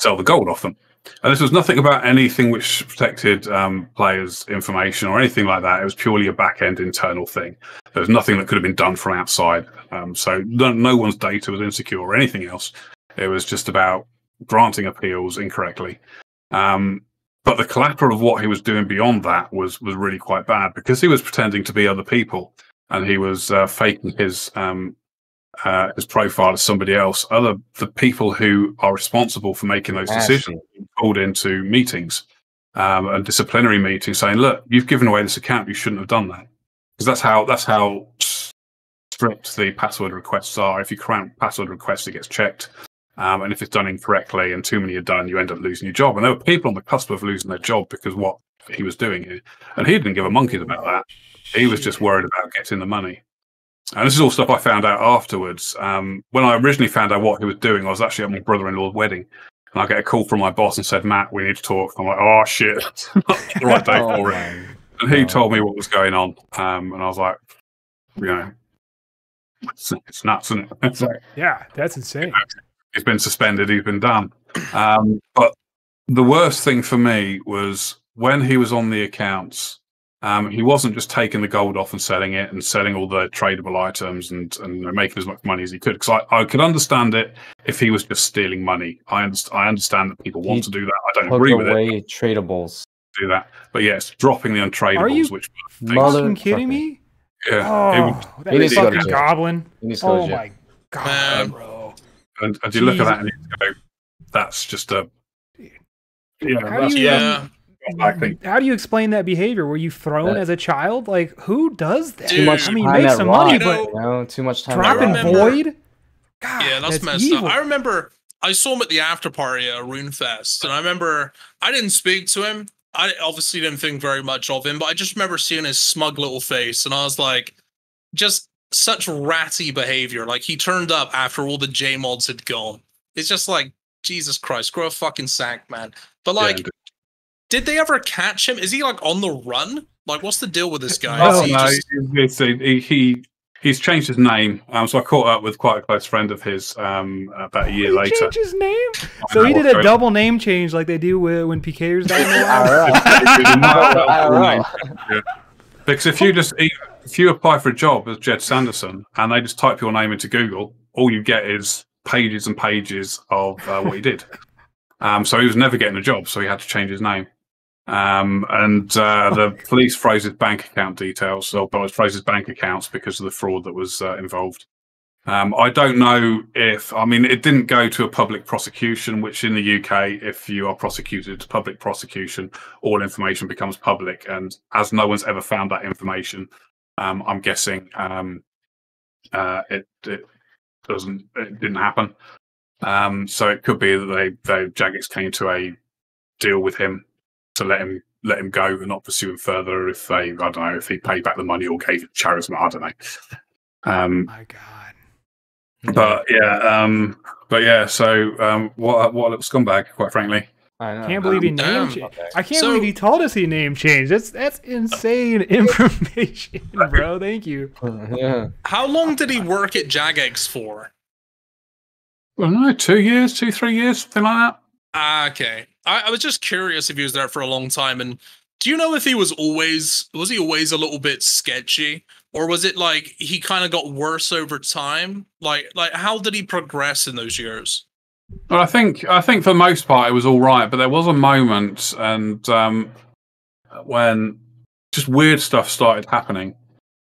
sell the gold off them. And this was nothing about anything which protected players' information or anything like that. It was purely a back-end internal thing. There was nothing that could have been done from outside. So no one's data was insecure or anything else. It was just about granting appeals incorrectly. But the collateral of what he was doing beyond that was really quite bad, because he was pretending to be other people, and he was faking his profile as somebody else. The people who are responsible for making those decisions called into meetings and disciplinary meetings, saying, "Look, you've given away this account. You shouldn't have done that." Because that's how strict the password requests are. If you crank password requests, it gets checked, and if it's done incorrectly and too many are done, you end up losing your job. And there were people on the cusp of losing their job because what he was doing here, and he didn't give a monkey's about that. He was just worried about getting the money. And this is all stuff I found out afterwards. When I originally found out what he was doing, I was actually at my brother-in-law's wedding. And I get a call from my boss and said, Matt, we need to talk. And I'm like, oh, shit. Not the right day for it. And he told me what was going on. And I was like, you know, it's nuts, isn't it? It's like, yeah, that's insane. He's been suspended. He's been done. But the worst thing for me was when he was on the accounts, he wasn't just taking the gold off and selling it and selling all the tradable items and you know, making as much money as he could. Because I could understand it if he was just stealing money. I understand that people want to do that. I don't agree with away it. Tradables. Do that. But yeah, it's dropping the untradables. Are you which fucking kidding me? Yeah. Oh, that is fucking goblin. Oh my god, bro. And you look at that and you go, that's just a... Yeah, how do you explain that behavior? Were you thrown as a child? Like, who does that? Dude, I mean, make some money, but too much time. Dropping void? God, yeah, that's messed evil. Up. I remember I saw him at the after party at RuneFest, and I remember I didn't speak to him. I obviously didn't think very much of him, but I just remember seeing his smug little face, and I was like, just such ratty behavior. Like, he turned up after all the J-mods had gone. It's just like, Jesus Christ, grow a fucking sack, man. But like... Yeah. Did they ever catch him? Is he like on the run? Like, what's the deal with this guy? Oh, no, just... he's changed his name. So I caught up with quite a close friend of his about a year later. Changed his name? So he did a double name change like they do when PKers die. Yeah. Because if you apply for a job as Jed Sanderson and they just type your name into Google, all you get is pages and pages of what he did. So he was never getting a job, so he had to change his name. The police froze his bank account details, because of the fraud that was involved. I don't know if, I mean, it didn't go to a public prosecution, which in the UK, if you are prosecuted to public prosecution, all information becomes public. And as no one's ever found that information, I'm guessing it didn't happen. So it could be that Jagex came to a deal with him to let him go and not pursue him further if they, I don't know, if he paid back the money or gave it charity. I don't know. Oh my god. No. But yeah, so what a scumbag, quite frankly. I can't believe he name changed. I can't believe he told us he name changed. That's insane information, bro. Thank you. Yeah. How long did he work at Jagex for? Well, no, 2 years, 2-3 years, something like that. Okay, I was just curious if he was there for a long time. And do you know if he was he always a little bit sketchy, or was it like he kind of got worse over time? Like how did he progress in those years? Well, I think for the most part it was all right, but there was a moment and when just weird stuff started happening,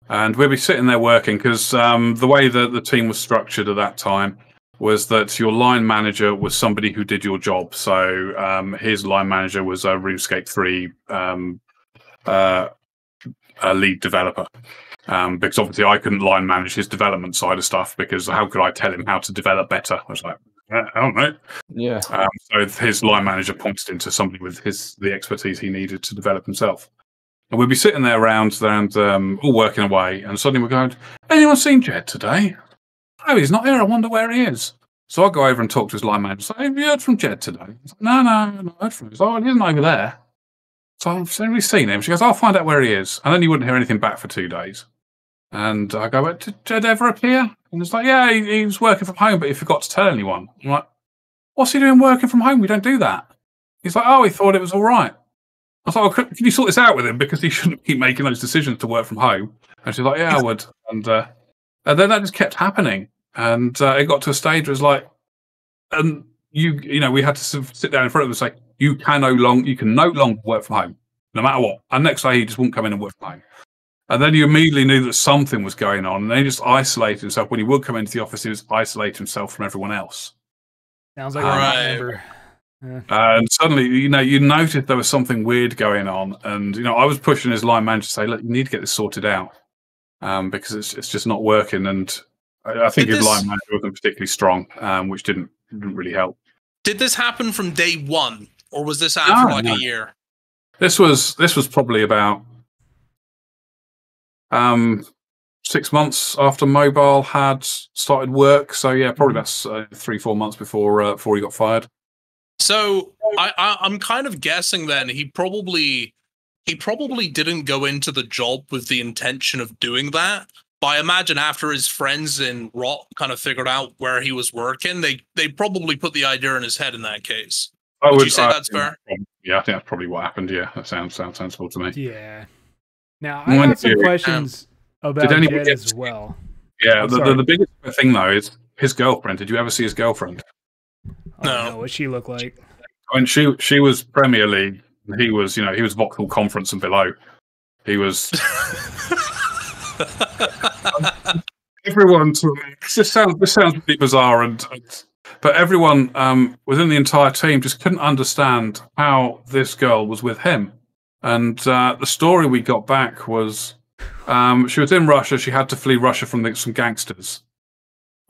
and we'd be sitting there working because the way that the team was structured at that time was that your line manager was somebody who did your job. So his line manager was a RuneScape 3 lead developer. Because obviously I couldn't line manage his development side of stuff because how could I tell him how to develop better? I was like, I don't know. Yeah. So his line manager pointed into somebody with the expertise he needed to develop himself. And we'd be sitting there around all working away, and suddenly we're going, anyone seen Jed today? Oh, he's not here. I wonder where he is. So I go over and talk to his line manager. Have you heard from Jed today? He's like, no, I haven't heard from him. He's like, oh, he isn't over there. So I've certainly seen him. She goes, I'll find out where he is. And then you wouldn't hear anything back for 2 days. And I go, did Jed ever appear? And it's like, yeah, he was working from home, but he forgot to tell anyone. I'm like, what's he doing working from home? We don't do that. He's like, oh, he thought it was all right. I thought, like, oh, can you sort this out with him? Because he shouldn't keep making those decisions to work from home. And she's like, yeah, I would. And then that just kept happening, and it got to a stage where it's like, and you know, we had to sort of sit down in front of them and say, you can no longer work from home, no matter what. And next day he just wouldn't come in and work from home. And then you immediately knew that something was going on, and then he just isolated himself. When he would come into the office, he would isolate himself from everyone else. Sounds like right. Yeah. And suddenly, you know, you noticed there was something weird going on, and you know, I was pushing his line manager to say, look, you need to get this sorted out. Because it's just not working, and I think his line manager wasn't particularly strong, which didn't really help. Did this happen from day one, or was this after a year? This was probably about 6 months after Mobile had started work. So yeah, probably about 3-4 months before he got fired. So I'm kind of guessing then he probably didn't go into the job with the intention of doing that. But I imagine after his friends in Rock kind of figured out where he was working, they probably put the idea in his head in that case. Would you say that's fair? Yeah, I think that's probably what happened. Yeah, that sounds sensible to me. Yeah. Now, I have some questions about Jed as well. Yeah, the biggest thing, though, is his girlfriend. Did you ever see his girlfriend? No. What'd she look like? I mean, she was Premier League. He was, you know, he was Vauxhall Conference and below. He was... everyone, this sounds pretty bizarre, but everyone within the entire team just couldn't understand how this girl was with him. And the story we got back was she was in Russia. She had to flee Russia from some gangsters,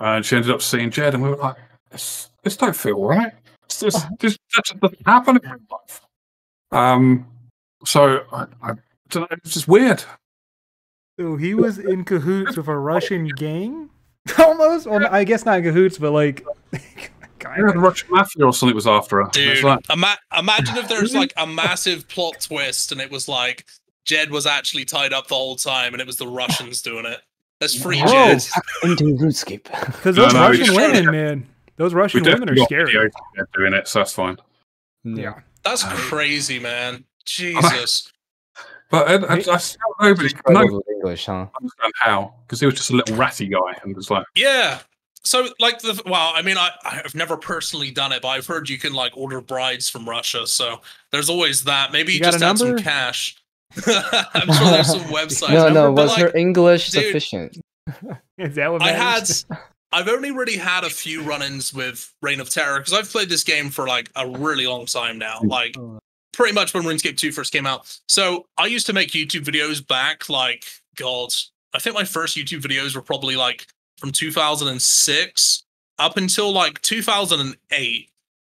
and she ended up seeing Jed. And we were like, "This don't feel right. This doesn't happen in real life." So I don't know. It's just weird. So he was in cahoots with a Russian gang, almost. Well, I guess not in cahoots, but like, kind of. The Russian mafia or something was after her. Dude, like... imagine if there's like a massive plot twist, and it was like Jed was actually tied up the whole time, and it was the Russians doing it. That's free Jed. Into RuneScape. Because those Russian women, man, those Russian women are scary. Doing it, so that's fine. Yeah, that's crazy, man. Jesus. But I still nobody English, huh? Understand how, because he was just a little ratty guy and was like, yeah. So like I've never personally done it, but I've heard you can like order brides from Russia. So there's always that. Maybe you just add some cash. I'm sure there's some websites. No, was her English sufficient? Is that what I've only really had a few run-ins with Reign of Terror because I've played this game for like a really long time now. Like. Pretty much when RuneScape 2 first came out. So I used to make YouTube videos back, like, God, I think my first YouTube videos were probably, like, from 2006 up until, like, 2008.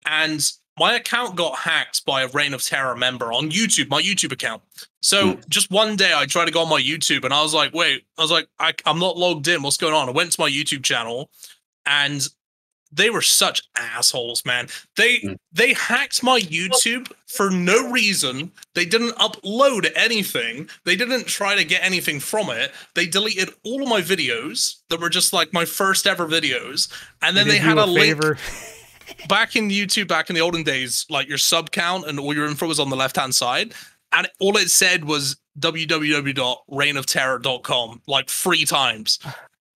And my account got hacked by a Reign of Terror member on YouTube, my YouTube account. So just one day I tried to go on my YouTube and I was like, wait, I'm not logged in. What's going on? I went to my YouTube channel and... They were such assholes, man. They hacked my YouTube for no reason. They didn't upload anything. They didn't try to get anything from it. They deleted all of my videos that were just like my first ever videos. And then they had a link back in YouTube, back in the olden days, like your sub count and all your info was on the left-hand side. And all it said was www.reignofterror.com, like 3 times.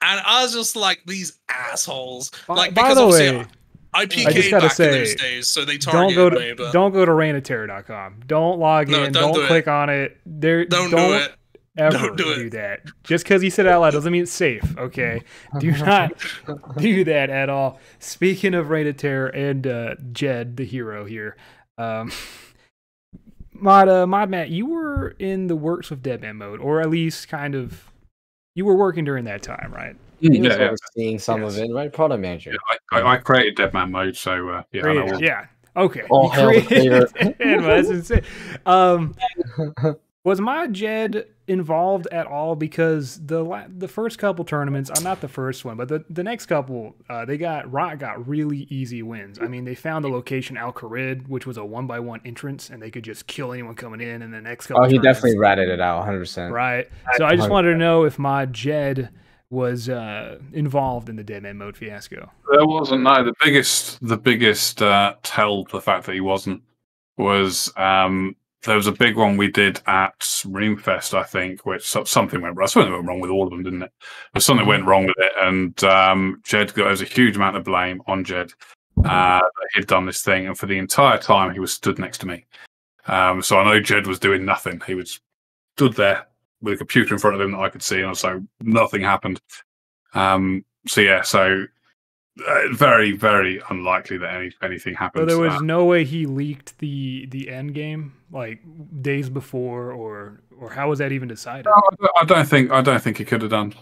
And I was just like, these assholes. Like, by the way, I PK'd back in those days, so they targeted me. But... Don't go to reignofterror.com. Don't log in. Don't click on it. Don't do that. Just because you said it out loud doesn't mean it's safe, okay? Do not do that at all. Speaking of Reign of Terror and Jed, the hero here, Mod Mat, you were in the works with Deadman Mode, or at least kind of... You were working during that time, right? Yeah. Seeing some of it, right? Product manager. Yeah, I created Deadman Mode, so yeah. Okay. Oh, that's insane. Was Mod Jed involved at all? Because the first couple tournaments, I'm not the first one, but the next couple, Rock got really easy wins. I mean, they found the location Al Kharid, which was a 1x1 entrance, and they could just kill anyone coming in. And the next couple, he definitely ratted it out, 100%. Right. So I just wanted to know if Mod Jed was involved in the Deadman Mode fiasco. There wasn't. No, the biggest tell to the fact that he wasn't was. There was a big one we did at RuneFest, I think, which something went wrong. Something went wrong with all of them, didn't it? But something went wrong with it, and there was a huge amount of blame on Jed that he'd done this thing, and for the entire time he was stood next to me. So I know Jed was doing nothing. He was stood there with a computer in front of him that I could see, and so nothing happened. Very, very unlikely that anything happened. So there was no way he leaked the end game like days before, or how was that even decided? No, I don't think he could have done.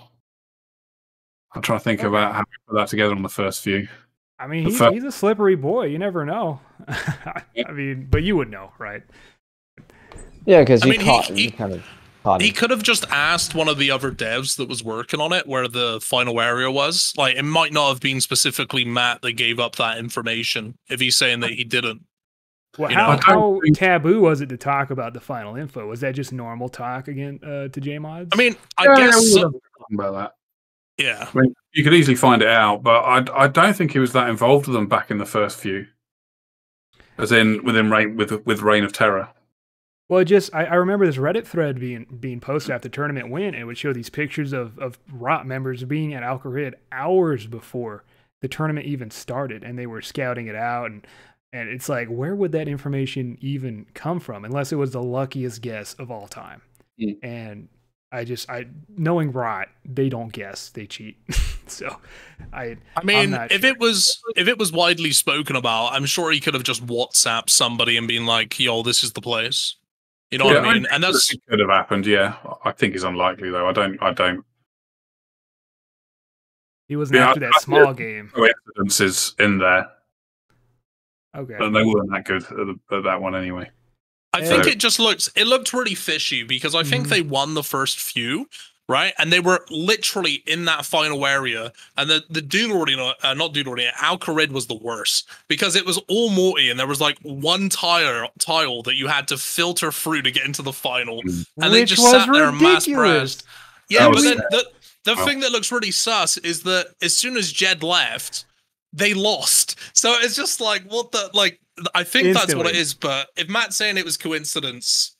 I'm trying to think about how we put that together on the first few. I mean, he's a slippery boy. You never know. I mean, but you would know, right? Yeah, because he could have just asked one of the other devs that was working on it where the final area was. Like, it might not have been specifically Matt that gave up that information if he's saying that he didn't. Well, how taboo was it to talk about the final info? Was that just normal talk again to JMods? I mean, I guess talking about that. Yeah, I mean, you could easily find it out, but I don't think he was that involved with them back in the first few, as in with Reign of Terror. Well, just I remember this Reddit thread being posted after the tournament win, and it would show these pictures of ROT members being at Alcarid hours before the tournament even started, and they were scouting it out, and it's like, where would that information even come from, unless it was the luckiest guess of all time? Mm. And I knowing Riot, they don't guess, they cheat. So I mean, if it was widely spoken about, I'm sure he could have just WhatsApped somebody and been like, "Yo, this is the place." You know what I mean? And that's could have happened. Yeah, I think it's unlikely though. I don't. He wasn't after that small game. No evidences in there. Okay, and they weren't that good at that one anyway. I think it just looked really fishy, because I think they won the first few, right? And they were literally in that final area, and the Duel Arena, not Duel Arena, Alcarid was the worst, because it was all Morty, and there was like one tile that you had to filter through to get into the final, and they just sat there and mass pressed. Yeah, but then the thing that looks really sus is that as soon as Jed left, they lost. So it's just like, what the, like, I think instantly. That's what it is, but if Matt's saying it was coincidence,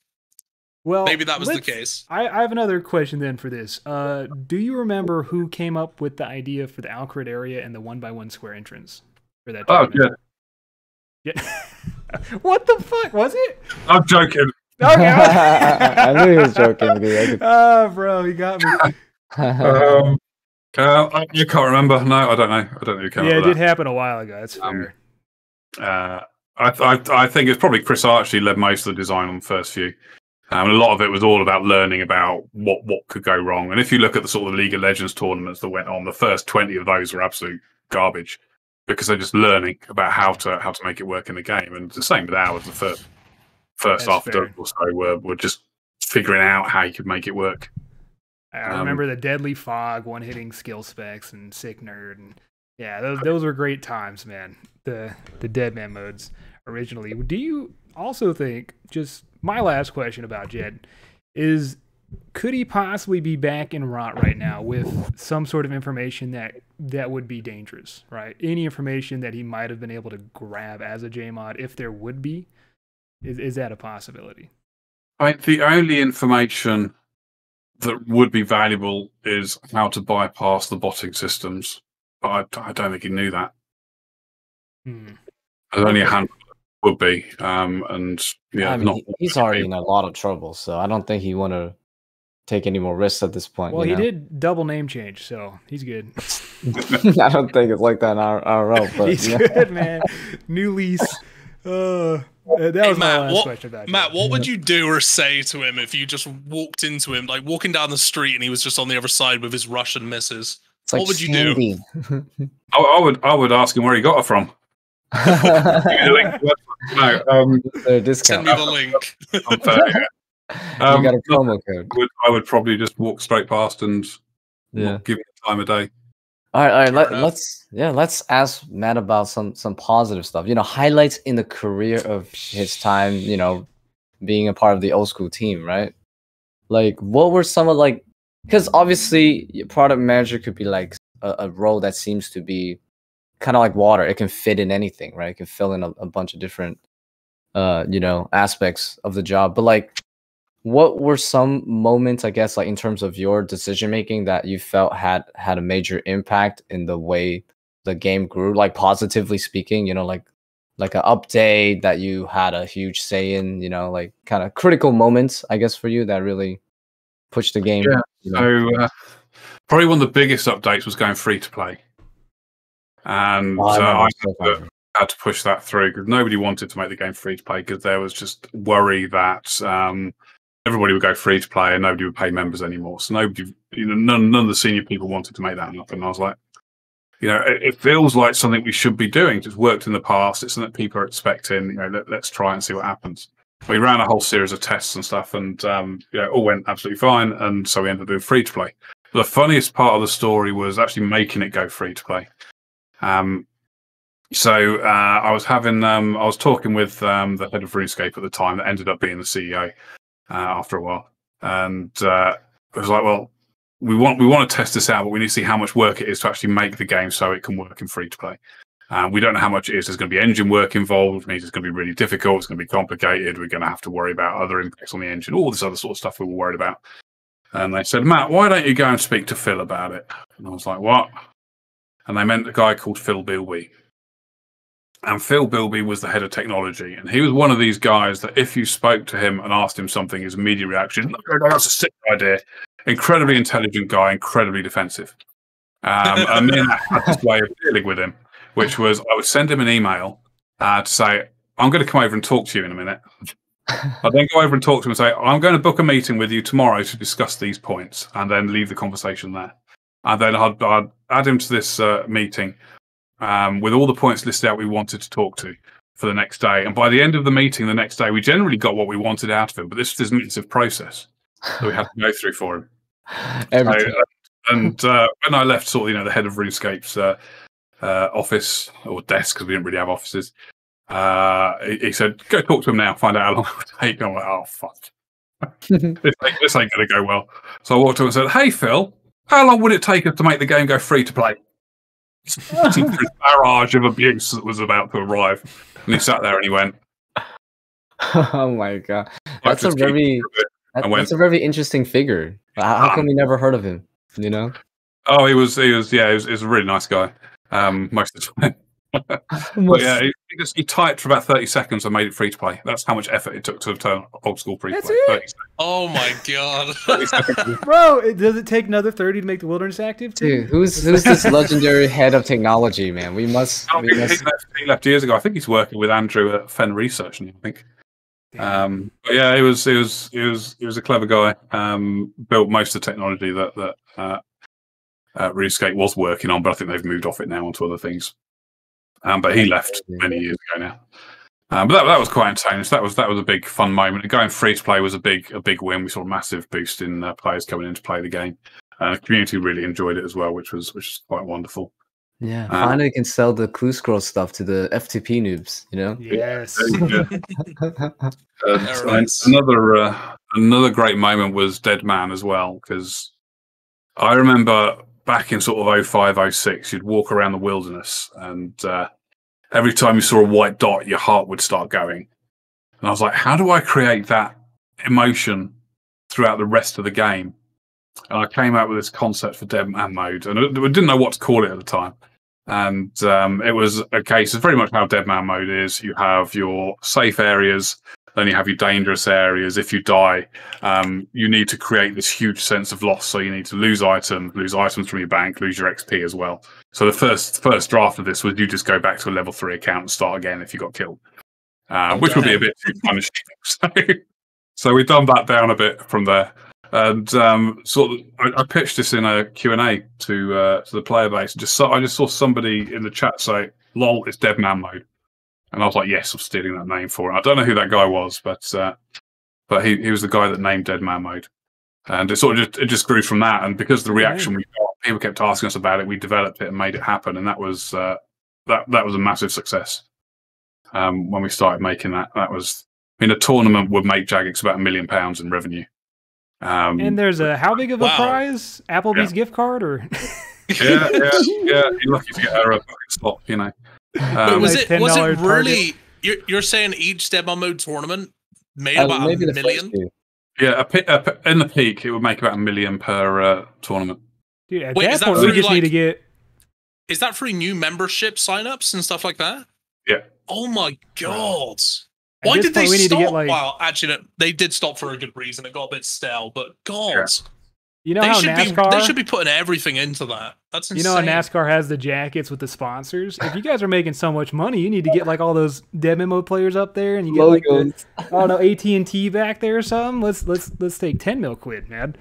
well, maybe that was the case. I have another question then for this. Do you remember who came up with the idea for the Alcarid area and the 1x1 square entrance for that tournament? Yeah. What the fuck was it? I'm joking. Okay. I knew he was joking, dude. Oh, bro, he got me. You can't remember? No, I don't know. I don't know who came up with that. Yeah, it did happen a while ago. That's fair. I think it's probably Chris Archie led most of the design on the first few. A lot of it was all about learning about what could go wrong. And if you look at the sort of League of Legends tournaments that went on, the first 20 of those were absolute garbage, because they're just learning about how to make it work in the game. And the same with ours. The first half or so were just figuring out how you could make it work. I remember the Deadly Fog, one-hitting skill specs, and Sick Nerd, and yeah, those were great times, man. The Deadman modes originally. Do you also think, just my last question about Jed, is could he possibly be back in ROT right now with some sort of information that would be dangerous, right? Any information that he might have been able to grab as a JMod, if there would be, is that a possibility? I think the only information that would be valuable is how to bypass the botting systems. But I don't think he knew that. There's only a handful would be, and yeah, I mean, he's already in a lot of trouble, so I don't think he want to take any more risks at this point. Well, he did double name change, so he's good. I don't think it's like that in IRL, but he's good, man. New lease. That was my last question about Matt, what would you do or say to him if you just walked into him, like walking down the street, and he was just on the other side with his Russian missus? It's what would you do? I would ask him where he got it from. No, send me the link. You got a promo code. I would probably just walk straight past and give it the time of day. All right. Let's ask Matt about some positive stuff. You know, highlights in the career of his time. You know, being a part of the old school team, right? Like, what were some of like? Because obviously, your product manager could be like a role that seems to be kind of like water. It can fit in anything, right? It can fill in a bunch of different, you know, aspects of the job. But like, what were some moments, I guess, like in terms of your decision making that you felt had a major impact in the way the game grew? Like positively speaking, you know, like an update that you had a huge say in. You know, like kind of critical moments, I guess, for you that really pushed the game. Yeah. So probably one of the biggest updates was going free to play, and I had to push that through because nobody wanted to make the game free to play because there was just worry that everybody would go free to play and nobody would pay members anymore. So nobody, you know, none of the senior people wanted to make that happen. And I was like, you know, it feels like something we should be doing. It's worked in the past. It's something that people are expecting. You know, let's try and see what happens. We ran a whole series of tests and stuff, and you know, all went absolutely fine, and so we ended up doing free to play. The funniest part of the story was actually making it go free to play. So I was talking with the head of RuneScape at the time, that ended up being the CEO after a while, and I was like, "Well, we want to test this out, but we need to see how much work it is to actually make the game so it can work in free to play. We don't know how much it is. There's going to be engine work involved, which means it's going to be really difficult. It's going to be complicated. We're going to have to worry about other impacts on the engine, all this other sort of stuff we were worried about. And they said, Matt, why don't you go and speak to Phil about it? And I was like, what? And they meant a guy called Phil Bilby. And Phil Bilby was the head of technology. And he was one of these guys that if you spoke to him and asked him something, his immediate reaction, no, that's a sick idea. Incredibly intelligent guy, incredibly defensive. And me and I had this way of dealing with him, which was I would send him an email to say, I'm going to come over and talk to you in a minute. I then go over and talk to him and say, I'm going to book a meeting with you tomorrow to discuss these points, and then leave the conversation there. And then I'd add him to this meeting with all the points listed out we wanted to talk to for the next day. And by the end of the meeting the next day, we generally got what we wanted out of him, but this is an intensive process that we had to go through for him. And when I left, sort of, you know, the head of RuneScape's office or desk, because we didn't really have offices, he said, go talk to him now, find out how long it would take. And I'm like, oh, fuck. This ain't going to go well. So I walked to him and said, hey, Phil, how long would it take us to make the game go free to play? It's a barrage of abuse that was about to arrive. And he sat there and he went, oh, my God. That's a very interesting figure. How come we never heard of him? You know? Oh, he was a really nice guy. Most of the time. But yeah, he typed for about 30 seconds and made it free to play. That's how much effort it took to turn old school free to play. Oh my God. Bro, does it take another 30 to make the wilderness active too? Dude, who's this legendary head of technology, man? He left years ago. I think he's working with Andrew at Fen Research, I think. But yeah, he was a clever guy. Built most of the technology that RuneScape was working on, but I think they've moved off it now onto other things. But he left many years ago now. But that was quite intense. That was a big fun moment. And going free to play was a big win. We saw a massive boost in players coming in to play the game. The community really enjoyed it as well, which was quite wonderful. Yeah, finally can sell the Clue Scroll stuff to the FTP noobs, you know. Yes. Another great moment was Deadman as well, because I remember back in sort of 05, 06, you'd walk around the wilderness and every time you saw a white dot, your heart would start going. And I was like, how do I create that emotion throughout the rest of the game? And I came out with this concept for Deadman Mode, and I didn't know what to call it at the time. And it was a case of very much how Deadman Mode is. You have your safe areas, then you have your dangerous areas. If you die, you need to create this huge sense of loss. So you need to lose items from your bank, lose your XP as well. So the first draft of this was you just go back to a level 3 account and start again if you got killed, which would be a bit too punishing. So we've done that down a bit from there. And I pitched this in a Q&A to the player base. I just saw somebody in the chat say, "Lol, it's Deadman Mode." And I was like, yes, I'm stealing that name for it. I don't know who that guy was, but he was the guy that named Deadman Mode. And it sort of just grew from that. And because of the reaction we got, people kept asking us about it. We developed it and made it happen. And that was a massive success. When we started making that, a tournament would make Jagex about £1 million in revenue. And there's how big of a prize? Applebee's gift card, or? yeah. You're lucky to get her a bucket slot, you know. Was it really? You're saying each Deadman Mode tournament made about $1 million? Yeah, in the peak, it would make about $1 million per tournament. Dude, at that point, we just need to get. Is that free new membership signups and stuff like that? Yeah. Oh my God! At Why did they stop? Well, actually, no, they did stop for a good reason. It got a bit stale, but God. Yeah. You know how NASCAR... They should be putting everything into that. That's insane. You know how NASCAR has the jackets with the sponsors? If you guys are making so much money, you need to get like all those Deadman Mode players up there, and you get like AT&T back there or something. Let's take 10 mil quid, man.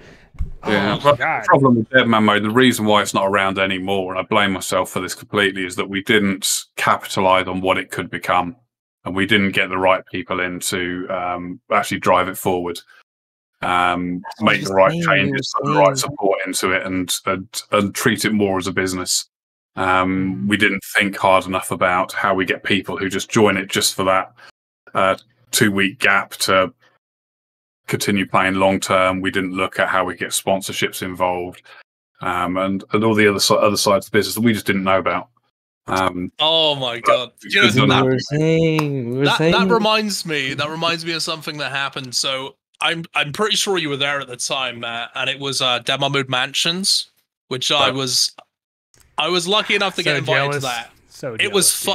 Yeah, oh, the problem with Deadman Mode, the reason why it's not around anymore, and I blame myself for this completely, is that we didn't capitalize on what it could become, and we didn't get the right people in to actually drive it forward. Make the right changes, the right support into it, and treat it more as a business. We didn't think hard enough about how we get people who just join it just for that 2-week gap to continue playing long term. We didn't look at how we get sponsorships involved, and all the other sides of the business that we just didn't know about. Oh my god! You know, that reminds me of something that happened. So I'm pretty sure you were there at the time, Matt, and it was Deadman Mansions, which I was lucky enough to get invited to that. So jealous,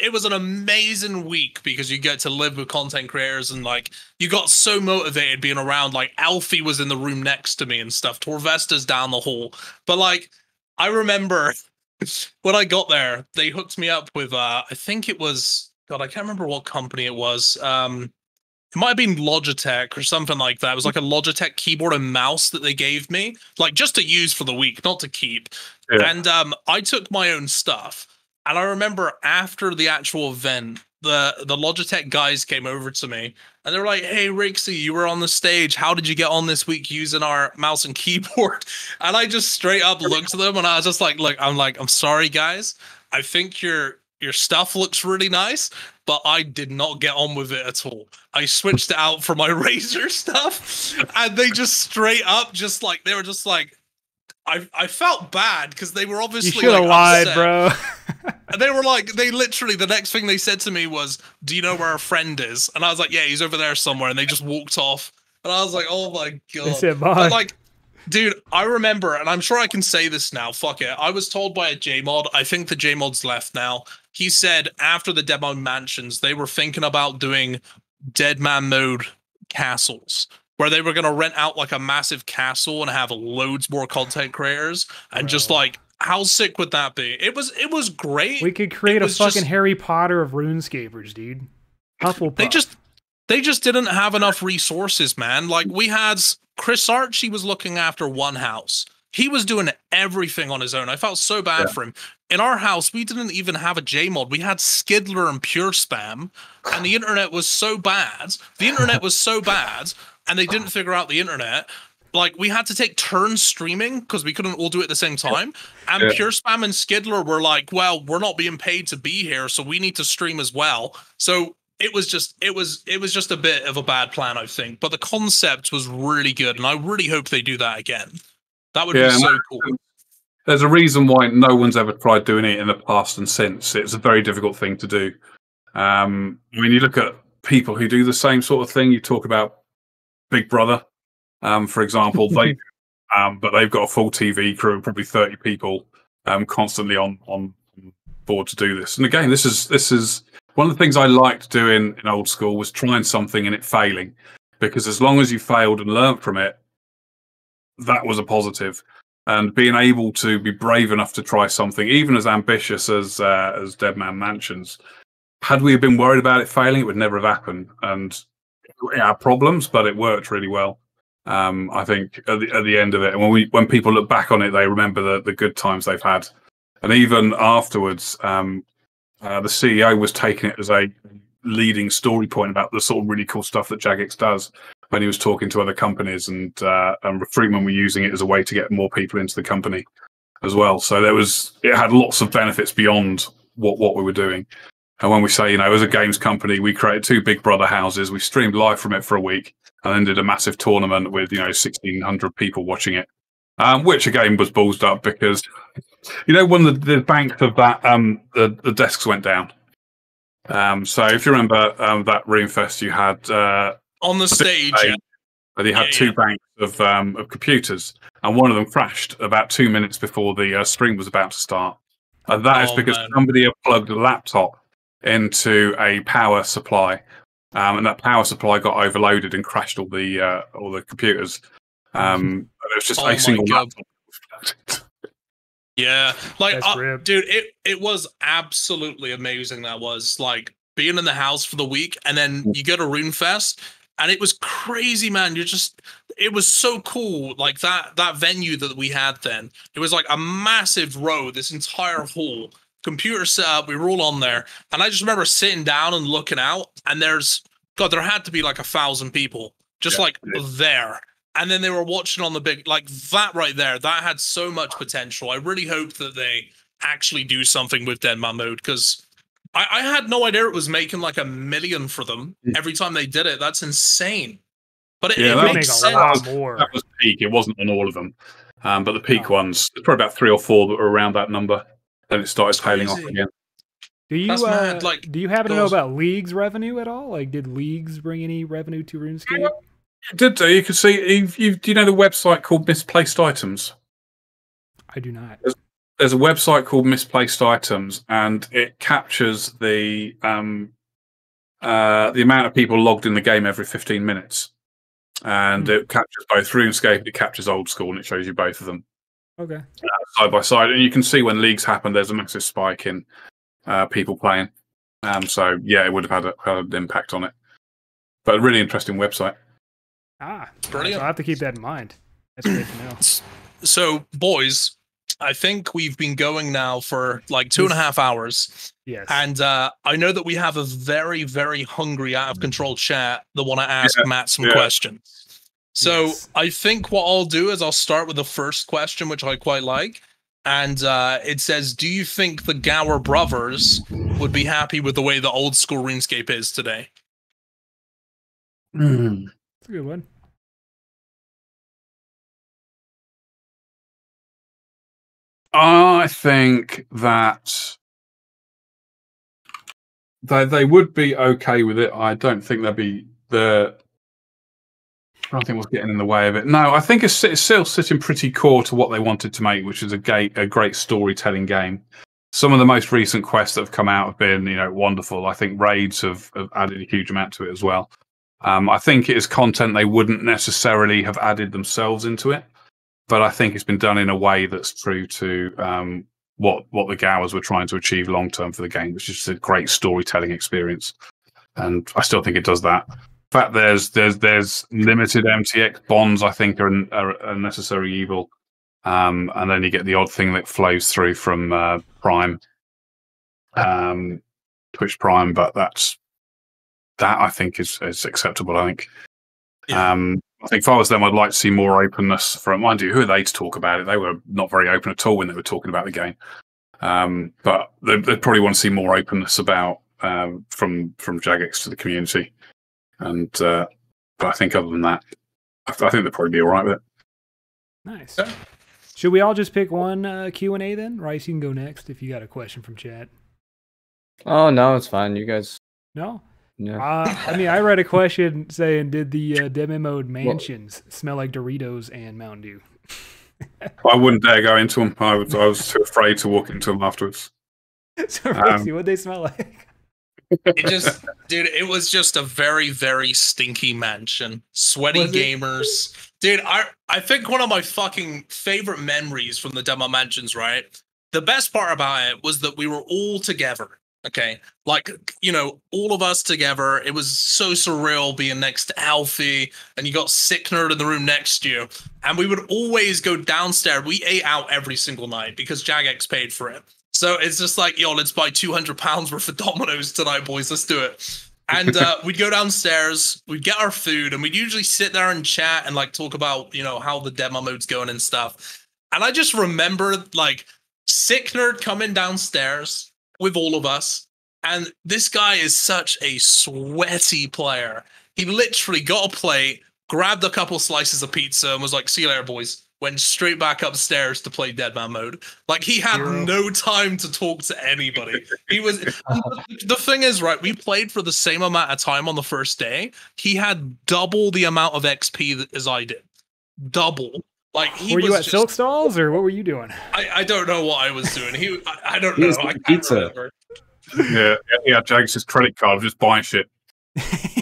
it was an amazing week because you get to live with content creators and like you got so motivated being around. Like Alfie was in the room next to me and stuff. Torvesta's down the hall, but like I remember when I got there, they hooked me up with I think it was God, I can't remember what company it was. It might have been Logitech or something like that. It was like a Logitech keyboard and mouse that they gave me, like just to use for the week, not to keep. Yeah. And I took my own stuff. And I remember after the actual event, the Logitech guys came over to me and they were like, "Hey, Raikesy, you were on the stage. How did you get on this week using our mouse and keyboard?" And I just straight up looked at them and I was just like, "Look, I'm sorry, guys. I think your stuff looks really nice, but I did not get on with it at all. I switched it out for my Razer stuff." And they just straight up, just like they were just like, I felt bad because they were obviously you like lied, bro. And they were like, they literally, the next thing they said to me was, "Do you know where our friend is?" And I was like, "Yeah, he's over there somewhere." And they just walked off. And I was like, "Oh my god!" They said bye. Like, dude, I remember, and I'm sure I can say this now. Fuck it. I was told by a J-mod. I think the J-mod's left now. He said after the Deadman Mansions, they were thinking about doing Deadman Mode castles, where they were going to rent out like a massive castle and have loads more content creators. And bro, just like, how sick would that be? It was great. We could create a fucking Harry Potter of RuneScapers, dude. Hufflepuff. They just didn't have enough resources, man. Like we had Chris Archie was looking after one house. He was doing everything on his own. I felt so bad for him. In our house, we didn't even have a J-mod. We had Skidler and Pure Spam, and the internet was so bad. And they didn't figure out the internet. Like, we had to take turns streaming because we couldn't all do it at the same time. And Pure Spam and Skidler were like, "Well, we're not being paid to be here, so we need to stream as well." So it was just a bit of a bad plan, I think. But the concept was really good, and I really hope they do that again. That would be so cool. There's a reason why no one's ever tried doing it in the past and since. It's a very difficult thing to do. When you look at people who do the same sort of thing, you talk about Big Brother, for example, they, but they've got a full TV crew, probably 30 people, constantly on board to do this. And again, this is one of the things I liked doing in Old School was trying something and it failing, because as long as you failed and learned from it, that was a positive. And being able to be brave enough to try something, even as ambitious as Deadman Mansions, had we been worried about it failing, it would never have happened. And our problems, but it worked really well. I think at the end of it, and when people look back on it, they remember the good times they've had. And even afterwards, the CEO was taking it as a leading story point about the sort of really cool stuff that Jagex does when he was talking to other companies, and Freeman were using it as a way to get more people into the company as well. So it had lots of benefits beyond what we were doing. And when we say, you know, as a games company, we created 2 Big Brother houses, we streamed live from it for a week, and then did a massive tournament with, you know, 1,600 people watching it, which again was ballsed up because, you know, one of the banks of that, the desks went down. So if you remember that RuneFest, you had on the stage, they had 2 banks of computers, and one of them crashed about 2 minutes before the stream was about to start, and that is because somebody had plugged a laptop into a power supply, and that power supply got overloaded and crashed all the computers. It was just a single laptop. Yeah, like dude, it was absolutely amazing. That was like being in the house for the week, and then you go to RuneFest, and it was crazy, man. It was so cool. Like that venue that we had then, it was like a massive row, this entire hall. Computer set up, we were all on there, and I just remember sitting down and looking out, and there had to be like 1,000 people just like there, and then they were watching on the big, like that right there, that had so much potential. I really hope that they actually do something with Deadman Mode, because I had no idea it was making like $1 million for them every time they did it. That's insane. But it, it makes sense. That was peak. It wasn't on all of them. But the peak ones, probably about 3 or 4 that were around that number. Then it started tailing off again. Do you happen to know about League's revenue at all? Like, did League's bring any revenue to RuneScape? Yeah, it did do. You can see, do you know the website called Misplaced Items? I do not. There's a website called Misplaced Items, and it captures the amount of people logged in the game every 15 minutes. And it captures both RuneScape and it captures Old School, and it shows you both of them. Okay. Side by side. And you can see when Leagues happen, there's a massive spike in people playing. So, yeah, it would have had an impact on it. But a really interesting website. Ah, brilliant. I'll have to keep that in mind. That's great to know. So, boys, I think we've been going now for like 2.5 hours. Yes. And I know that we have a very, very hungry, out-of-control chat that want to ask Matt some questions. So I think what I'll do is I'll start with the first question, which I quite like. And it says, do you think the Gower brothers would be happy with the way the Old School RuneScape is today? That's a good one. I think that they would be okay with it. I don't think they'd be I don't think what's getting in the way of it. No, I think it's still sitting pretty core to what they wanted to make, which is a great storytelling game. Some of the most recent quests that have come out have been, you know, wonderful. I think raids have added a huge amount to it as well. I think it is content they wouldn't necessarily have added themselves into it. But I think it's been done in a way that's true to what the Gowers were trying to achieve long term for the game, which is just a great storytelling experience. And I still think it does that. In fact, there's limited MTX bonds. I think are a necessary evil, and then you get the odd thing that flows through from Prime, Twitch Prime. But that I think is acceptable. I think. Yeah. I think if I was them, I'd like to see more openness from, mind you, who are they to talk about it? They were not very open at all when they were talking about the game. But they probably want to see more openness about from Jagex to the community. And but I think other than that, I think they'd probably be all right with it. Nice. Yeah. Should we all just pick one Q&A then? Rice, you can go next if you got a question from chat. Oh, no, it's fine. You guys. No? Yeah. I mean, I read a question saying, did the Deadman Mode mansions smell like Doritos and Mountain Dew? I wouldn't dare go into them. I was too afraid to walk into them afterwards. So, Rixie, what'd they smell like? It just, dude, it was just a very, very stinky mansion. Sweaty gamers. Dude, I think one of my fucking favorite memories from the Deadman Mansions, right? The best part about it was that we were all together. Okay, like, you know, all of us together. It was so surreal being next to Alfie, and you got Sick Nerd in the room next to you. And we would always go downstairs. We ate out every single night because Jagex paid for it. So it's just like, yo, let's buy £200 worth of Dominoes tonight, boys. Let's do it. And we'd go downstairs, we'd get our food, and we'd usually sit there and chat and like talk about, you know, how the Deadman mode's going and stuff. And I just remember like Sick Nerd coming downstairs with all of us, and this guy is such a sweaty player. He literally got a plate, grabbed a couple slices of pizza, and was like, see you later, boys. Went straight back upstairs to play Deadman Mode. Like, he had no time to talk to anybody. He was the thing is, right, we played for the same amount of time on the first day. He had double the amount of XP as I did. Double. Like, were you at just, Silk Stalls, or what were you doing? I don't know what I was doing. I don't know. I can't remember. Yeah, Jagex's credit card was just buying shit.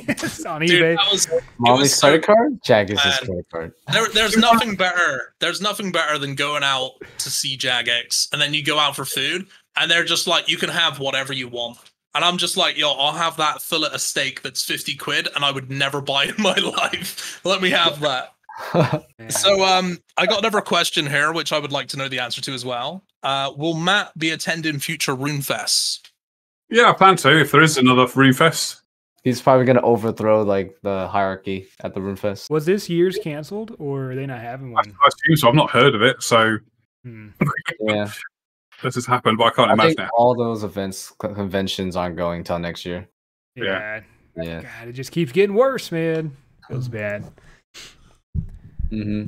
It's on dude, eBay. Molly's credit card? Jagex's credit card. There's nothing better. There's nothing better than going out to see Jagex, and then you go out for food, and they're just like, you can have whatever you want. And I'm just like, yo, I'll have that fillet of steak that's 50 quid, and I would never buy in my life. Let me have that. So I got another question here, which I would like to know the answer to as well. Will Matt be attending future RuneFests? Yeah, I plan to, if there is another RuneFest. He's probably going to overthrow like the hierarchy at the RuneFest. Was this year's cancelled, or are they not having one? I assume so. I've not heard of it, so yeah, this has happened, but I can't imagine think all those events, conventions aren't going till next year. Yeah, God, it just keeps getting worse, man. Feels bad. Mm-hmm.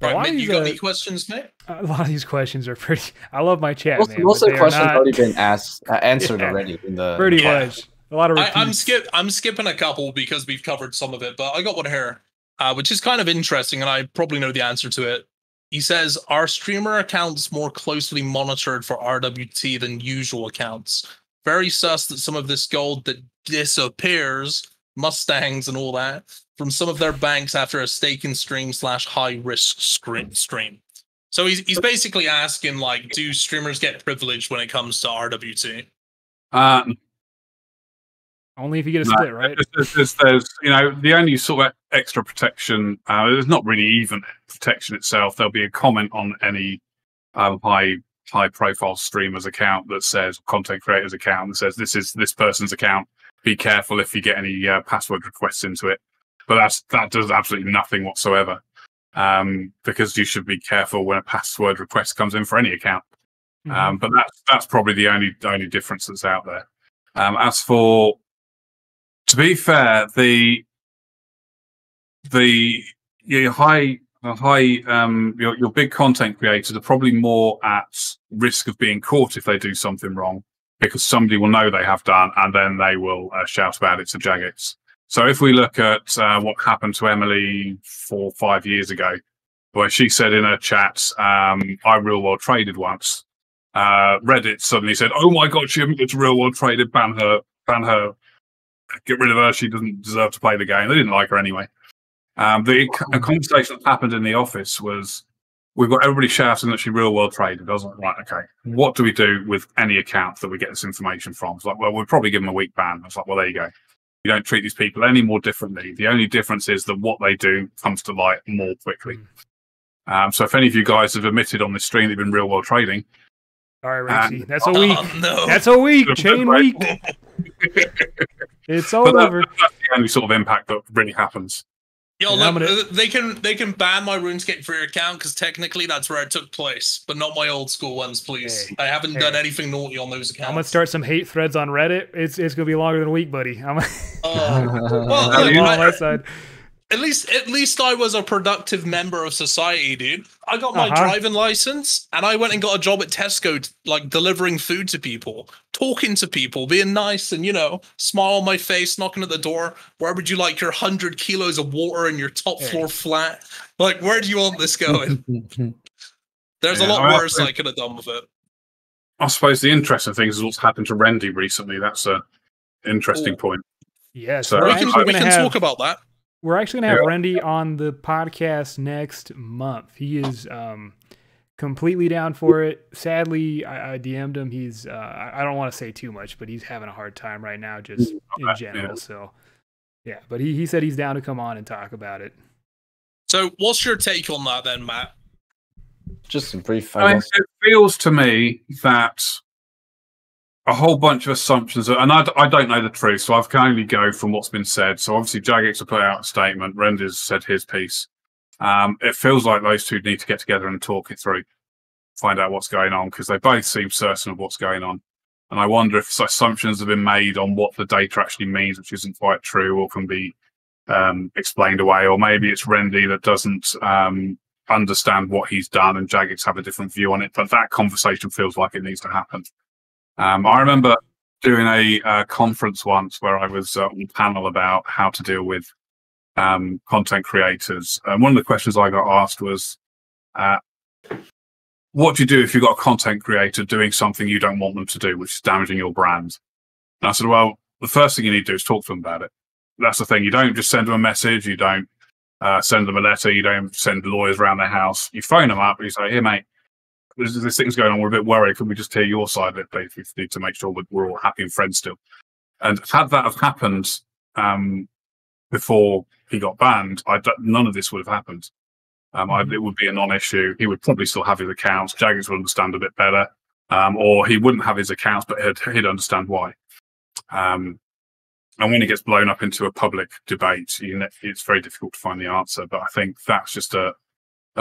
Right, Mitt, you got any questions, Nick? A lot of these questions are pretty. I love my chat. Most of the questions have already been asked, answered already. In the pretty much. A lot of repeats. I'm skipping a couple because we've covered some of it, but I got one here, which is kind of interesting, and I probably know the answer to it. He says, are streamer accounts more closely monitored for RWT than usual accounts? Very sus that some of this gold that disappears, Mustangs and all that, from some of their banks after a staking stream / high-risk stream. So he's basically asking, like, do streamers get privileged when it comes to RWT? Only if you get a split, right? There's, you know, the only sort of extra protection, there's not really even protection itself. There'll be a comment on any high-profile streamer's account that says, content creator's account that says, this is this person's account. Be careful if you get any password requests into it. But that does absolutely nothing whatsoever, because you should be careful when a password request comes in for any account. But that's probably the only difference that's out there. As for, to be fair, your big content creators are probably more at risk of being caught if they do something wrong, because somebody will know they have done, and then they will shout about it to Jagex. So if we look at what happened to Emily 4 or 5 years ago, where she said in her chat, I real world traded once, Reddit suddenly said, oh my God, she admitted to real world traded, ban her, get rid of her, she doesn't deserve to play the game. They didn't like her anyway. The conversation that happened in the office was, we've got everybody shouting that she real world traded. I was like, right, okay, what do we do with any account that we get this information from? It's like, well, we'll probably give them a week ban. I was like, well, there you go. You don't treat these people any more differently. The only difference is that what they do comes to light more quickly. So if any of you guys have admitted on this stream they've been real world trading, all right, Raikesy, that's a week. Oh, no. That's a week. Chain week. It's all over. That's the only sort of impact that really happens. Yo, look, they can ban my RuneScape free account because technically that's where it took place, but not my old school ones, please. Hey, I haven't done anything naughty on those accounts. I'm gonna start some hate threads on Reddit. It's gonna be longer than a week, buddy. I'm well, yeah, on my side. At least I was a productive member of society, dude. I got my driving license and I went and got a job at Tesco, like delivering food to people, talking to people, being nice and, you know, smile on my face, knocking at the door. Where would you like your 100 kilos of water in your top floor flat? Like, where do you want this going? There's a lot worse I could have done with it. I suppose the interesting thing is what's happened to Rendi recently. That's an interesting point. Yes, so we can talk about that. We're actually going to have Rendi on the podcast next month. He is completely down for it. Sadly, I DM'd him. He's I don't want to say too much, but he's having a hard time right now just in general. So, yeah. But he said he's down to come on and talk about it. So what's your take on that then, Matt? Just a brief. It feels to me that a whole bunch of assumptions, and I don't know the truth, so I can only go from what's been said. So obviously Jagex will put out a statement, Render's said his piece. It feels like those two need to get together and talk it through, find out what's going on, because they both seem certain of what's going on. And I wonder if assumptions have been made on what the data actually means, which isn't quite true or can be explained away, or maybe it's Rendi that doesn't understand what he's done and Jagex have a different view on it, but that conversation feels like it needs to happen. I remember doing a conference once where I was on a panel about how to deal with content creators. And one of the questions I got asked was, what do you do if you've got a content creator doing something you don't want them to do, which is damaging your brand? And I said, well, the first thing you need to do is talk to them about it. That's the thing. You don't just send them a message. You don't send them a letter. You don't send lawyers around their house. You phone them up and you say, hey, mate, this thing's going on, we're a bit worried. Can we just hear your side of it, please? We need to make sure we're all happy and friends still. And had that have happened before he got banned, none of this would have happened. It would be a non-issue. He would probably still have his accounts. Jagex would understand a bit better. Or he wouldn't have his accounts, but he'd understand why. And when it gets blown up into a public debate, you know, it's very difficult to find the answer. But I think that's just a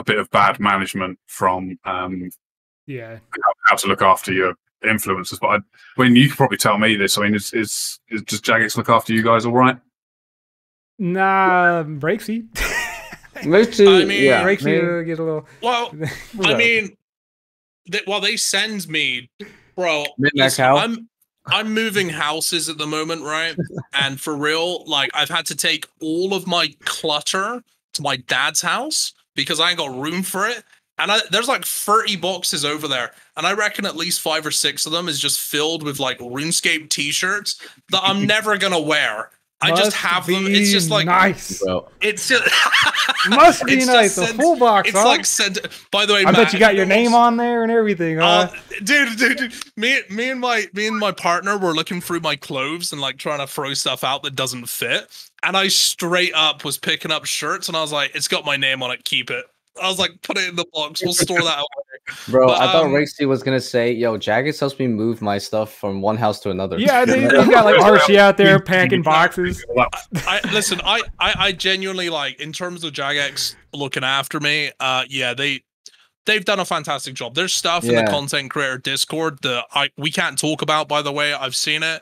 bit of bad management from how to look after your influencers. But I mean, you could probably tell me this. I mean, does Jagex look after you guys all right? Nah, Raikesy. Raikesy, I mean, yeah. Raikesy get a little... Well, I mean, while they send me, bro, I'm moving houses at the moment, right? And for real, like, I've had to take all of my clutter to my dad's house because I ain't got room for it. And there's like 30 boxes over there. And I reckon at least 5 or 6 of them is just filled with like RuneScape t-shirts that I'm never going to wear. I just have them. It's just like nice. It's just must be nice. The full box. It's like sent. By the way, I bet you got your name on there and everything. Dude. Me and my partner were looking through my clothes and like trying to throw stuff out that doesn't fit. And I straight up was picking up shirts and I was like, "It's got my name on it. Keep it." I was like, "Put it in the box. We'll store that away." Bro, but, I thought Raikesy was gonna say, "Yo, Jagex helps me move my stuff from one house to another." Yeah, you got like Archie out there packing boxes. Listen, I genuinely like in terms of Jagex looking after me. Yeah, they've done a fantastic job. There's stuff in the content creator Discord that we can't talk about. By the way, I've seen it.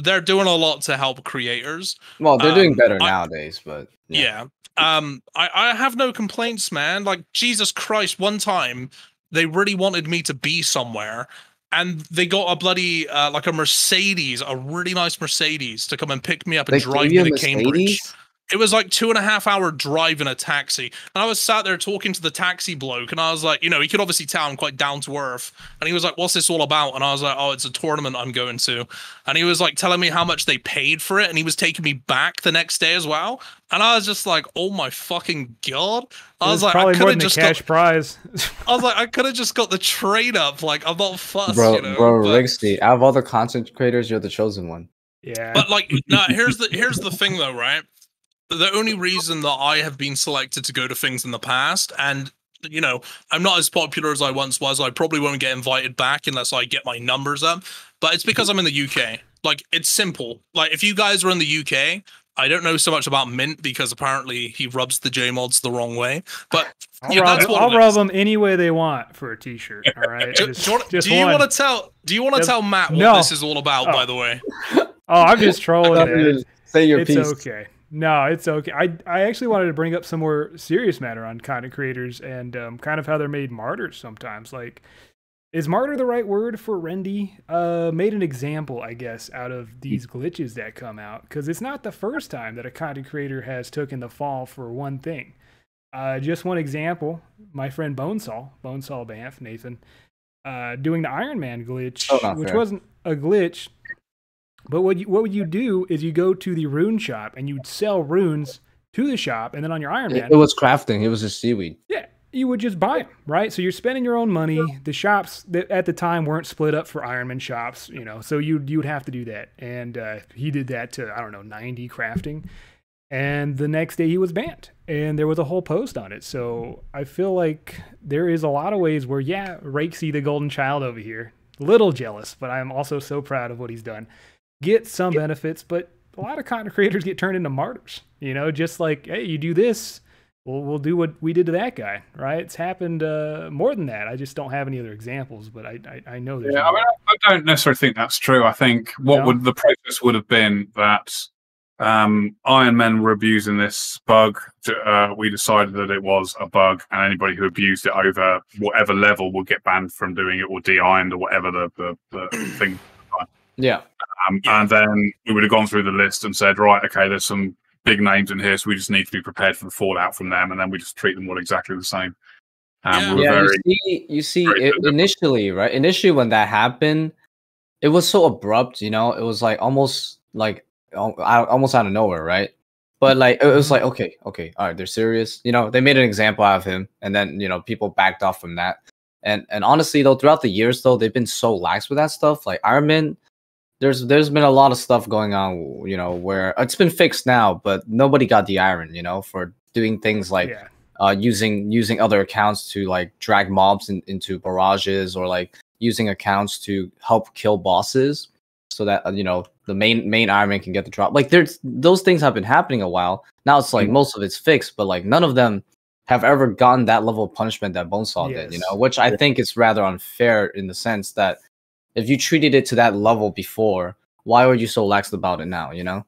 They're doing a lot to help creators. Well, they're doing better nowadays, but yeah. I have no complaints, man. Like, Jesus Christ, one time they really wanted me to be somewhere and they got a bloody, like a Mercedes, a really nice Mercedes to come and pick me up and drive me to Cambridge. It was like 2.5 hour drive in a taxi. And I was sat there talking to the taxi bloke and I was like, you know, he could obviously tell I'm quite down to earth. And he was like, "What's this all about?" And I was like, "Oh, it's a tournament I'm going to." And he was like telling me how much they paid for it. And he was taking me back the next day as well. And I was just like, "Oh my fucking God." I was like, I could have just cash prize. I was like, I could have just got the trade up. Like, I'm not fussed, you know. Bro, Raikesy, out of all the content creators, you're the chosen one. Yeah. But like, no, here's the thing though, right? The only reason that I have been selected to go to things in the past, and, you know, I'm not as popular as I once was. I probably won't get invited back unless I get my numbers up, but it's because I'm in the UK. Like, it's simple. Like, if you guys are in the UK, I don't know so much about Mint because apparently he rubs the J-Mods the wrong way, but yeah, I'll rub them any way they want for a t-shirt, all right? Do you want to tell Matt what this is all about, by the way? Oh, I'm just trolling. Say your piece. It's okay. No, it's okay. I actually wanted to bring up some more serious matter on content creators and kind of how they're made martyrs sometimes. Like, is martyr the right word for Rendi? Made an example, I guess, out of these glitches that come out, because it's not the first time that a content creator has taken the fall for one thing. Just one example, my friend Bonesaw Banff, Nathan, doing the Iron Man glitch, which wasn't a glitch. But what would you do is you go to the rune shop and you'd sell runes to the shop, and then on your Iron Man, it was crafting. It was just seaweed. Yeah, you would just buy them, right? So you're spending your own money. The shops that at the time weren't split up for Iron Man shops, you know. So you'd have to do that, and he did that to, I don't know, 90 crafting, and the next day he was banned, and there was a whole post on it. So I feel like there is a lot of ways where, yeah, Raikesy, the golden child over here, a little jealous, but I'm also so proud of what he's done. Get some benefits, but a lot of content creators get turned into martyrs, you know, just like, hey, you do this, we'll do what we did to that guy, right? It's happened more than that. I just don't have any other examples, but I know there's... Yeah, I mean, I don't necessarily think that's true. I think what would the process would have been that Iron Men were abusing this bug. We decided that it was a bug, and anybody who abused it over whatever level would get banned from doing it or de-ironed or whatever the thing. Yeah. And then we would have gone through the list and said, right, okay, there's some big names in here, so we just need to be prepared for the fallout from them, and then we just treat them all exactly the same. You see, initially, right? Initially, when that happened, it was so abrupt, you know? It was like almost out of nowhere, right? But like, it was like, okay, all right, they're serious. You know, they made an example out of him, and then, you know, people backed off from that. And honestly, though, throughout the years, though, they've been so lax with that stuff. Like, Iron Man... There's been a lot of stuff going on, you know, where it's been fixed now, but nobody got the iron, you know, for doing things like using other accounts to like drag mobs into barrages, or like using accounts to help kill bosses so that, you know, the main Iron Man can get the drop. Like, there's those things have been happening a while. Now it's like most of it's fixed, but like none of them have ever gotten that level of punishment that Bonesaw did, you know, which I think is rather unfair in the sense that if you treated it to that level before, why were you so lax about it now, you know?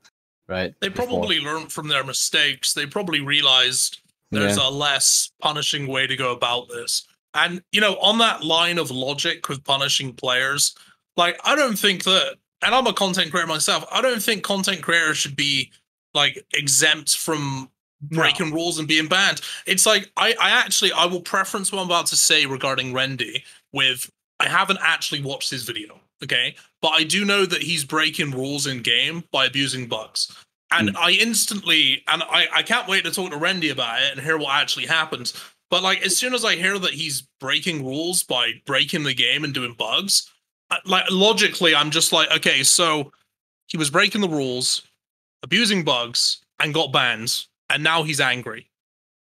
right? They probably learned from their mistakes. They probably realized there's a less punishing way to go about this. And, you know, on that line of logic with punishing players, like, I don't think that, and I'm a content creator myself, I don't think content creators should be, like, exempt from breaking rules and being banned. It's like, I will preference what I'm about to say regarding Rendi with, I haven't actually watched his video, okay? But I do know that he's breaking rules in-game by abusing bugs. And I instantly, and I can't wait to talk to Rendi about it and hear what actually happens. But, like, as soon as I hear that he's breaking rules by breaking the game and doing bugs, like, logically, I'm just like, okay, so he was breaking the rules, abusing bugs, and got banned, and now he's angry.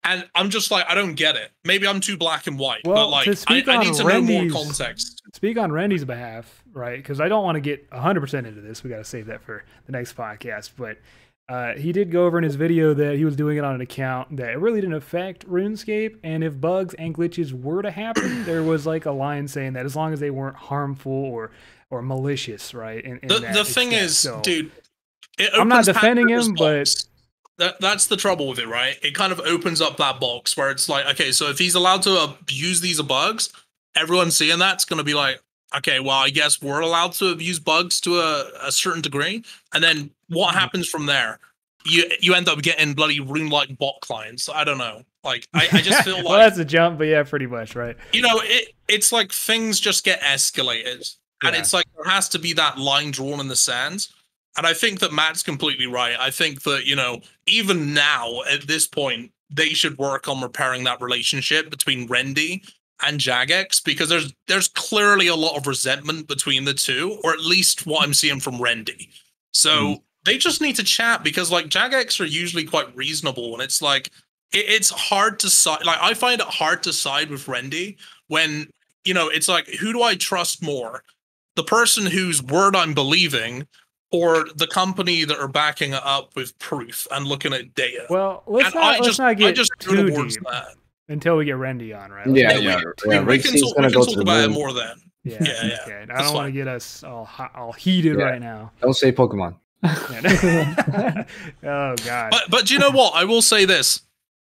And I'm just like, I don't get it. Maybe I'm too black and white, well, but, like, I need to know more context. Speak on Rendi's behalf, right? Because I don't want to get 100% into this. We got to save that for the next podcast, but... he did go over in his video that he was doing it on an account that it really didn't affect RuneScape, and if bugs and glitches were to happen, there was like a line saying that as long as they weren't harmful or malicious, right? The thing is, so, dude, I'm not defending him, but that's the trouble with it, right? It kind of opens up that box where it's like, okay, so if he's allowed to abuse these bugs, everyone seeing that's going to be like, okay, well, I guess we're allowed to abuse bugs to a certain degree, and then what happens from there? You end up getting bloody RuneLite bot clients. I don't know. Like, I just feel like... well, that's a jump, but yeah, pretty much, right? You know, it's like things just get escalated, and it's like there has to be that line drawn in the sand, and I think that Matt's completely right. I think that, you know, even now, at this point, they should work on repairing that relationship between Rendi and Jagex, because there's clearly a lot of resentment between the two, or at least what I'm seeing from Rendi. So they just need to chat, because like Jagex are usually quite reasonable, and it's like it's hard to side. Like, I find it hard to side with Rendi when, you know, it's like, who do I trust more? The person whose word I'm believing, or the company that are backing it up with proof and looking at data? Well, let's not get too deep until we get Rendi on, right? Yeah. We can talk about it more then. Yeah. Okay. I don't want to get us all heated right now. Don't say Pokemon. Oh, God. But do you know what? I will say this.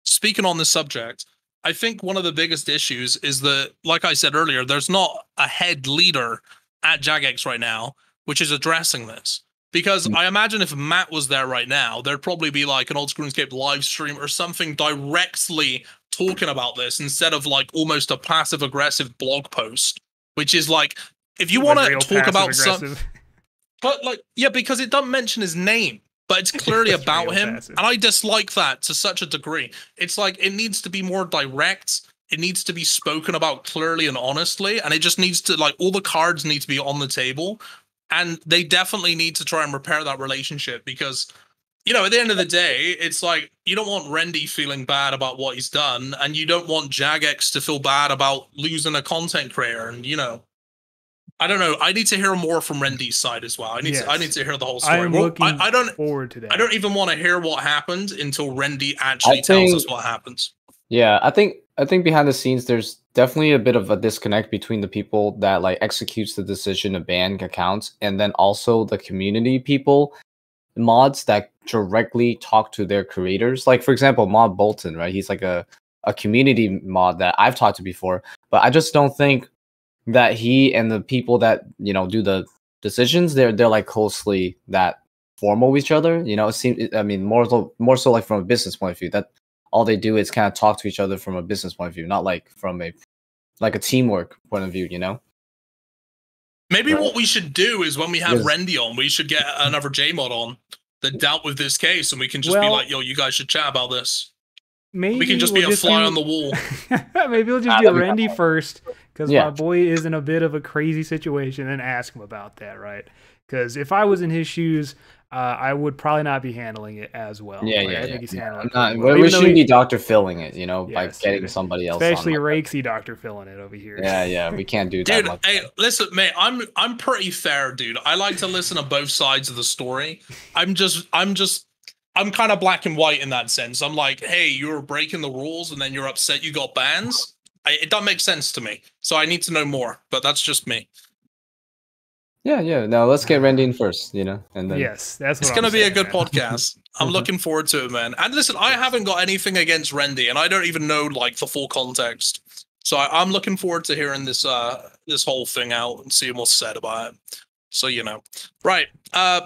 Speaking on this subject, I think one of the biggest issues is that, like I said earlier, there's not a head leader at Jagex right now which is addressing this. Because I imagine if Matt was there right now, there'd probably be like an Old School RuneScape live stream or something directly talking about this, instead of like almost a passive aggressive blog post, which is like, if you want to talk about something, but like, yeah, because it doesn't mention his name, but it's clearly about him. Passive. And I dislike that to such a degree. It's like, it needs to be more direct. It needs to be spoken about clearly and honestly. And it just needs to, like, all the cards need to be on the table, and they definitely need to try and repair that relationship, because, you know, at the end of the day, it's like, you don't want Rendi feeling bad about what he's done, and you don't want Jagex to feel bad about losing a content creator. And, you know, I don't know. I need to hear more from Rendi's side as well. I need to hear the whole story. I don't forward to that. I don't even want to hear what happened until Rendi actually tells us what happens. Yeah, I think behind the scenes, there's definitely a bit of a disconnect between the people that like executes the decision to ban accounts, and then also the community people, mods that directly talk to their creators. Like, for example, Mod Bolton, right? He's like a community mod that I've talked to before, but I just don't think that he and the people that, you know, do the decisions, they're like closely that formal with each other. You know, it seems, I mean, more so like from a business point of view, that all they do is kind of talk to each other from a business point of view, not like from a teamwork point of view, you know? Maybe what we should do is when we have Rendi on, we should get another J-Mod on that dealt with this case, and we can just be like, yo, you guys should chat about this. Maybe we can just be a fly on the wall. Maybe we'll just do Rendi first, because my boy is in a bit of a crazy situation, and ask him about that, right? Because if I was in his shoes, I would probably not be handling it as well. I think he's handling it well. We should be Dr. Philling it, you know, by getting somebody else. Especially Raikesy Dr. Philling it over here. Yeah, we can't do that. Dude, much. Hey, listen, mate, I'm pretty fair, dude. I like to listen to both sides of the story. I'm kind of black and white in that sense. I'm like, hey, you were breaking the rules, and then you're upset you got bans. It doesn't make sense to me, so I need to know more. But that's just me. Yeah. Now let's get Randy in first, you know, and then yes, that's what it's going to be a good podcast. I'm looking forward to it, man. And listen, I haven't got anything against Randy, and I don't even know like the full context. So I'm looking forward to hearing this this whole thing out and seeing what's said about it. So you know, right,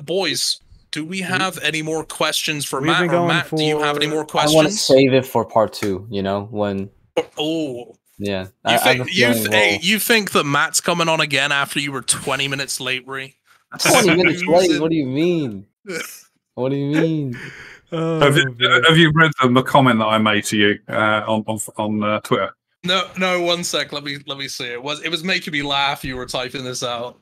boys. Do we have any more questions for Matt? Or Matt, do you have any more questions? I want to save it for part two. You know when? Oh. Yeah. You think that Matt's coming on again after you were 20 minutes late, Ree? 20 minutes late? What do you mean? What do you mean? Have you read the comment that I made to you on Twitter? No. One sec. Let me see. It was making me laugh. You were typing this out.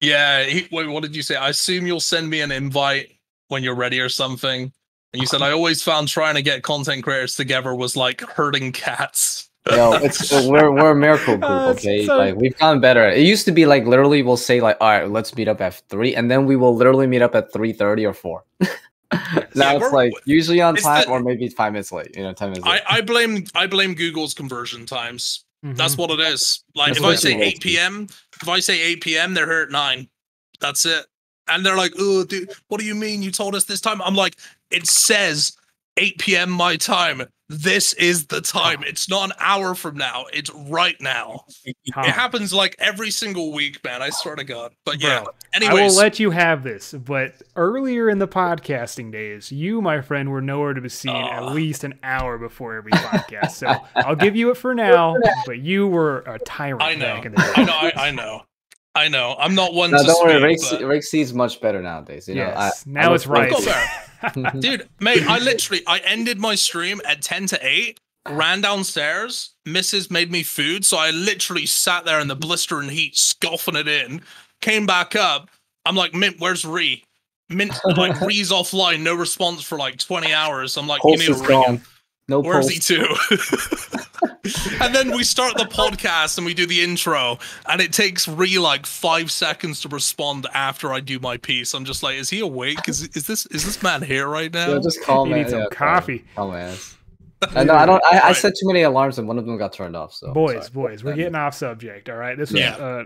Yeah. Wait, what did you say? I assume you'll send me an invite when you're ready or something. And you said, I always found trying to get content creators together was like herding cats. No, we're a miracle group, okay? Like, we've gotten better. It used to be like literally we'll say like, all right, let's meet up at 3. And then we will literally meet up at 3:30 or 4. Now it's like usually on time or maybe 5 minutes late. You know, 10 minutes late. I blame Google's conversion times. Mm-hmm. That's what it is. Like if I say 8 p.m., they're here at 9. That's it. And they're like, oh, dude, what do you mean you told us this time? I'm like, it says 8 p.m. my time. This is the time. It's not an hour from now. It's right now. Huh. It happens like every single week, man. I swear to God. But yeah, anyways. I will let you have this. But earlier in the podcasting days, you, my friend, were nowhere to be seen at least an hour before every podcast. So I'll give you it for now. But you were a tyrant back in the day. I know. I'm not one. No, don't worry. Raikesy is much better nowadays. You know, now it's right. Dude, mate, I ended my stream at 10 to 8, ran downstairs, Mrs. made me food, so I literally sat there in the blistering heat, scoffing it in, came back up, I'm like, Mint, where's Ree? Mint, like, Ree's offline, no response for like 20 hours, I'm like, give me a ring. No, where's he to? And then we start the podcast and we do the intro, and it takes Ree like 5 seconds to respond after I do my piece. I'm just like, is he awake? Is this man here right now? Yeah, just call me. Need some coffee. Oh man. No, I don't. I set too many alarms, and one of them got turned off. So boys, we're getting off subject. All right, this was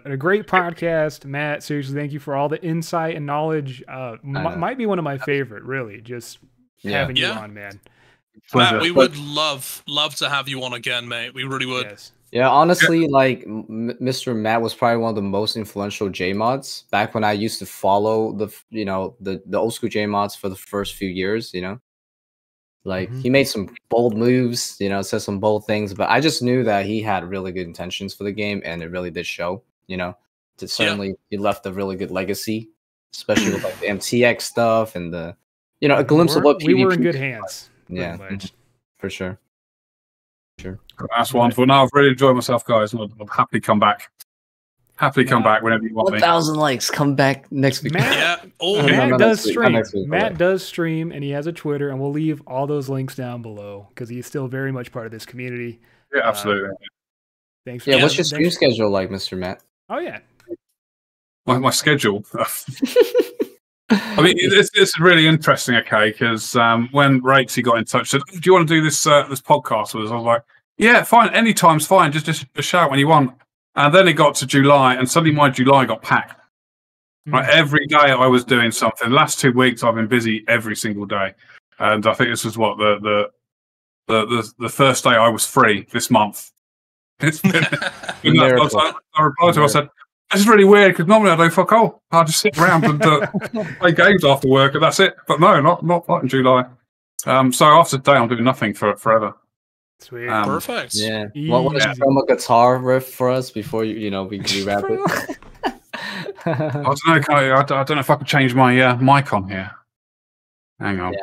a great podcast, Matt. Seriously, thank you for all the insight and knowledge. Might be one of my favorite. Really, just having you on, man. Matt, we would love to have you on again, mate. We really would. Yes. Yeah, honestly, like Mr. Matt was probably one of the most influential JMods back when I used to follow the old school JMods for the first few years. You know, like he made some bold moves. You know, said some bold things, but I just knew that he had really good intentions for the game, and it really did show. You know, he left a really good legacy, especially with like the MTX stuff and the a glimpse of what we were in good hands. Yeah, for sure. That's wonderful. Now I've really enjoyed myself, guys, and I'll happily come back. Happily come back whenever you want me. 1,000 likes. Come back next week. Matt does stream, and he has a Twitter, and we'll leave all those links down below because he's still very much part of this community. Yeah, absolutely. Thanks. Yeah, what's your stream schedule like, Mr. Matt? Oh yeah, my schedule. I mean, it's really interesting, okay? Because when Raikesy got in touch, said, "Do you want to do this this podcast with us?" I was like, "Yeah, fine. Anytime's fine. Just shout when you want." And then it got to July, and suddenly my July got packed. Right, every day I was doing something. The last 2 weeks, I've been busy every single day, and I think this was what the first day I was free this month. I replied to her, I said, this is really weird because normally I don't fuck all. I just sit around and play games after work and that's it. But no, not in July. So after today, I'm doing nothing for forever. Sweet, perfect. Yeah. Well, want to drum a guitar riff for us before we wrap it? I don't know. I don't know if I can change my mic on here. Hang on.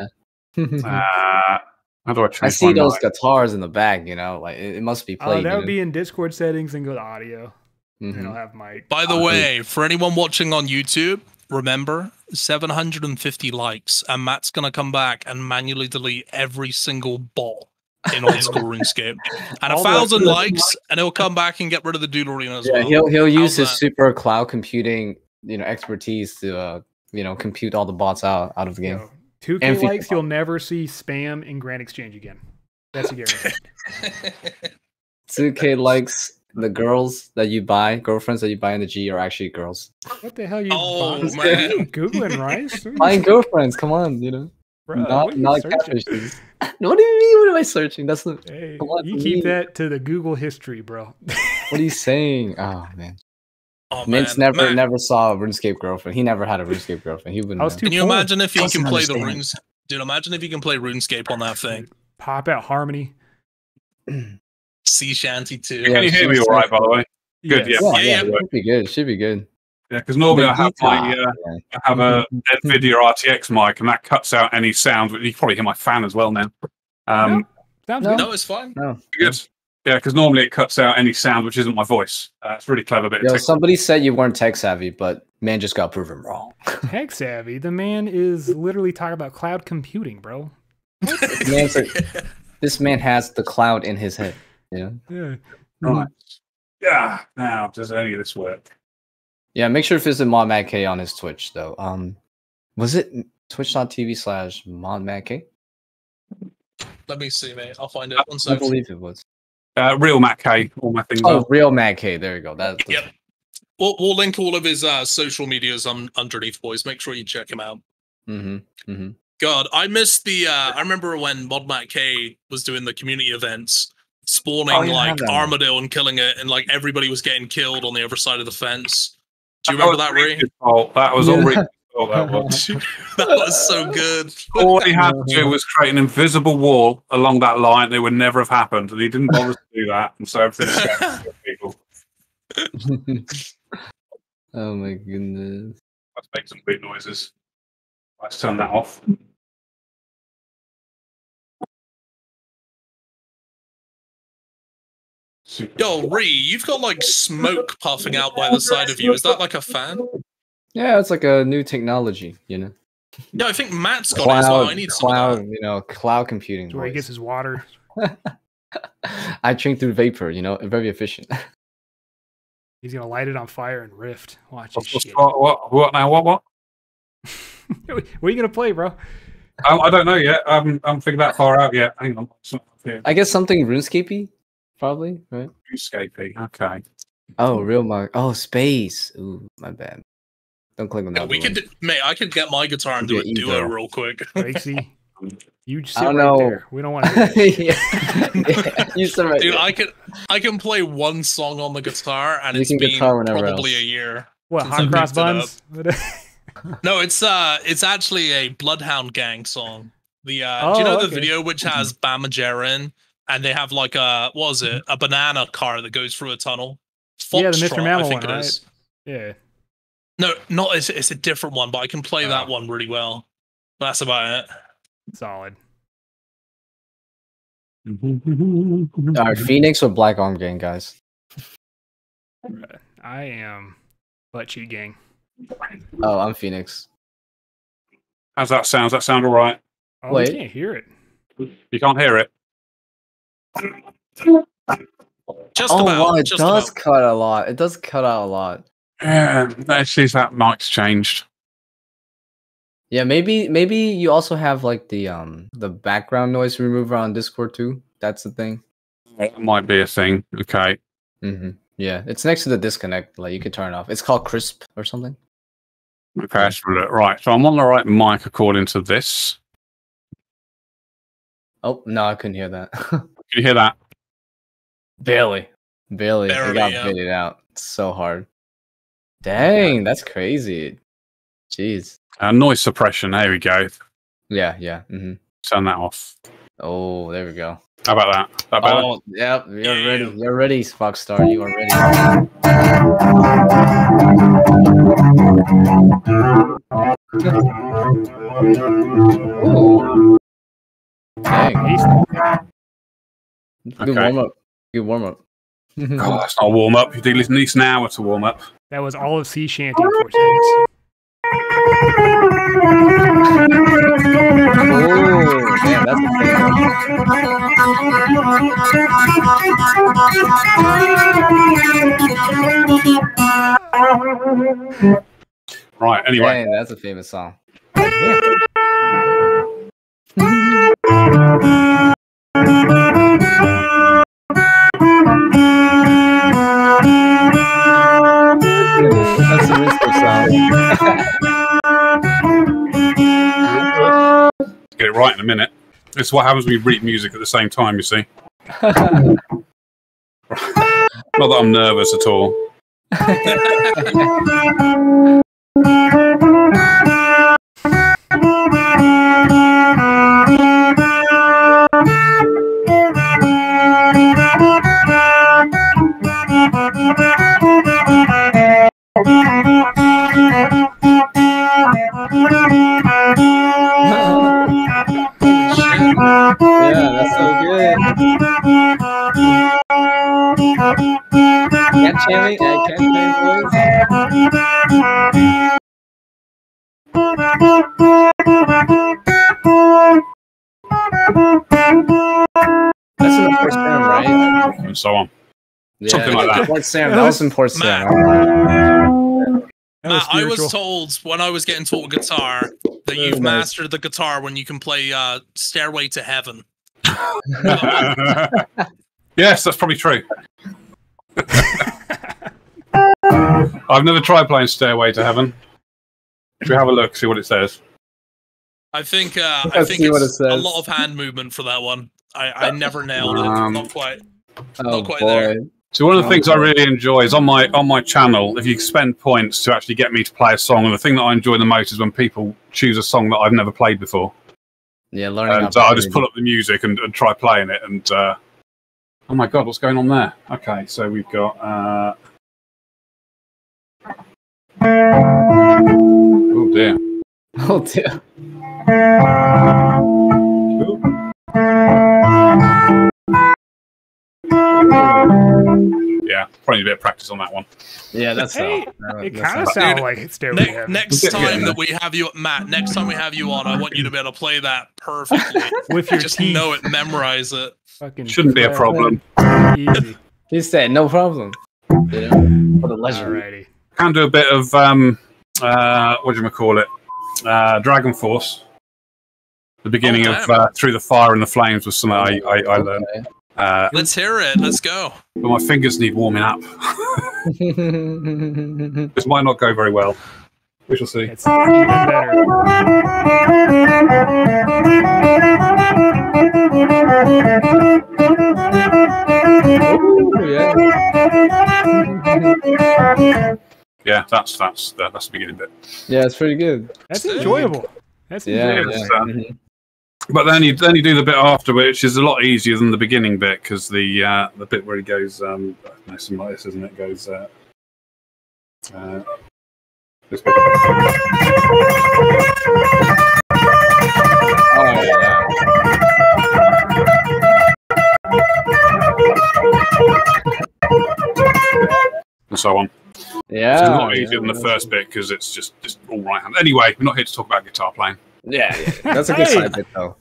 Yeah. How do I change? I see those guitars in the back. You know, like it must be played. That would be in Discord settings and go to audio. And I'll have my By the way, for anyone watching on YouTube, remember 750 likes, and Matt's gonna come back and manually delete every single bot in Old School RuneScape, and 1,000 likes, and he'll come back and get rid of the Duel Arena as well. He'll use his super cloud computing, expertise to compute all the bots out of the game. 2K likes, you'll never see spam in Grand Exchange again. That's a guarantee. 2K likes. the girls that you buy, girlfriends that you buy in the G are actually girls. What the hell are you Googling, Rice? Buying girlfriends, come on, you know. Bro, not catfishes. What do you mean? What am I searching? That's the you keep that to the Google history, bro. What are you saying? Oh man. Oh, Mint's never saw a RuneScape girlfriend. He never had a RuneScape girlfriend. He wouldn't. Can you imagine if you can play the runes? Dude, imagine if you can play RuneScape on that thing. Pop out Harmony. Sea Shanty 2. Yeah, can you hear me all right, by the way? Good, yeah. Yeah. Should be good. Should be good. Yeah, because normally I have my I have a NVIDIA RTX mic, and that cuts out any sound. You can probably hear my fan as well now. No, it's fine. No. Good. Yeah, because normally it cuts out any sound which isn't my voice. It's a really clever bit. Yo, somebody said you weren't tech savvy, but man just got proven wrong. Tech savvy? The man is literally talking about cloud computing, bro. This man has the cloud in his head. Yeah. Yeah. Right. Yeah. Now does any of this work? Yeah. Make sure to visit Mod Mat K on his Twitch though. Was it twitch.tv/ModMatK? Let me see, mate. I'll find it. I believe it was. Real Mat K, all my things. Oh, Real Mat K. There you go. That's the... Yep. We'll link all of his social medias underneath, boys. Make sure you check him out. Mm-hmm. Mm-hmm. God, I missed the. I remember when Mod Mat K was doing the community events, spawning like armadillo and killing it, and like everybody was getting killed on the other side of the fence. Do you remember that, Ray? That was all Ray's fault. That was. That was so good. All he had to do was create an invisible wall along that line. They would never have happened, and he didn't bother to do that, and so everything's going people. Oh my goodness! Let's make some big noises. Let's turn that off. Yo, Ree, you've got like smoke puffing out by the side of you. Is that like a fan? Yeah, it's like a new technology, you know. No, I think Matt's got it as well. I need some of that. You know, cloud computing. That's where he gets his water. I drink through vapor, you know, very efficient. He's gonna light it on fire and rift. Watch this shit. What? What are you gonna play, bro? I don't know yet. I'm thinking that far out yet. Hang on. I guess something RuneScapey. Probably, right? RuneScapey. Okay. Oh, real mark. Oh, space. Ooh, my bad. Don't click on that. Yeah, we could, mate. I could get my guitar and do a duo real quick. Raikesy, you sit right there. We don't want to. You sit right there. Dude, I can play one song on the guitar, and it's been probably a year. What, Hot Cross Buns? No, it's actually a Bloodhound Gang song. The do you know the video which has Bam Majera in? And they have like a, what was it? A banana car that goes through a tunnel. Fox the Mr. Mammal one, right? Yeah. No, not it's a different one, but I can play that one really well. That's about it. Solid. All right, Phoenix or Black Arm Gang, guys? I am Butt Cheek Gang. Oh, I'm Phoenix. How's that sound? Does that sound all right? Oh, wait. You can't hear it. You can't hear it? Just about. Cut a lot. It does cut out a lot. Yeah, actually, that mic's changed. Yeah, maybe you also have like the background noise remover on Discord too. That's the thing. That might be a thing. Okay. Mm-hmm. Yeah, it's next to the disconnect. Like you could turn it off. It's called Crisp or something. Okay, right. So I'm on the right mic according to this. Oh no, I couldn't hear that. Can you hear that? Barely. It got pitted out. It's so hard. Dang, that's crazy. Jeez. Noise suppression. There we go. Yeah. Mm-hmm. Turn that off. Oh, there we go. How about that? Yep. You're ready. You're ready, Foxstar. You are ready. Dang. Good warm up. Oh, that's not a warm up. You need at least an hour to warm up. That was all of Sea Shanty in 4 seconds. Oh, man, that's a famous. Right. Anyway, dang, that's a famous song. it right in a minute. It's what happens when you read music at the same time, you see. Not that I'm nervous at all. So on. Yeah, something like that. Port Sam, that was in Port Sam. Matt, I was told when I was getting taught guitar that you've mastered the guitar when you can play Stairway to Heaven. Yes, that's probably true. I've never tried playing Stairway to Heaven. Should we have a look, see what it says? I think it's a lot of hand movement for that one. I never nailed it. Not quite. Oh, boy. There. So one of the things I really enjoy is on my channel, if you spend points to actually get me to play a song, and the thing that I enjoy the most is when people choose a song that I've never played before. Yeah, learning. And I just pull up the music and try playing it, and oh my god, what's going on there? Okay, so we've got. Oh dear. Oh dear. Yeah, probably a bit of practice on that one. Yeah, that's it kind of sounds like it's doing it. Next time that we have you, Matt, next time we have you on, I want you to be able to play that perfectly. With your just teeth. Know it, memorize it. Fucking shouldn't be a problem. Easy. He said, no problem. You know, for the leisure. Can do a bit of, what do you call it? Dragon Force. The beginning of Through the Fire and the Flames was something I learned. Okay. Let's hear it. Let's go. But my fingers need warming up. This might not go very well. We shall see. It's even better. Ooh, yeah. Yeah, that's the beginning bit. Yeah, it's pretty good. That's enjoyable. That's enjoyable. Yeah. But then you do the bit after, which is a lot easier than the beginning bit, because the bit where he goes something like this, isn't it? Goes this bit. Oh yeah. And so on. Yeah. It's a lot easier than the first bit because it's just all right hand. Anyway, we're not here to talk about guitar playing. Yeah, yeah, that's a good side bit though.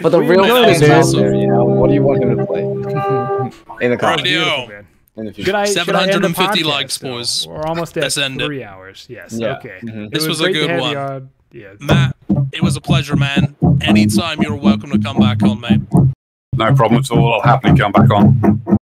But the real thing is, you know, what do you want him to play? In the comments. Should I 750 likes, boys. We're almost at 3 hours. Yes. Yeah. Okay. Mm-hmm. This was a good one. Yeah. Matt, it was a pleasure, man. Anytime you're welcome to come back on, mate. No problem at all. I'll happily come back on.